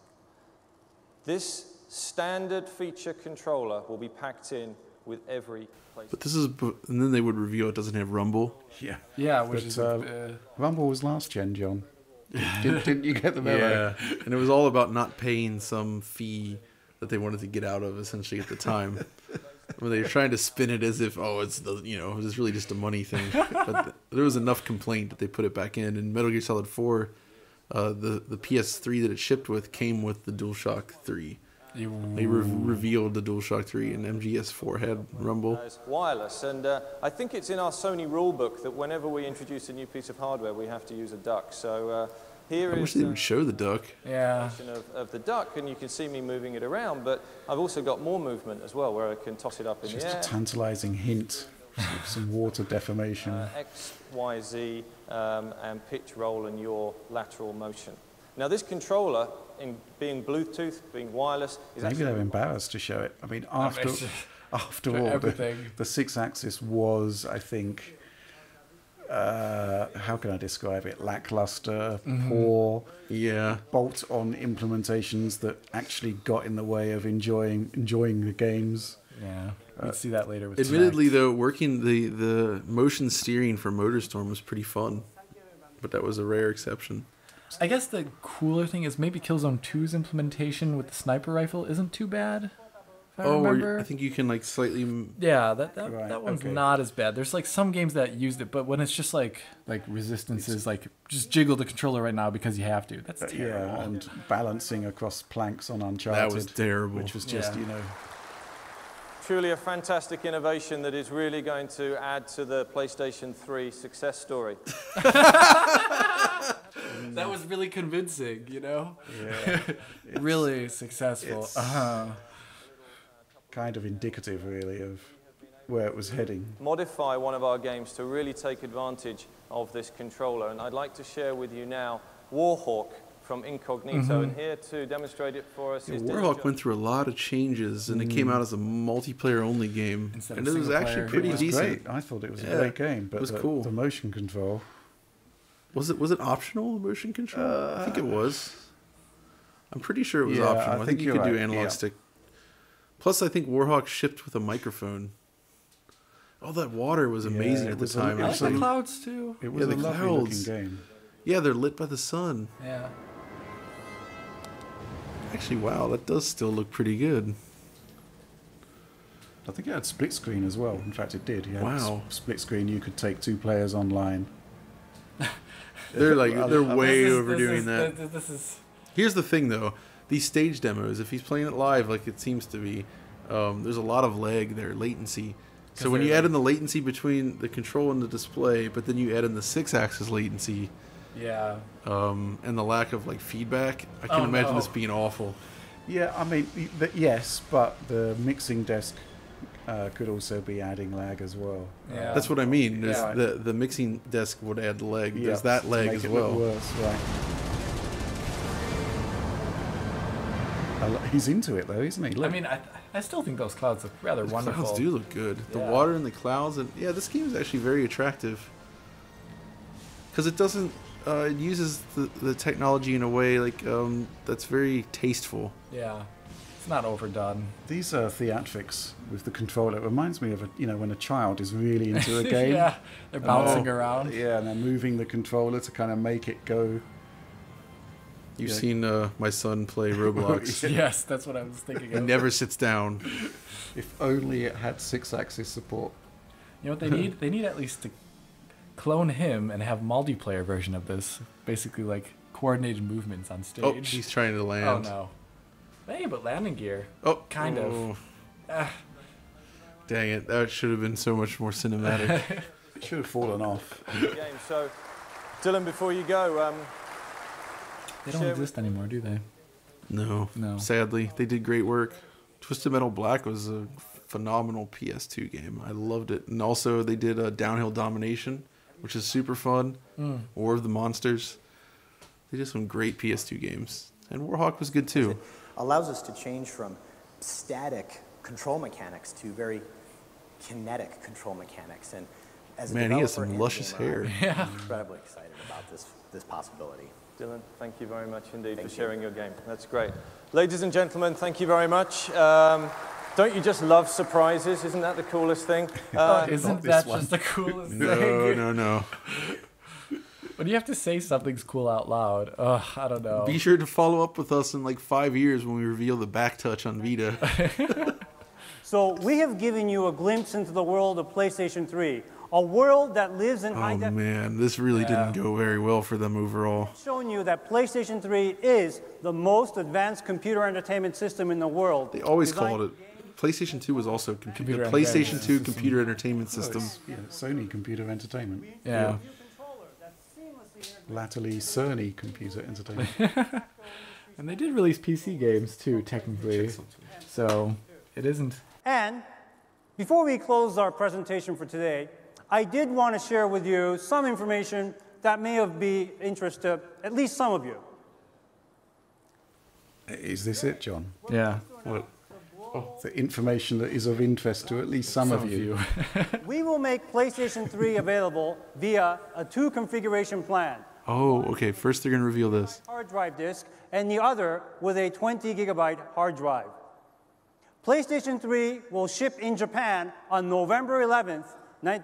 This standard feature controller will be packed in with every place. But this is, and then they would reveal it doesn't have Rumble. Yeah, yeah, which but, is uh, Rumble was last gen, John. Didn't, didn't you get the memo? Yeah, and it was all about not paying some fee that they wanted to get out of essentially at the time. When they were trying to spin it as if, oh, it's the you know, it's really just a money thing. But th there was enough complaint that they put it back in. And Metal Gear Solid four, uh, the the P S three that it shipped with came with the DualShock three. They re revealed the DualShock three and M G S four had Rumble. It's wireless, and uh, I think it's in our Sony rulebook that whenever we introduce a new piece of hardware, we have to use a duck. So uh, here I is. I wish they would show the duck. Yeah. Of, of the duck, and you can see me moving it around, but I've also got more movement as well, where I can toss it up in Just the air. Just a tantalizing hint. some water deformation. Uh, X, Y, Z, um, and pitch, roll, and your lateral motion. Now this controller, in being Bluetooth, being wireless, is maybe they're embarrassed to show it. I mean, after after all, the, the Six Axis was, I think, uh, how can I describe it? Lackluster, mm-hmm. poor, yeah, bolt-on implementations that actually got in the way of enjoying enjoying the games. Yeah, we'll uh, see that later. With admittedly, snacks. though, working the the motion steering for MotorStorm was pretty fun, but that was a rare exception. I guess the cooler thing is maybe Killzone two's implementation with the sniper rifle isn't too bad. If I oh, remember. I think you can like slightly. Yeah, that that, right, that one's okay. not as bad. There's like some games that used it, but when it's just like like resistances, like just jiggle the controller right now because you have to. That's terrible. Yeah, and balancing across planks on Uncharted. That was terrible. Which was just yeah. you know. Truly a fantastic innovation that is really going to add to the PlayStation three success story. That was really convincing, you know? Yeah. Really successful. It's uh-huh. kind of indicative, really, of where it was heading. Modify one of our games to really take advantage of this controller. And I'd like to share with you now Warhawk from Incognito, mm-hmm. and here to demonstrate it for us yeah, is... Warhawk went through a lot of changes, and mm. it came out as a multiplayer-only game. Instead and it was actually player. pretty it was decent. Great. I thought it was yeah. a great game, but it was the, cool. the motion control... Was it was it optional, motion control? Uh, I think it was. I'm pretty sure it was yeah, optional. I, I think, think you could right. do analog yeah. stick. Plus, I think Warhawk shipped with a microphone. Oh, that water was amazing yeah, at was the time. A, I like the clouds, too. It was yeah, a the clouds. game. Yeah, they're lit by the sun. Yeah. Actually, wow, that does still look pretty good. I think it had split screen as well. In fact, it did. It had wow. Split screen, you could take two players online. They're like they're way is, overdoing this is, that. This is... Here's the thing, though: these stage demos. If he's playing it live, like it seems to be, um, there's a lot of lag there, latency. So when you add in the latency between the control and the display, but then you add in the six-axis latency, yeah, um, and the lack of like feedback, I can oh, imagine no. this being awful. Yeah, I mean, yes, but the mixing desk. Uh, could also be adding lag as well. Yeah. That's what I mean. There's yeah. the, the mixing desk would add lag. There's yep. that lag as well. Make it worse, right. He's into it, though, isn't he? Look. I mean, I, I still think those clouds look rather those wonderful. The clouds do look good. Yeah. The water and the clouds. And yeah, this game is actually very attractive. Because it doesn't... Uh, it uses the, the technology in a way like um, that's very tasteful. Yeah. Not overdone. These are theatrics with the controller. It reminds me of a, you know, when a child is really into a game. Yeah, they're bouncing oh, around. Yeah, and they're moving the controller to kind of make it go. You've yeah. seen uh, my son play Roblox. yeah. Yes, that's what I was thinking. It never sits down. If only it had six-axis support. You know what they need? They need at least to clone him and have multiplayer version of this. Basically, like coordinated movements on stage. Oh, she's trying to land. Oh no. Hey, but landing gear. Oh, kind oh. of. Ah. Dang it! That should have been so much more cinematic. It should have fallen off. So, Dylan, before you go, um, they don't exist anymore, do they? No, no. Sadly, they did great work. Twisted Metal Black was a phenomenal P S two game. I loved it, and also they did a Downhill Domination, which is super fun. Mm. War of the Monsters. They did some great P S two games, and Warhawk was good too. Allows us to change from static control mechanics to very kinetic control mechanics, and as a man, he has some luscious gamer, hair. Yeah. I'm incredibly excited about this this possibility. Dylan, thank you very much indeed thank for sharing you. your game. That's great. Ladies and gentlemen, thank you very much. Um, don't you just love surprises? Isn't that the coolest thing? Uh, Isn't that one. just the coolest no, thing? No, no, no. When you have to say something's cool out loud, ugh, I don't know. Be sure to follow up with us in like five years when we reveal the back touch on Vita. So we have given you a glimpse into the world of PlayStation three, a world that lives in oh, high definition. Oh man, this really yeah. didn't go very well for them overall. It's shown you that PlayStation three is the most advanced computer entertainment system in the world. They always Designed called it. PlayStation two was also com computer the PlayStation two computer entertainment system. Oh, yeah, Sony computer entertainment. Yeah. yeah. Latterly Sony computer entertainment. And they did release P C games too, technically. So it isn't. And Before we close our presentation for today, I did want to share with you some information that may have be interest to at least some of you. Is this it, John? Yeah. Well, oh, the information that is of interest to at least some, some of you. you. We will make PlayStation three available via a two configuration plan. Oh, okay. First, they're going to reveal this. Hard drive disk, and the other with a twenty gigabyte hard drive. PlayStation three will ship in Japan on November eleventh,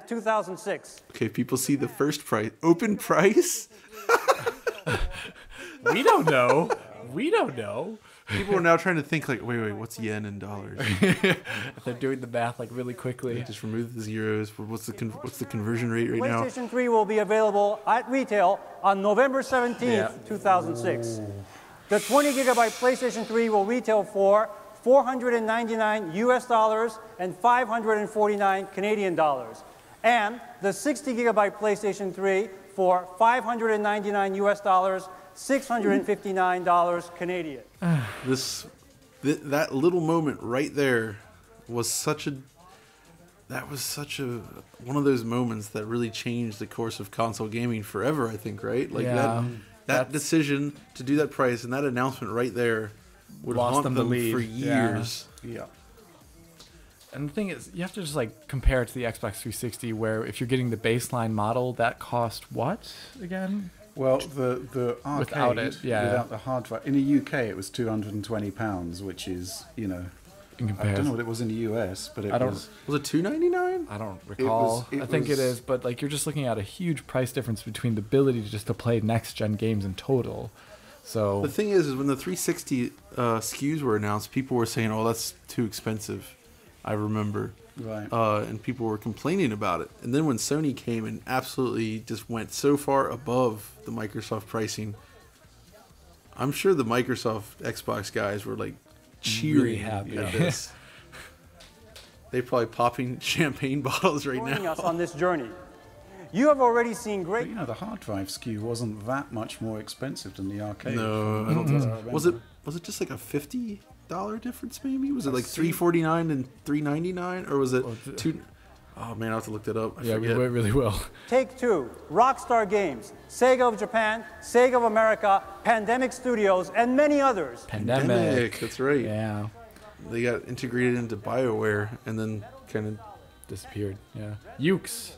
two thousand six. Okay, people see the first price. Open price? We don't know. We don't know. People are now trying to think like, wait, wait, what's yen in dollars? They're doing the math like really quickly. Yeah. Just remove the zeros. What's the con what's the conversion rate right now? PlayStation three will be available at retail on November seventeenth, yeah. two thousand six. Ooh. The twenty gigabyte PlayStation three will retail for four hundred ninety-nine U S dollars and five hundred forty-nine Canadian dollars, and the sixty gigabyte PlayStation three for five hundred ninety-nine U S dollars, six hundred fifty-nine dollars Canadian. This, th that little moment right there was such a, that was such a, one of those moments that really changed the course of console gaming forever, I think, right? Like yeah, that, that decision to do that price and that announcement right there would lost haunt them, them the for years. Yeah. yeah. And the thing is, you have to just like compare it to the Xbox three sixty, where if you're getting the baseline model, that cost what again? Well, the the arcade without it, yeah, without the hard drive. In the U K, it was two hundred and twenty pounds, which is you know, I don't know what it was in the U S, but it I don't, was was it two ninety nine? I don't recall. It was, it I think was, it is, but like you're just looking at a huge price difference between the ability to just to play next gen games in total. So the thing is, is when the three sixty uh, S K Us were announced, people were saying, "Oh, that's too expensive." I remember, right? Uh, and people were complaining about it. And then when Sony came and absolutely just went so far above the Microsoft pricing, I'm sure the Microsoft Xbox guys were like cheering really happy at this. They're probably popping champagne bottles right Joining now. Us on this journey. You have already seen great... But, you know, the hard drive S K U wasn't that much more expensive than the arcade. No, I don't think so. Was it, was it just like a fifty dollar difference, maybe? Was it like three forty-nine and three ninety-nine? Or was it... two... Oh, man, I'll have to look that up. I yeah, forget. we went really well. Take-Two, Rockstar Games, Sega of Japan, Sega of America, Pandemic Studios, and many others. Pandemic. Pandemic, that's right. Yeah. They got integrated into BioWare and then kind of disappeared. Yeah. Ukes.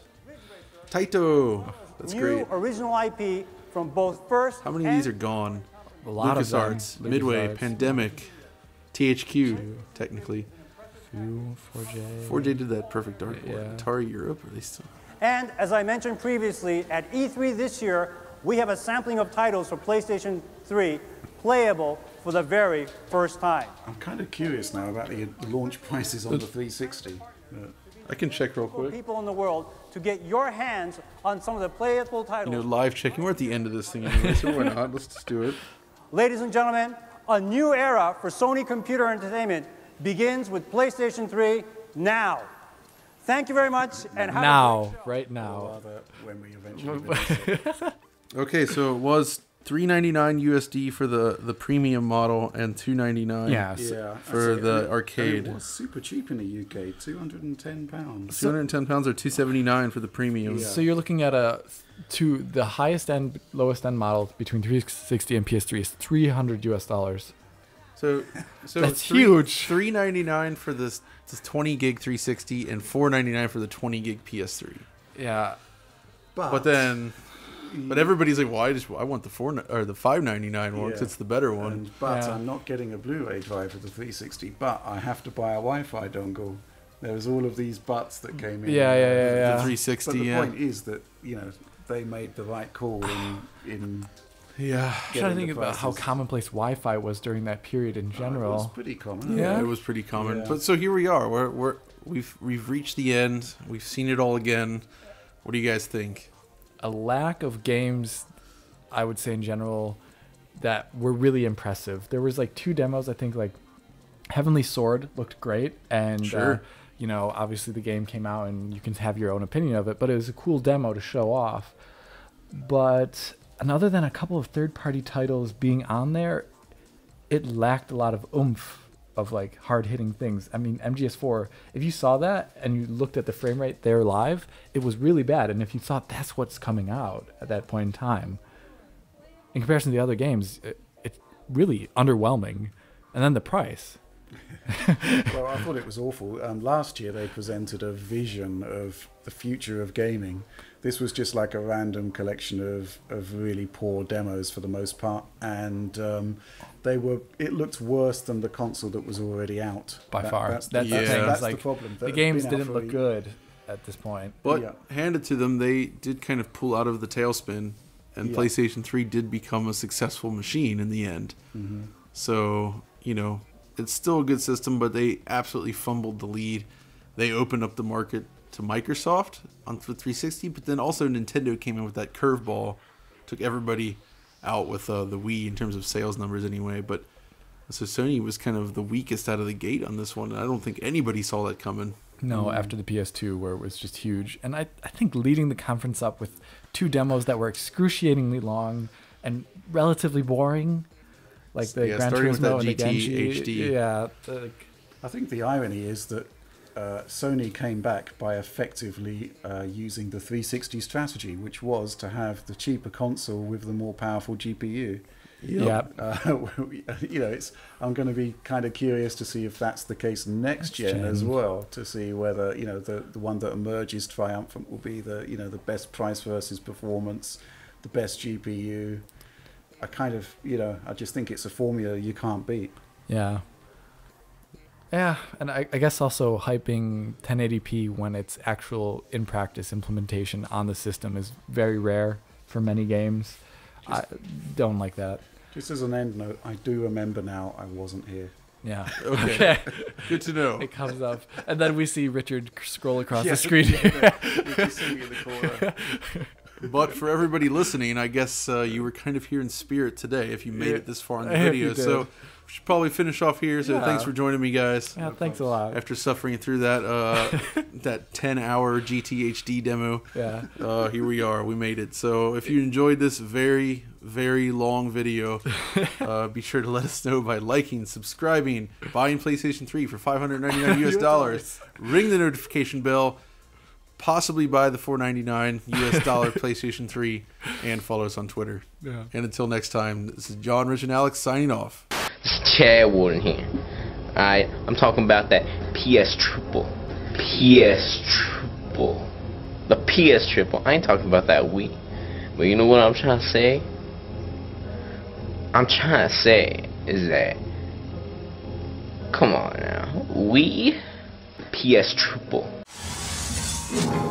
Taito. That's New great. New original I P from both first. How many of these are gone? A lot Lucas of them. Arts, Lucas Midway, Arts. Pandemic, T H Q, Two. Technically. Two, four J. four J did that perfect artwork. Yeah. Atari Europe, or they still. And as I mentioned previously, at E three this year, we have a sampling of titles for PlayStation three playable for the very first time. I'm kind of curious now about the launch prices on the three sixty. Yeah. I can check real quick. People in the world to get your hands on some of the playable titles. You know, live checking. We're at the end of this thing anyway, so we're not. Let's just do it. Ladies and gentlemen, a new era for Sony Computer Entertainment begins with PlayStation three now. Thank you very much, and have now, a great show. Right now, when we eventually. Okay, so it was three ninety-nine U S D for the the premium model and two ninety-nine yes. yeah, for the it. arcade. It was super cheap in the U K, two hundred ten pounds. two hundred ten pounds or two seventy-nine for the premium. Yeah. So you're looking at a to the highest end, lowest end model between three sixty and P S three is three hundred U S dollars. So, so that's three, huge. three ninety-nine for this, this twenty gig three sixty and four ninety-nine for the twenty gig P S three. Yeah, but, but then. But everybody's like, well, I just I want the four or the five ninety nine one because yeah. it's the better one. And, but yeah. I'm not getting a Blu-ray drive for the three sixty. But I have to buy a Wi-Fi dongle. There was all of these buts that came in. Yeah, yeah, yeah. yeah. The three sixty. But the yeah. point is that you know they made the right call in. in yeah. I'm trying to think about how commonplace Wi-Fi was during that period in general. Oh, it was pretty common. Yeah, yeah, it was pretty common. Yeah. But so here we are. We're we're we've we've reached the end. We've seen it all again. What do you guys think? A lack of games, I would say in general, that were really impressive. There was like two demos, I think, like Heavenly Sword looked great, and sure. uh, you know, obviously the game came out, and you can have your own opinion of it, but it was a cool demo to show off. But other than a couple of third-party titles being on there, it lacked a lot of oomph of like hard-hitting things. I mean, M G S four, if you saw that and you looked at the frame rate there live, it was really bad. And if you thought that's what's coming out at that point in time, in comparison to the other games, it, it's really underwhelming. And then the price. Well, I thought it was awful. Um, last year they presented a vision of the future of gaming. This was just like a random collection of, of really poor demos for the most part, and um, they were. It looked worse than the console that was already out by that, far. That's, that's, yeah. that's, that's, that's like, the problem. That the games didn't look good at this point. But yeah. handed to them, they did kind of pull out of the tailspin, and yeah. PlayStation three did become a successful machine in the end. Mm-hmm. So you know. It's still a good system, but they absolutely fumbled the lead. They opened up the market to Microsoft on for three sixty, but then also Nintendo came in with that curveball, took everybody out with uh, the Wii in terms of sales numbers anyway. But so Sony was kind of the weakest out of the gate on this one, and I don't think anybody saw that coming. No, mm. after the P S two, where it was just huge. And I, I think leading the conference up with two demos that were excruciatingly long and relatively boring. Like the yeah, Gran Turismo and the Genji. Yeah. The... I think the irony is that uh, Sony came back by effectively uh, using the three sixty strategy, which was to have the cheaper console with the more powerful G P U. Yep. Yeah. Uh, you know, it's. I'm going to be kind of curious to see if that's the case next gen, gen as well, to see whether you know the the one that emerges triumphant will be the you know the best price versus performance, the best G P U. I kind of, you know, I just think it's a formula you can't beat. Yeah. Yeah, and I, I guess also hyping ten eighty p when its actual in-practice implementation on the system is very rare for many games. Just, I don't like that. Just as an end note, I do remember now I wasn't here. Yeah. Okay. Good to know. It comes up. And then we see Richard scroll across yeah, the screen. Yeah, we just see me in the corner. But for everybody listening, I guess uh, you were kind of here in spirit today if you made it this far in the video. So we should probably finish off here. So yeah. thanks for joining me, guys. Yeah, no thanks problem. a lot. After suffering through that uh, that ten hour G T H D demo, yeah. uh, here we are. We made it. So if you enjoyed this very, very long video, uh, be sure to let us know by liking, subscribing, buying PlayStation three for five hundred ninety-nine U S dollars, ring the notification bell, possibly buy the four ninety-nine U S dollar PlayStation three, and follow us on Twitter. Yeah. And until next time, this is John, Rich, and Alex signing off. This is Chad Warden here. Alright, I'm talking about that P S triple. P S triple. The P S triple. I ain't talking about that Wii. But you know what I'm trying to say? I'm trying to say is that, come on now, Wii P S triple. You